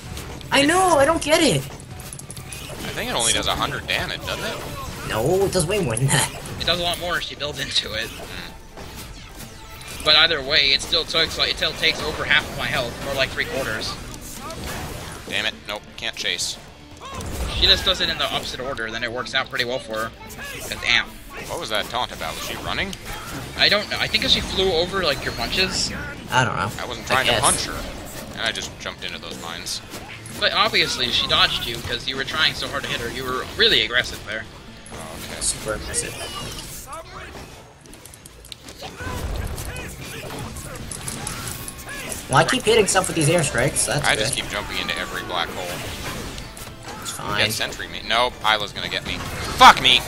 I know, I don't get it. I think it only does one hundred damage, doesn't it? No, it does way more than that. It does a lot more if you build into it. But either way, it still takes like it still takes over half of my health, or like three quarters. Damn it! Nope, can't chase. She just does it in the opposite order, then it works out pretty well for her. But damn. What was that taunt about? Was she running? I don't know. I think if she flew over like your punches. I don't know. I wasn't trying I to punch her, and I just jumped into those mines. But obviously, she dodged you because you were trying so hard to hit her. You were really aggressive there. Super aggressive. Well, I keep hitting stuff with these airstrikes. That's I good. just keep jumping into every black hole. It's fine. Get Sentry me. Nope, Isla's gonna get me. Fuck me!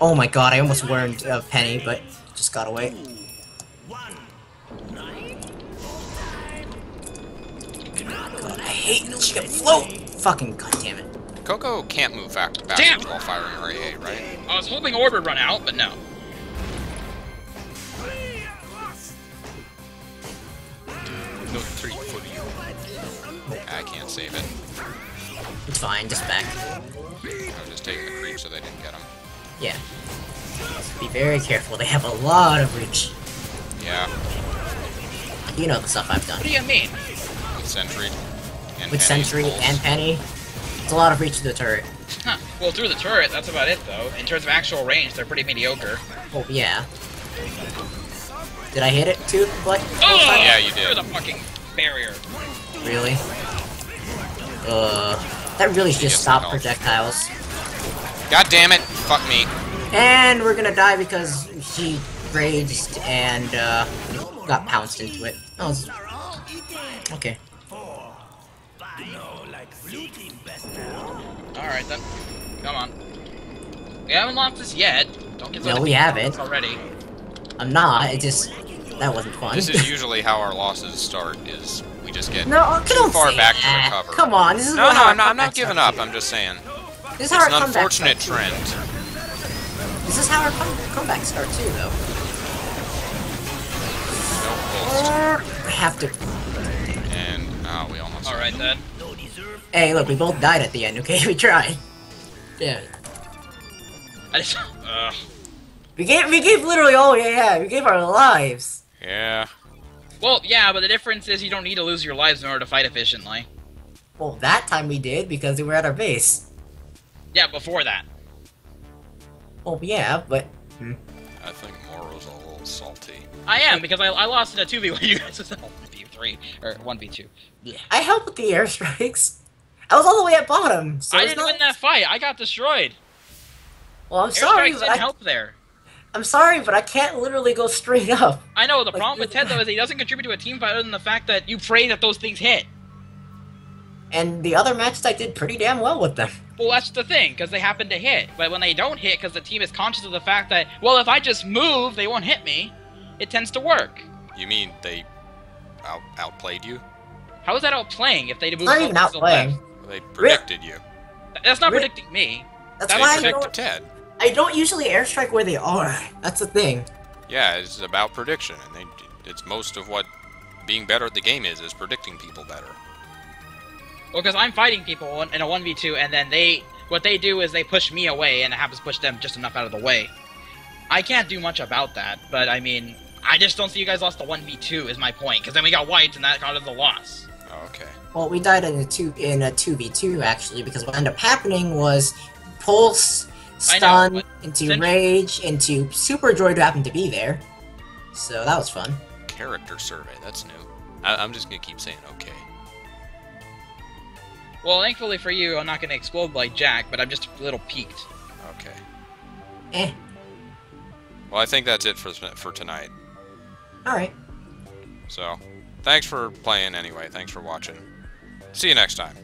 Oh my god, I almost wormed uh, Penny, but just got away. God, I hate that she can float! Fucking goddammit. Coco can't move back to back while firing her E A, right? I was hoping Orb would run out, but no. No three for you. I can't save it. It's fine, just back. I was just taking the creep so they didn't get him. Yeah. Be very careful, they have a lot of reach. Yeah. You know the stuff I've done. What do you mean? With Sentry. With Sentry and Penny, it's a lot of reach to the turret. Huh. Well, through the turret, that's about it, though. In terms of actual range, they're pretty mediocre. Oh, yeah. Did I hit it, too? Like, oh, yeah, you did. Through the fucking barrier. Really? Uh, that really should just stop projectiles. God damn it! Fuck me. And we're gonna die because she raged and, uh, got pounced into it. Oh, okay. Alright then. Come on. We haven't lost this yet. Don't get No, we haven't. Already. I'm not. It just... That wasn't fun. This is usually how our losses start, is we just get no, too far back that. to recover. Come on, this is No, no, I'm not, I'm not giving up. I'm just saying. This is how it's our an unfortunate trend. This is how our comebacks start, too, though. No pulse. I have to... And... Oh, we almost... Alright then. Hey, look, we both died at the end, okay? We tried. Yeah. I just... Uh. We gave, we gave literally all... Yeah, yeah, we gave our lives. Yeah. Well, yeah, but the difference is you don't need to lose your lives in order to fight efficiently. Well, that time we did, because we were at our base. Yeah, before that. Well, yeah, but... Hmm. I think Morrow's a little salty. I am, because I, I lost in a two v one. You guys was one v three, or one v two. Yeah. I helped with the airstrikes. I was all the way at bottom. So I didn't not... win that fight. I got destroyed. Well, I'm Airstrikes sorry. Didn't I... help there. I'm sorry, but I can't literally go straight up. I know. The like, problem with Ted though is he doesn't contribute to a team fight other than the fact that you pray that those things hit. And the other matches I did pretty damn well with them. Well, that's the thing, because they happen to hit. But when they don't hit, because the team is conscious of the fact that, well, if I just move, they won't hit me. it tends to work. You mean they out outplayed you? How is that outplaying if they moved not even outplaying? They predicted Rip. you. That's not Rip. predicting me. That's they why I don't. Ted. I don't usually airstrike where they are. That's the thing. Yeah, it's about prediction, and they, it's most of what being better at the game is is predicting people better. Well, because I'm fighting people in a one v two, and then they what they do is they push me away, and I have to push them just enough out of the way. I can't do much about that, but I mean, I just don't see you guys lost the one v two is my point, because then we got wiped, and that got us the loss. Okay. Well, we died in a two in a two v two actually, because what ended up happening was Pulse. Stun, know, into Sentry. Rage, into Super Droid who happened to be there. So that was fun. Character survey, that's new. I I'm just gonna keep saying okay. Well, thankfully for you, I'm not gonna explode like Jack, but I'm just a little peaked. Okay. Eh. Well, I think that's it for, for tonight. Alright. So, thanks for playing anyway. Thanks for watching. See you next time.